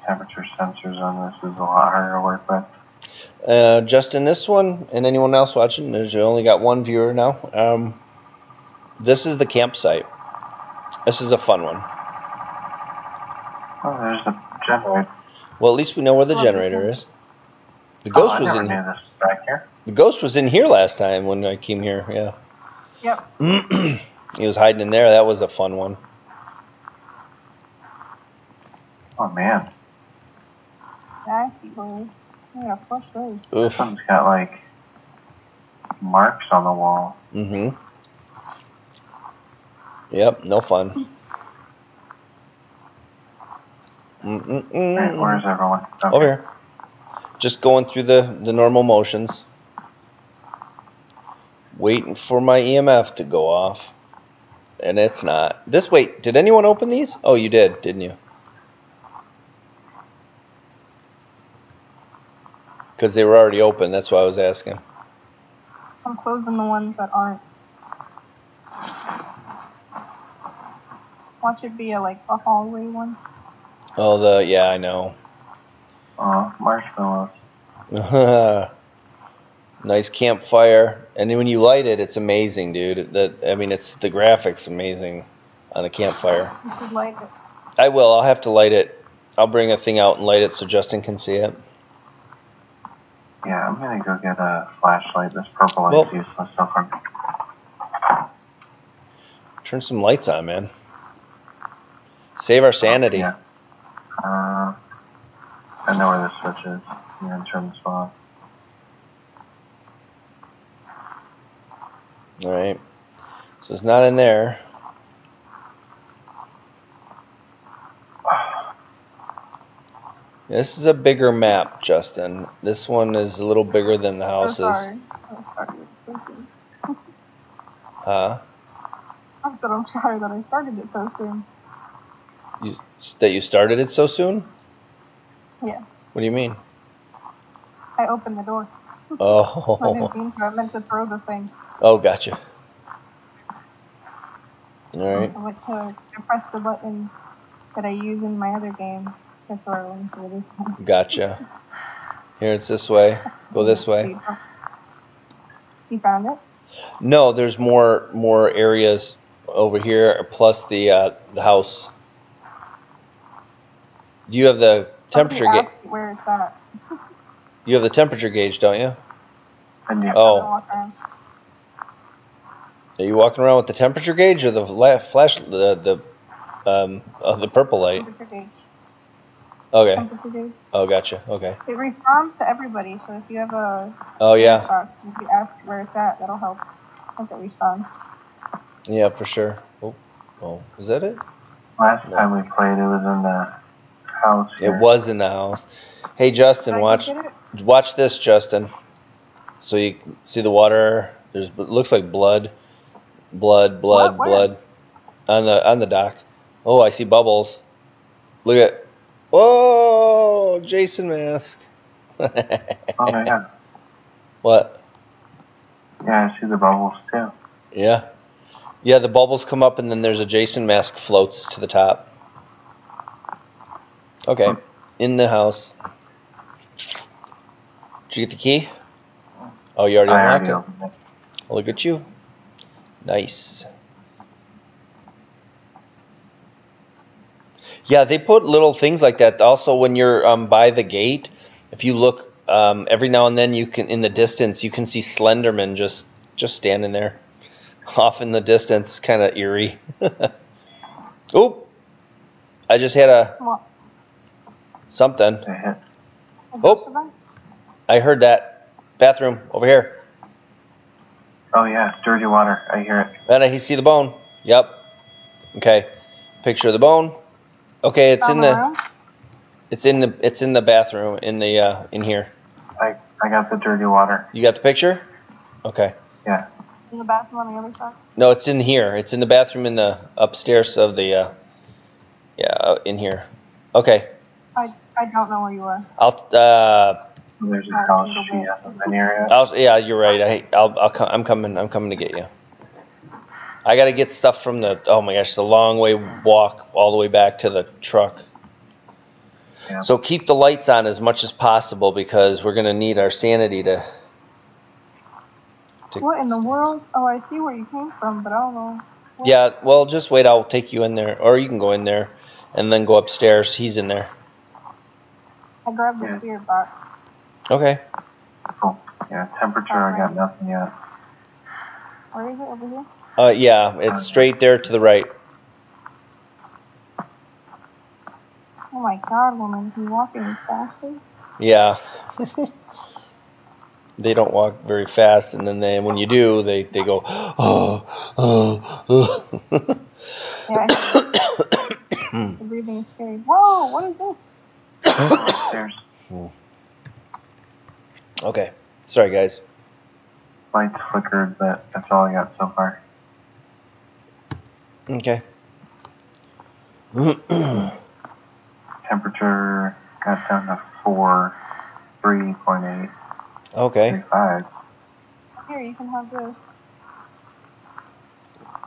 Temperature sensors on this is a lot harder to work with. Just in this one, and anyone else watching, there's only got one viewer now. This is the campsite. This is a fun one. Oh, there's the generator. Well, at least we know where the generator is. The ghost was in here. Back here. The ghost was in here last time when I came here. Yeah. Yep. He was hiding in there. That was a fun one. Oh man. Nasty boy. Yeah, flush those. This one's got like marks on the wall. Mm-hmm. Yep, no fun. Hey, where's everyone? Okay. Over here. Just going through the normal motions. waiting for my EMF to go off. And it's not. This, wait, did anyone open these? Oh, you did, didn't you? Because they were already open, that's why I was asking. I'm closing the ones that aren't. Watch it be a, like a hallway one. Oh, the, yeah, I know. Oh, marshmallows. Nice campfire. And then when you light it, it's amazing, dude. That, I mean, it's the graphics amazing on the campfire. You should light it. I will. I'll have to light it. I'll bring a thing out and light it so Justin can see it. Yeah, I'm going to go get a flashlight. This purple light is useless so far. Turn some lights on, man. Save our sanity. Yeah. I know where the switch is. I'm going to turn this off. Alright. So it's not in there. This is a bigger map, Justin. This one is a little bigger than the houses. I'm sorry that I started it so soon. Huh? I said I'm sorry that I started it so soon. That you started it so soon? Yeah. What do you mean? I opened the door. Oh. I didn't mean to. I meant to throw the thing. Oh, gotcha. Alright. I went to press the button that I use in my other game to throw into this one. Gotcha. Here, it's this way. Go this way. You found it? No, there's more areas over here, plus the house. You have the temperature gauge. Where is that? You have the temperature gauge, don't you? Oh. Are you walking around with the temperature gauge or the flash, the purple light? Temperature gauge. Okay. Temperature gauge. Oh, gotcha. Okay. It responds to everybody, so if you have a box, if you ask where it's at, that'll help. I think it responds. Yeah, for sure. Oh, is that it? Last time we played, it was in the house. Here. It was in the house. Hey, Justin, watch this, Justin. So you see the water. There's it looks like blood. Blood, what? Blood, on the dock. Oh, I see bubbles. Look at, oh, Jason mask. Oh my God. What? Yeah, I see the bubbles too. Yeah, yeah. The bubbles come up, and then there's a Jason mask floats to the top. Okay, in the house. Did you get the key? Oh, you already unlocked it. Oh, look at you. Nice. Yeah, they put little things like that. Also, when you're by the gate, if you look every now and then, you can in the distance you can see Slenderman just standing there, off in the distance, kind of eerie. Oop! I just had something. Oh, I heard that. Bathroom over here. Oh, yeah, dirty water. I hear it. And I see the bone. Yep. Okay. Picture of the bone. Okay, it's in the room? It's in the bathroom in here. I got the dirty water. You got the picture? Okay. Yeah. In the bathroom on the other side? No, it's in here. It's in the bathroom in the upstairs of the in here. Okay. I don't know where you are. There's a college street up in area. Yeah, you're right. I'm coming to get you. I got to get stuff from the. Oh my gosh, the long way walk all the way back to the truck. Yeah. So keep the lights on as much as possible because we're gonna need our sanity to. What in the world? Oh, I see where you came from, but I don't know. What? Yeah, well, just wait. I'll take you in there, or you can go in there, and then go upstairs. He's in there. I grabbed the spirit box. Okay. Cool. Yeah, temperature, I got nothing yet. Where is it, over here? Yeah, it's straight there to the right. Oh my God, woman, you walking faster? Yeah. They don't walk very fast, and then when you do, they go, oh. Yeah, the breathing is scary. Whoa, what is this? Okay, sorry guys. lights flickered, but that's all I got so far. Okay. Temperature got down to 3.8. Okay. 35. Here, you can have this.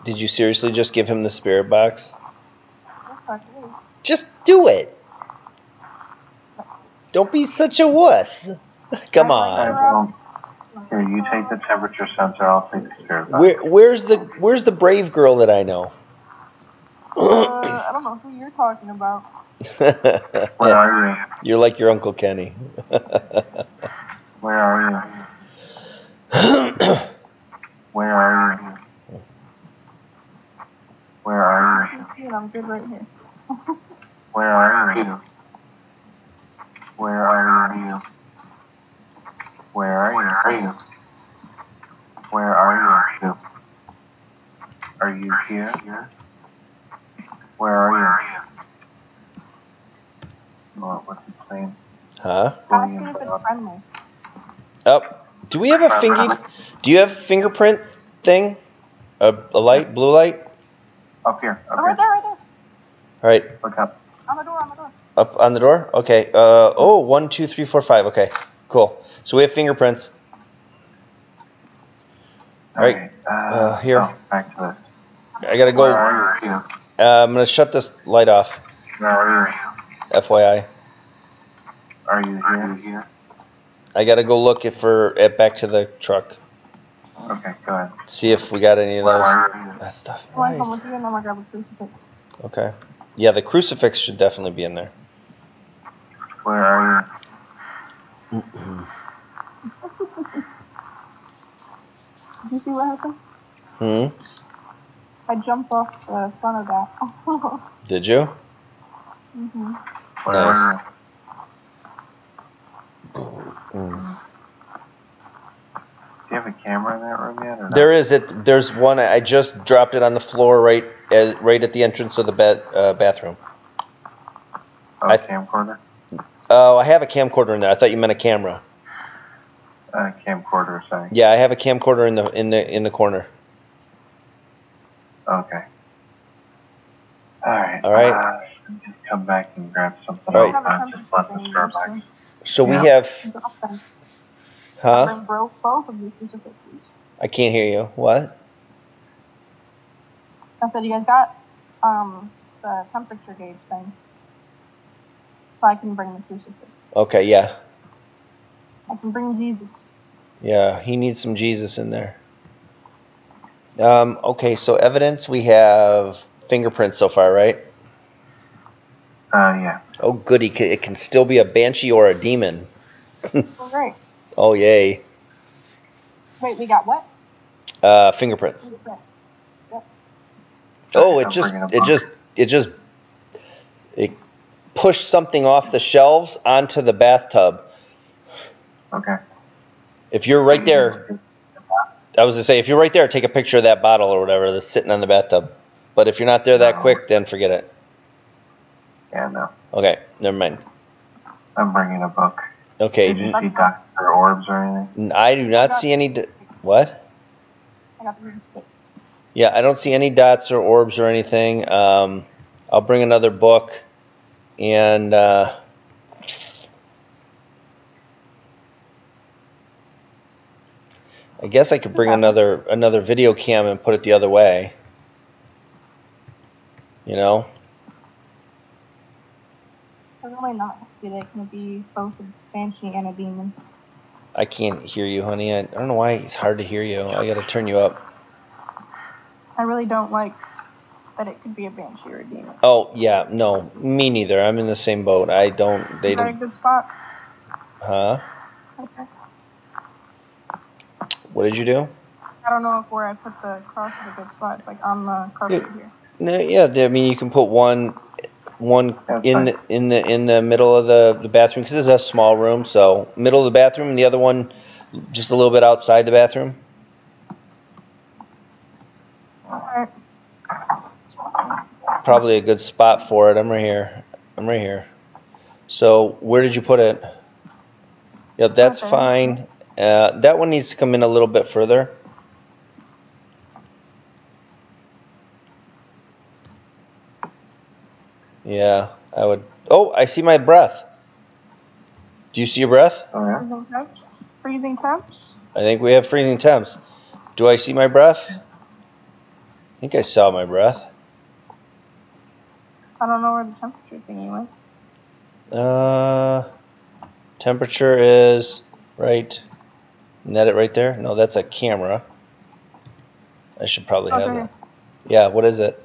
Did you seriously just give him the spirit box? Just do it. Don't be such a wuss. Come on. Here, you take the temperature sensor. I'll take the spirit box. Where's the brave girl that I know? I don't know who you're talking about. Where are you? You're like your Uncle Kenny. Where are you? Where are you? Where are you? I'm good right here. Where are you? Where are you? Where are you? Where are you? Are you here? Where are you? What's his name? Huh? Up. Do we have a Do you have a fingerprint thing? A light, blue light? Up here. Up right there, right there. All right. Look up. On the door, on the door. Up on the door? Okay. Oh, 1, 2, 3, 4, 5. Okay, cool. So we have fingerprints. All right. Here. Oh, back to this. I got to go. Where are you? I'm going to shut this light off. Where are you? FYI. Are you here? I got to go look at back to the truck. Okay, go ahead. See if we got any of those. That stuff. Right. Okay. Yeah, the crucifix should definitely be in there. Where are you? Did you see what happened? I jumped off the front of that. Did you? Mm-hmm. Where nice. Do you have a camera in that room yet? Or there is. There's one. I just dropped it on the floor right at the entrance of the bathroom. Oh, camcorder? Oh, I have a camcorder in there. I thought you meant a camera. Camcorder, sorry. Yeah, I have a camcorder in the corner. Okay. All right. All right. Just come back and grab something. All right. Just let the star back. So we have. Huh? I can't hear you. What? I said you guys got the temperature gauge thing, so I can bring the crucifix. Okay, yeah. I can bring Jesus. Yeah, he needs some Jesus in there. Okay, so evidence, we have fingerprints so far, right? Yeah. Oh, goody. It can still be a banshee or a demon. Oh, great. Oh, yay. Wait, we got what? Fingerprints. Yep. Oh, it pushed something off the shelves onto the bathtub. Okay. If you're right there, I was going to say, if you're right there, take a picture of that bottle or whatever that's sitting on the bathtub. But if you're not there that quick, then forget it. Yeah, no. Okay, never mind. I'm bringing a book. Okay. Did you see Dr. Orbs or anything? I do not see any... What? I got the newspaper. Yeah, I don't see any dots or orbs or anything. I'll bring another book. And... I guess I could bring another video cam and put it the other way. You know? Probably not. It can be both a banshee and a demon. I can't hear you, honey. I don't know why it's hard to hear you. I got to turn you up. I really don't like that it could be a banshee or a demon. Oh, yeah. No, me neither. I'm in the same boat. I don't... Is that a good spot? Huh? Okay. What did you do? I don't know if where I put the cross is a good spot. It's like on the carpet here. No, yeah, I mean, you can put one in the middle of the bathroom, because this is a small room, so middle of the bathroom, and the other one just a little bit outside the bathroom. All right. Probably a good spot for it. I'm right here. So where did you put it? Yep, that's fine. That one needs to come in a little bit further. Yeah, I would. Oh, I see my breath. Do you see your breath? Oh, yeah. Freezing temps? I think we have freezing temps. Do I see my breath? I think I saw my breath. I don't know where the temperature thingy went. Temperature is right. Isn't that it right there? No, that's a camera. I should probably have that. Yeah, what is it?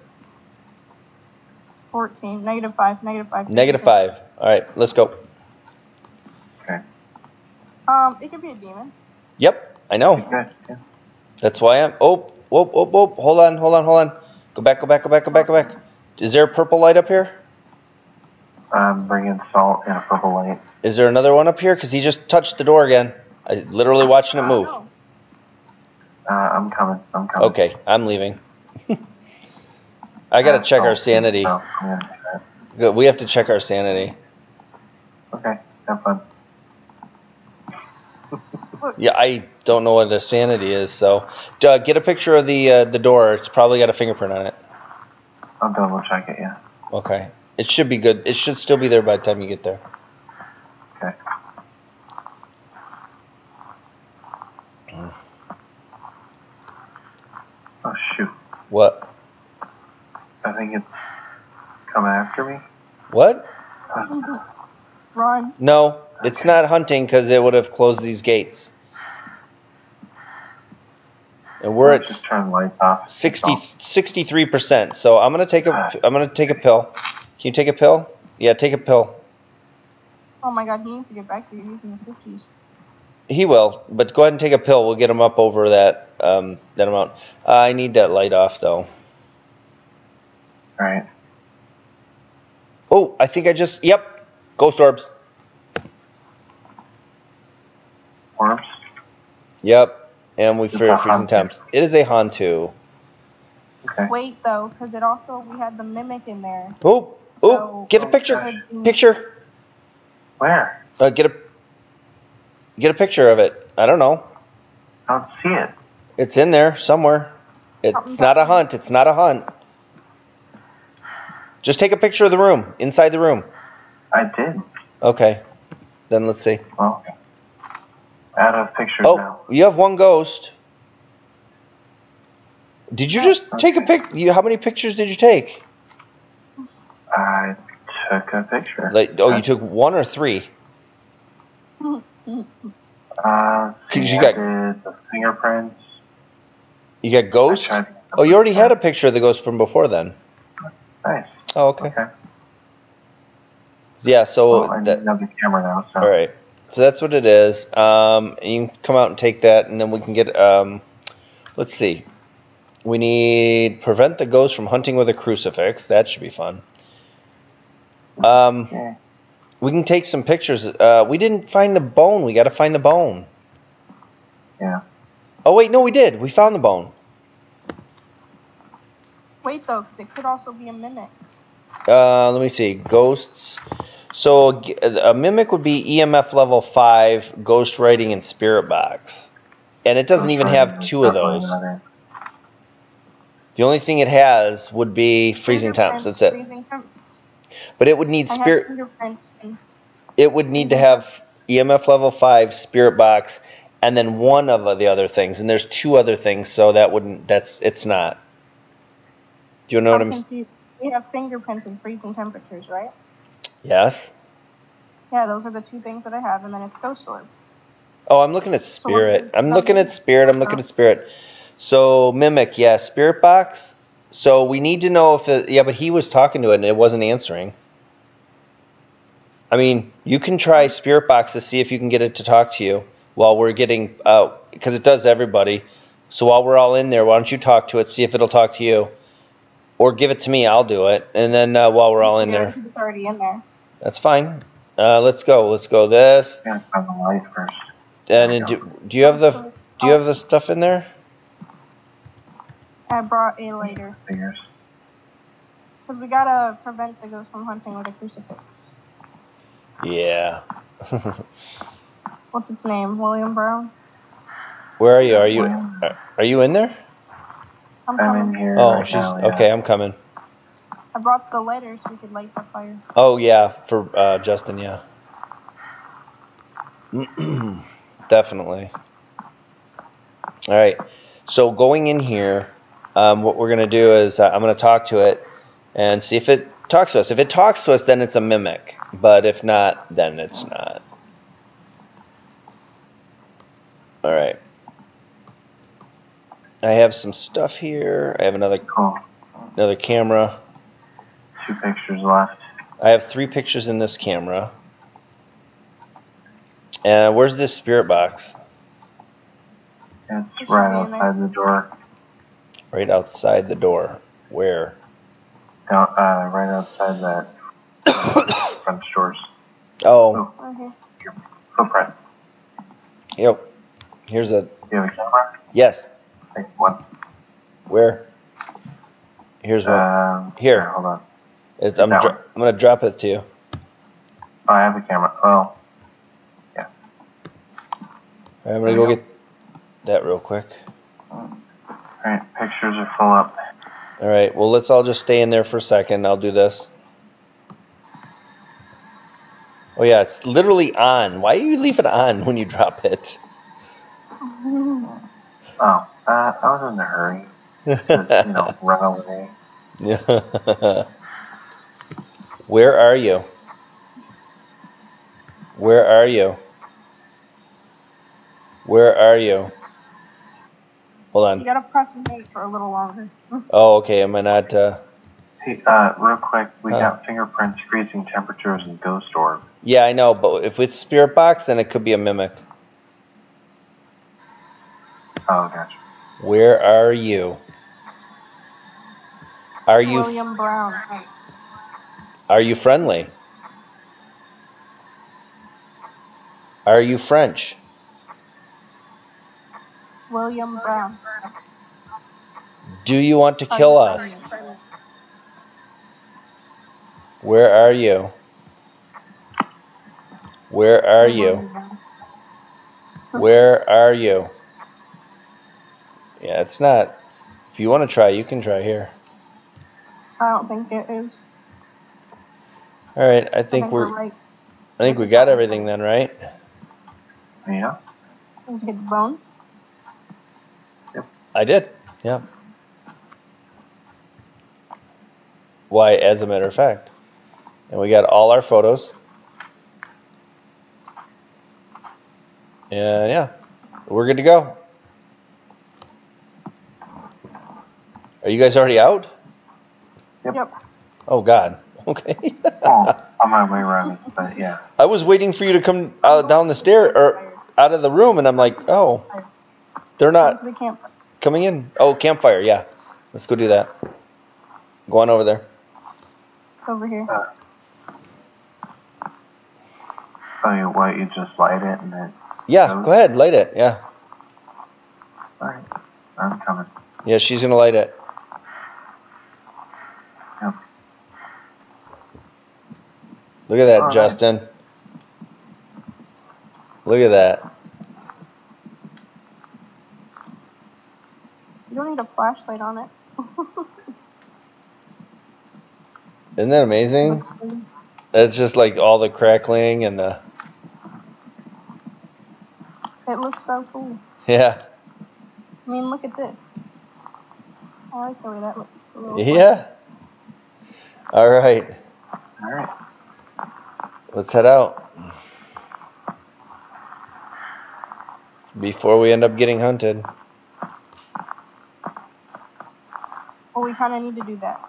14, -5, -5. -5. All right, let's go. Okay. It could be a demon. Yep, I know. Okay. Yeah. That's why I'm. Oh, whoa, whoa, whoa! Hold on. Go back. Is there a purple light up here? I'm bringing salt and a purple light. Is there another one up here? Because he just touched the door again. I'm literally watching it move. I'm coming. Okay, I'm leaving. I gotta check our sanity. Oh, yeah. Good. We have to check our sanity. Okay, have fun. Yeah, I don't know what the sanity is, so get a picture of the door. It's probably got a fingerprint on it. I'll double check it. Yeah. Okay, it should be good. It should still be there by the time you get there. Okay. Oh shoot! What? I think it's coming after me. What? Run. No, it's not hunting because it would have closed these gates. And we're at 63%. So I'm gonna take a pill. Can you take a pill? Yeah, take a pill. Oh my God, he needs to get back to you. He's in the 50s. He will, but go ahead and take a pill. We'll get him up over that amount. I need that light off though. All right. Oh, I think I just. Yep. Ghost orbs. Orbs? Yep. And we figured freezing temps. It is a Hantu. Okay. Wait, though, because it also. We had the Mimic in there. Oh, so get a picture. Picture. Where? Get a picture of it. I don't know. I don't see it. It's in there somewhere. It's not a hunt. It's not a hunt. Just take a picture of the room, inside the room. I did. Okay. Then let's see. Well, out of pictures now. Oh, you have one ghost. Did you just take a picture? How many pictures did you take? I took a picture. Like, oh, you took one or three? I did the fingerprints. You got ghost? Oh, you already had a picture of the ghost from before then. Nice. Oh, okay. Yeah, so I need another camera now. So. All right, so that's what it is. You can come out and take that, and then we can get. Let's see, we need prevent the ghost from hunting with a crucifix. That should be fun. Okay. We can take some pictures. We didn't find the bone. We got to find the bone. Yeah. Oh wait, no, we did. We found the bone. Wait though, because it could also be a mimic. Let me see. Ghosts. So a mimic would be EMF level 5, ghost writing, and spirit box, and it doesn't even have two of those. The only thing it has would be freezing temps. That's it. But it would need spirit. It would need to have EMF level 5, spirit box, and then one of the other things. And there's two other things, so that wouldn't. That's it's not. Do you know what I'm saying? We have fingerprints and freezing temperatures, right? Yes. Yeah, those are the two things that I have, and then it's ghost orb. Oh, I'm looking at spirit. I'm looking at spirit. So mimic, yeah, spirit box. So we need to know if it, yeah, but he was talking to it and it wasn't answering. I mean, you can try spirit box to see if you can get it to talk to you while we're getting out, because it does everybody. So while we're all in there, why don't you talk to it, see if it'll talk to you. Or give it to me, I'll do it. And then while we're all in there. It's already in there. That's fine. Let's go. Let's go this. Yeah, I'm the light first. And do you have the stuff in there? I brought a lighter. Fingers. Because we gotta prevent the ghost from hunting with a crucifix. Yeah. What's its name? William Brown? Where are you? Are you in there? I'm in here. Oh, right, she's now, yeah. Okay. I'm coming. I brought the lighter so we could light the fire. Oh yeah, for Justin, yeah. Definitely. All right. So going in here, what we're gonna do is I'm gonna talk to it and see if it talks to us. If it talks to us, then it's a mimic. But if not, then it's not. All right. I have some stuff here. I have another camera. 2 pictures left. I have 3 pictures in this camera. And where's this spirit box? It's right outside the door. Right outside the door. Where? Down, right outside that front doors. Oh. Okay. Footprint. Yep. Here's a. You have a camera? Yes. One. Where? Here's one. Here. Hold on. I'm gonna drop it to you. Oh, I have a camera. Oh. Yeah. Right, I'm gonna go get that real quick. All right, pictures are full up. All right. Well, let's all just stay in there for a second. I'll do this. Oh yeah, it's literally on. Why do you leave it on when you drop it? Oh. I was in a hurry. To, you know, run away. Yeah. Where are you? Where are you? Where are you? Hold on. You gotta press and wait for a little longer. Oh, okay. Am I not? Hey, real quick, we got fingerprints, freezing temperatures, and ghost orb. Yeah, I know, but if it's spirit box, then it could be a mimic. Oh, gotcha. Where are you? Are you William Brown? Right. Are you friendly? Are you French? William Brown. Do you want to kill us? Where are you? Where are you? Where are you? Yeah, it's not. If you want to try, you can try here. I don't think it is. All right, I think we got everything then, right? Yeah. Did you get the bone? Yep. I did. Yeah. Why, as a matter of fact, and we got all our photos. And yeah, we're good to go. Are you guys already out? Yep. Oh, God. Okay. Oh, I'm on my way around, but yeah. I was waiting for you to come out, down the stair or out of the room, and I'm like, oh, they're not coming in. Oh, campfire, yeah. Let's go do that. Go on over there. Over here. Oh, yeah, why don't you just light it? And then yeah, go ahead. Light it, yeah. All right. I'm coming. Yeah, she's going to light it. Look at that, all Justin. Right. Look at that. You don't need a flashlight on it. Isn't that amazing? That's just like all the crackling and the... It looks so cool. Yeah. I mean, look at this. I like the way that looks a little yeah. Fun. All right. All right. Let's head out before we end up getting hunted. Well, we kind of need to do that.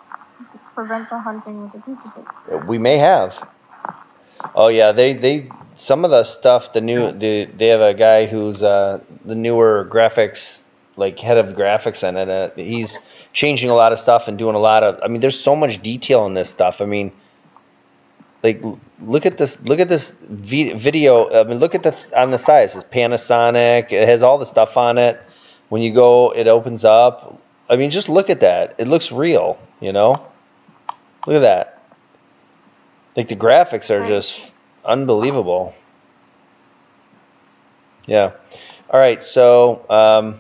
To prevent the hunting with the crucifix. We may have. Oh yeah, they some of the stuff they have a guy who's the newer graphics head of graphics in it. He's changing a lot of stuff and doing a lot of. I mean, there's so much detail in this stuff. I mean. Like, look at this video. I mean, look at on the side. It says Panasonic. It has all the stuff on it. When you go, it opens up. I mean, just look at that. It looks real, you know? Look at that. Like, the graphics are just unbelievable. Yeah. All right. So, all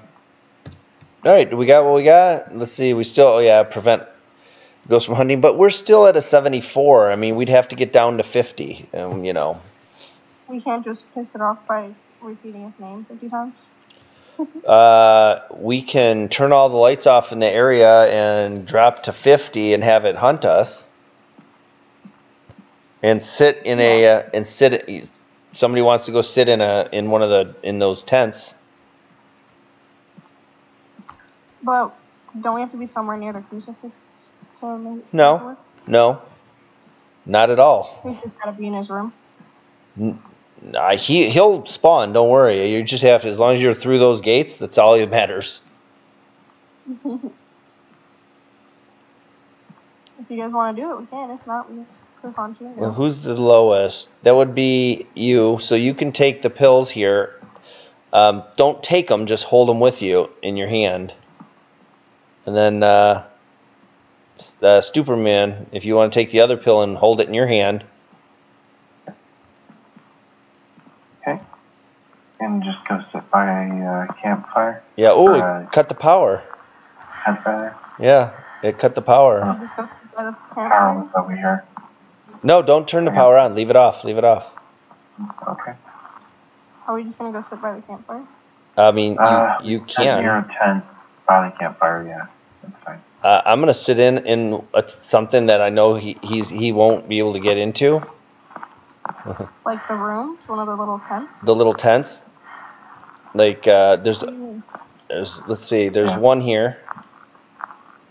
right. We got what we got. Let's see. We still, oh yeah, prevent ghosts from hunting, but we're still at a 74. I mean, we'd have to get down to 50, you know. We can't just piss it off by repeating his name 50 times. We can turn all the lights off in the area and drop to 50 and have it hunt us. And sit in a somebody wants to go sit in a in those tents. But don't we have to be somewhere near the crucifix to make it work? No, not at all. He's just gotta be in his room. Nah, he'll spawn. Don't worry. You just have to, as long as you're through those gates. That's all that matters. If you guys want to do it, we can. If not, we just click on to it. Well, who's the lowest? That would be you. So you can take the pills here. Don't take them. Just hold them with you in your hand. And then Superman, if you want to take the other pill and hold it in your hand. And just go sit by a campfire. Yeah. Oh, it cut the power. Campfire. Yeah, it cut the power. Oh. Just go sit by the power was over here. No, don't turn the power on. Leave it off. Leave it off. Okay. Are we just gonna go sit by the campfire? I mean, you can. Near a tent by the campfire. Yeah, that's fine. I'm gonna sit in something that I know he won't be able to get into. Like the rooms, one of the little tents. The little tents. Like there's let's see, there's one here.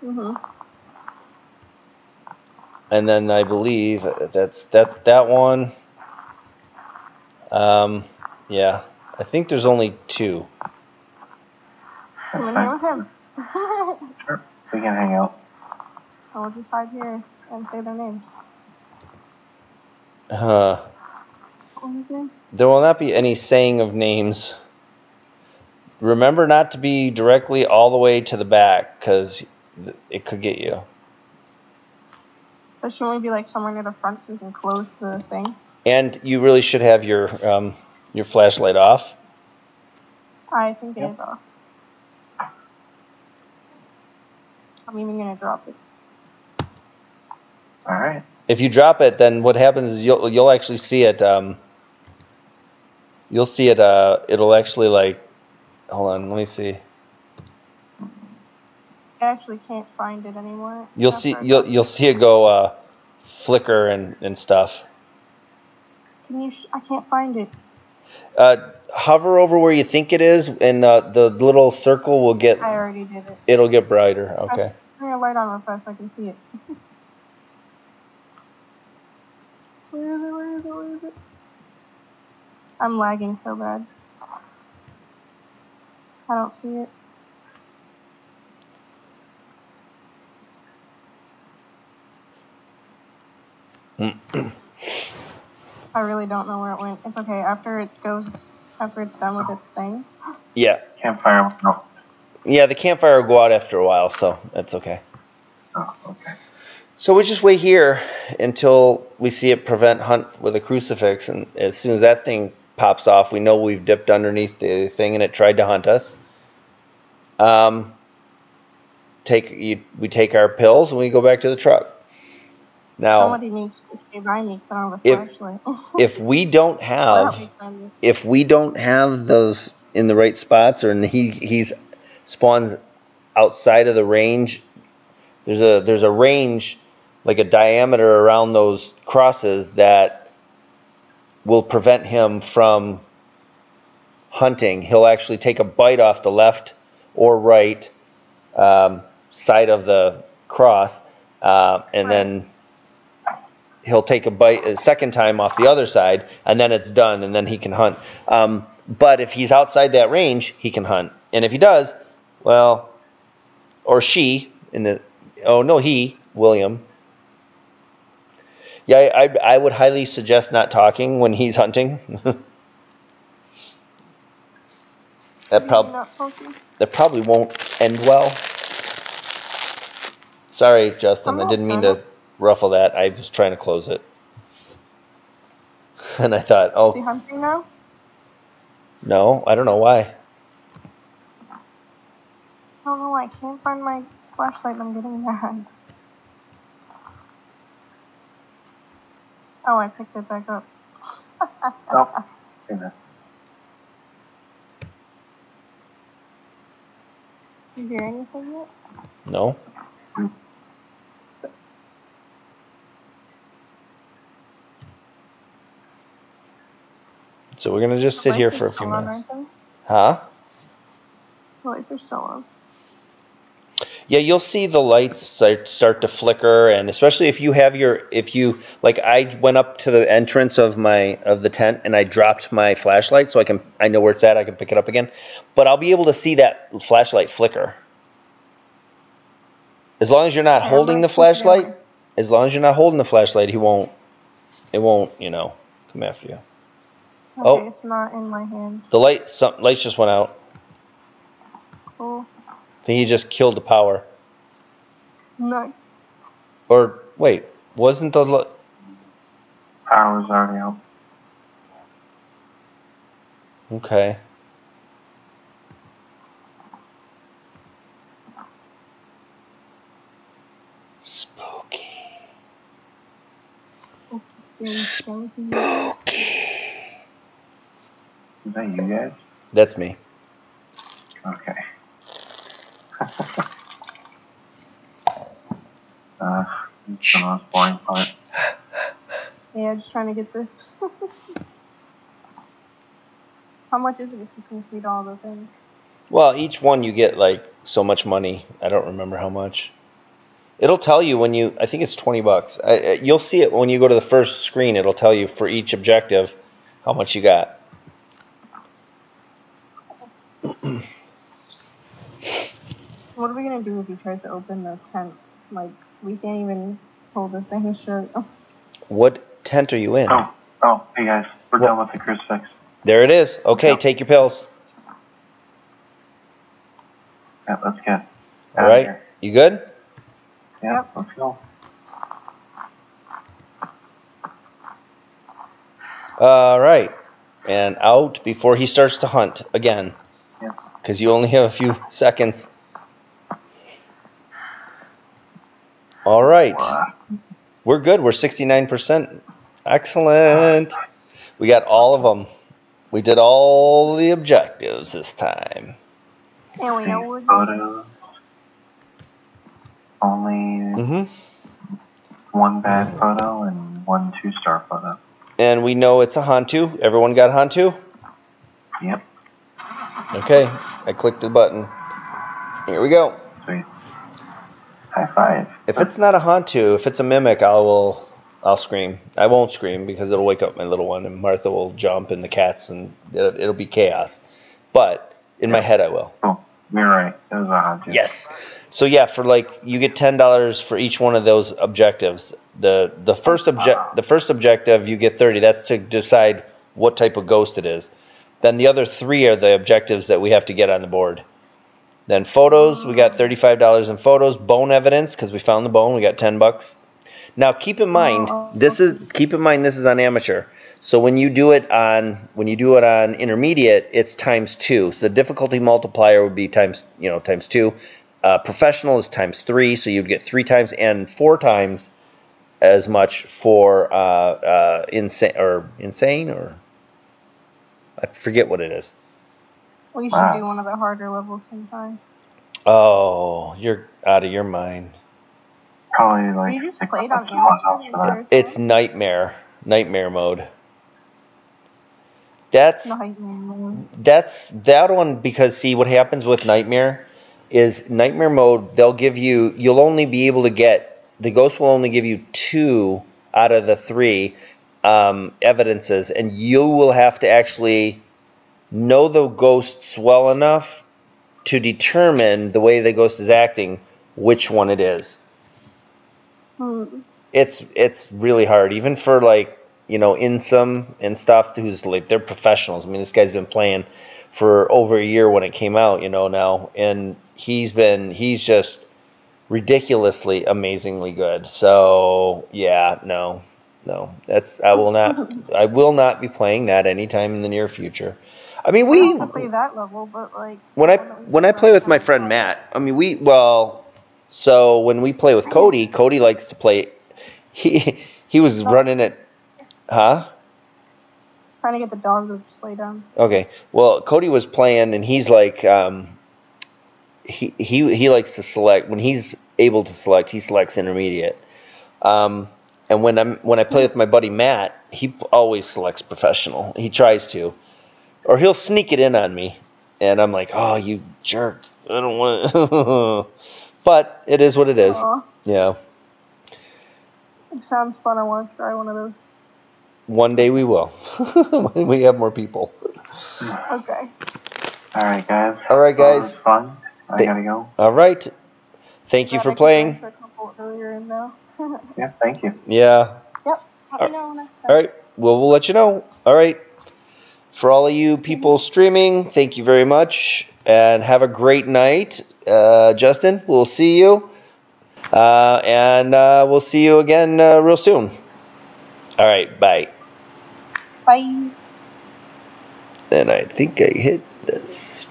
And then I believe that's that one. Yeah, I think there's only two. I'm gonna hang with him. Sure, we can hang out. I will just hide here and say their names. What was his name? There will not be any saying of names. Remember not to be directly all the way to the back, because it could get you. But shouldn't we be like somewhere near the front so we can close the thing? And you really should have your flashlight off. I think it is off. I'm even gonna drop it. All right. If you drop it, then what happens is you'll actually see it. You'll see it. It'll actually like, hold on, let me see. I actually can't find it anymore. You'll see. You'll see it go flicker and stuff. Can you? I can't find it. Hover over where you think it is, and the little circle will get. I already did it. It'll get brighter. Okay. Turn your light on real fast so I can see it. Where is it? Where is it? Where is it? I'm lagging so bad. I don't see it. I really don't know where it went. It's okay. After it's done with its thing. Yeah. Campfire. No. Yeah, the campfire will go out after a while, so that's okay. Oh, okay. So we just wait here until we see it prevent hunt with a crucifix, and as soon as that thing pops off, we know we've dipped underneath the thing and it tried to hunt us. We take our pills and we go back to the truck. Now, somebody needs to stay by me because I don't have a flashlight. if we don't have those in the right spots, or he spawns outside of the range. There's a range, like a diameter around those crosses that will prevent him from hunting. He'll actually take a bite off the left or right side of the cross, and then he'll take a bite a second time off the other side, and then it's done, and then he can hunt. But if he's outside that range, he can hunt. And if he does, well, or she, in the... Oh, no, William. Yeah, I would highly suggest not talking when he's hunting. that probably won't end well. Sorry, Justin, I didn't mean to ruffle that. I was trying to close it. And I thought, oh. Is he hunting now? No, I don't know why. I don't know why. I can't find my flashlight. I'm getting mad. Oh, I picked it back up. Oh, amen. Did you hear anything yet? No. So we're gonna just sit here for a few minutes. Huh? The lights are still on. Yeah, you'll see the lights start to flicker, and especially if you have your, like I went up to the entrance of the tent and I dropped my flashlight, so I know where it's at. I can pick it up again, but I'll be able to see that flashlight flicker. As long as you're not holding the flashlight, he won't. It won't, you know, come after you. Okay, oh, it's not in my hand. The light, lights just went out. Cool. Then he just killed the power. Nice. Or, wait, wasn't the... Power's already out. Okay. Spooky. Spooky. Is that you guys? That's me. Okay. It's the most boring part. Yeah, just trying to get this. How much is it if you complete all the things? Well, each one you get like so much money. I don't remember how much. It'll tell you when you, I think it's 20 bucks. You'll see it when you go to the first screen. It'll tell you for each objective how much you got. What are we going to do if he tries to open the tent? Like, we can't even hold the thing straight. What tent are you in? Oh, hey guys, we're done with the crucifix. There it is. Okay, take your pills. Yeah, let's get out of here. You good? Yeah, let's go. All right. And out before he starts to hunt again. Yeah. Because you only have a few seconds. All right, we're good. We're 69%. Excellent. We got all of them. We did all the objectives this time. And we know what photos. Only one bad photo and 1 2-star photo. And we know it's a Hantu. Everyone got Hantu? Yep. Okay, I clicked the button. Here we go. Sweet. High five. If it's not a Hantu, if it's a Mimic, I'll scream. I won't scream because it'll wake up my little one, and Martha will jump, and the cats, and it'll be chaos. But in my head, I will. Oh, you're right. It was a Hantu. Yes. So yeah, for like you get $10 for each one of those objectives. The first objective you get 30. That's to decide what type of ghost it is. Then the other 3 are the objectives that we have to get on the board. Then photos, we got $35 in photos. Bone evidence, because we found the bone, we got 10 bucks. Now keep in mind, this is on amateur. So when you do it on intermediate, it's ×2. So the difficulty multiplier would be times 2. Professional is times 3, so you'd get 3 times and 4 times as much for insane, or I forget what it is. We should do one of the harder levels sometime. Oh, you're out of your mind. Probably like you just played on it's nightmare mode. That's that one, because see what happens with nightmare is nightmare mode. They'll give you the ghost will only give you 2 out of the 3 evidences, and you will have to actually know the ghosts well enough to determine the way the ghost is acting, which one it is. It's really hard, even for like Insym and stuff, who's like they're professionals. I mean, this guy's been playing for over a year when it came out, now, and he's just ridiculously, amazingly good. So yeah, no, I will not be playing that anytime in the near future. I mean, we. I don't play that level, but like. When I play with my friend Matt, I mean, we So when we play with Cody, Cody likes to play. He was running it, huh? Trying to get the dog to just lay down. Okay, well, Cody was playing, and he's like, he likes to select when he's able to select. He selects intermediate, and when I play with my buddy Matt, he always selects professional. He tries to, or he'll sneak it in on me, and I'm like, oh, you jerk! I don't want it. But it is what it is. Aww. Yeah. It sounds fun. I want to try one of those. One day we will. When we have more people. Okay. All right, guys. All right, guys. It was fun. I gotta go. All right. Thank you for playing. Yeah, thank you. Yeah. Yep. Let me know next time. All right. Well, we'll let you know. All right. For all of you people streaming, thank you very much. And have a great night. Justin, we'll see you. And we'll see you again real soon. All right, bye. Bye. And I think I hit this.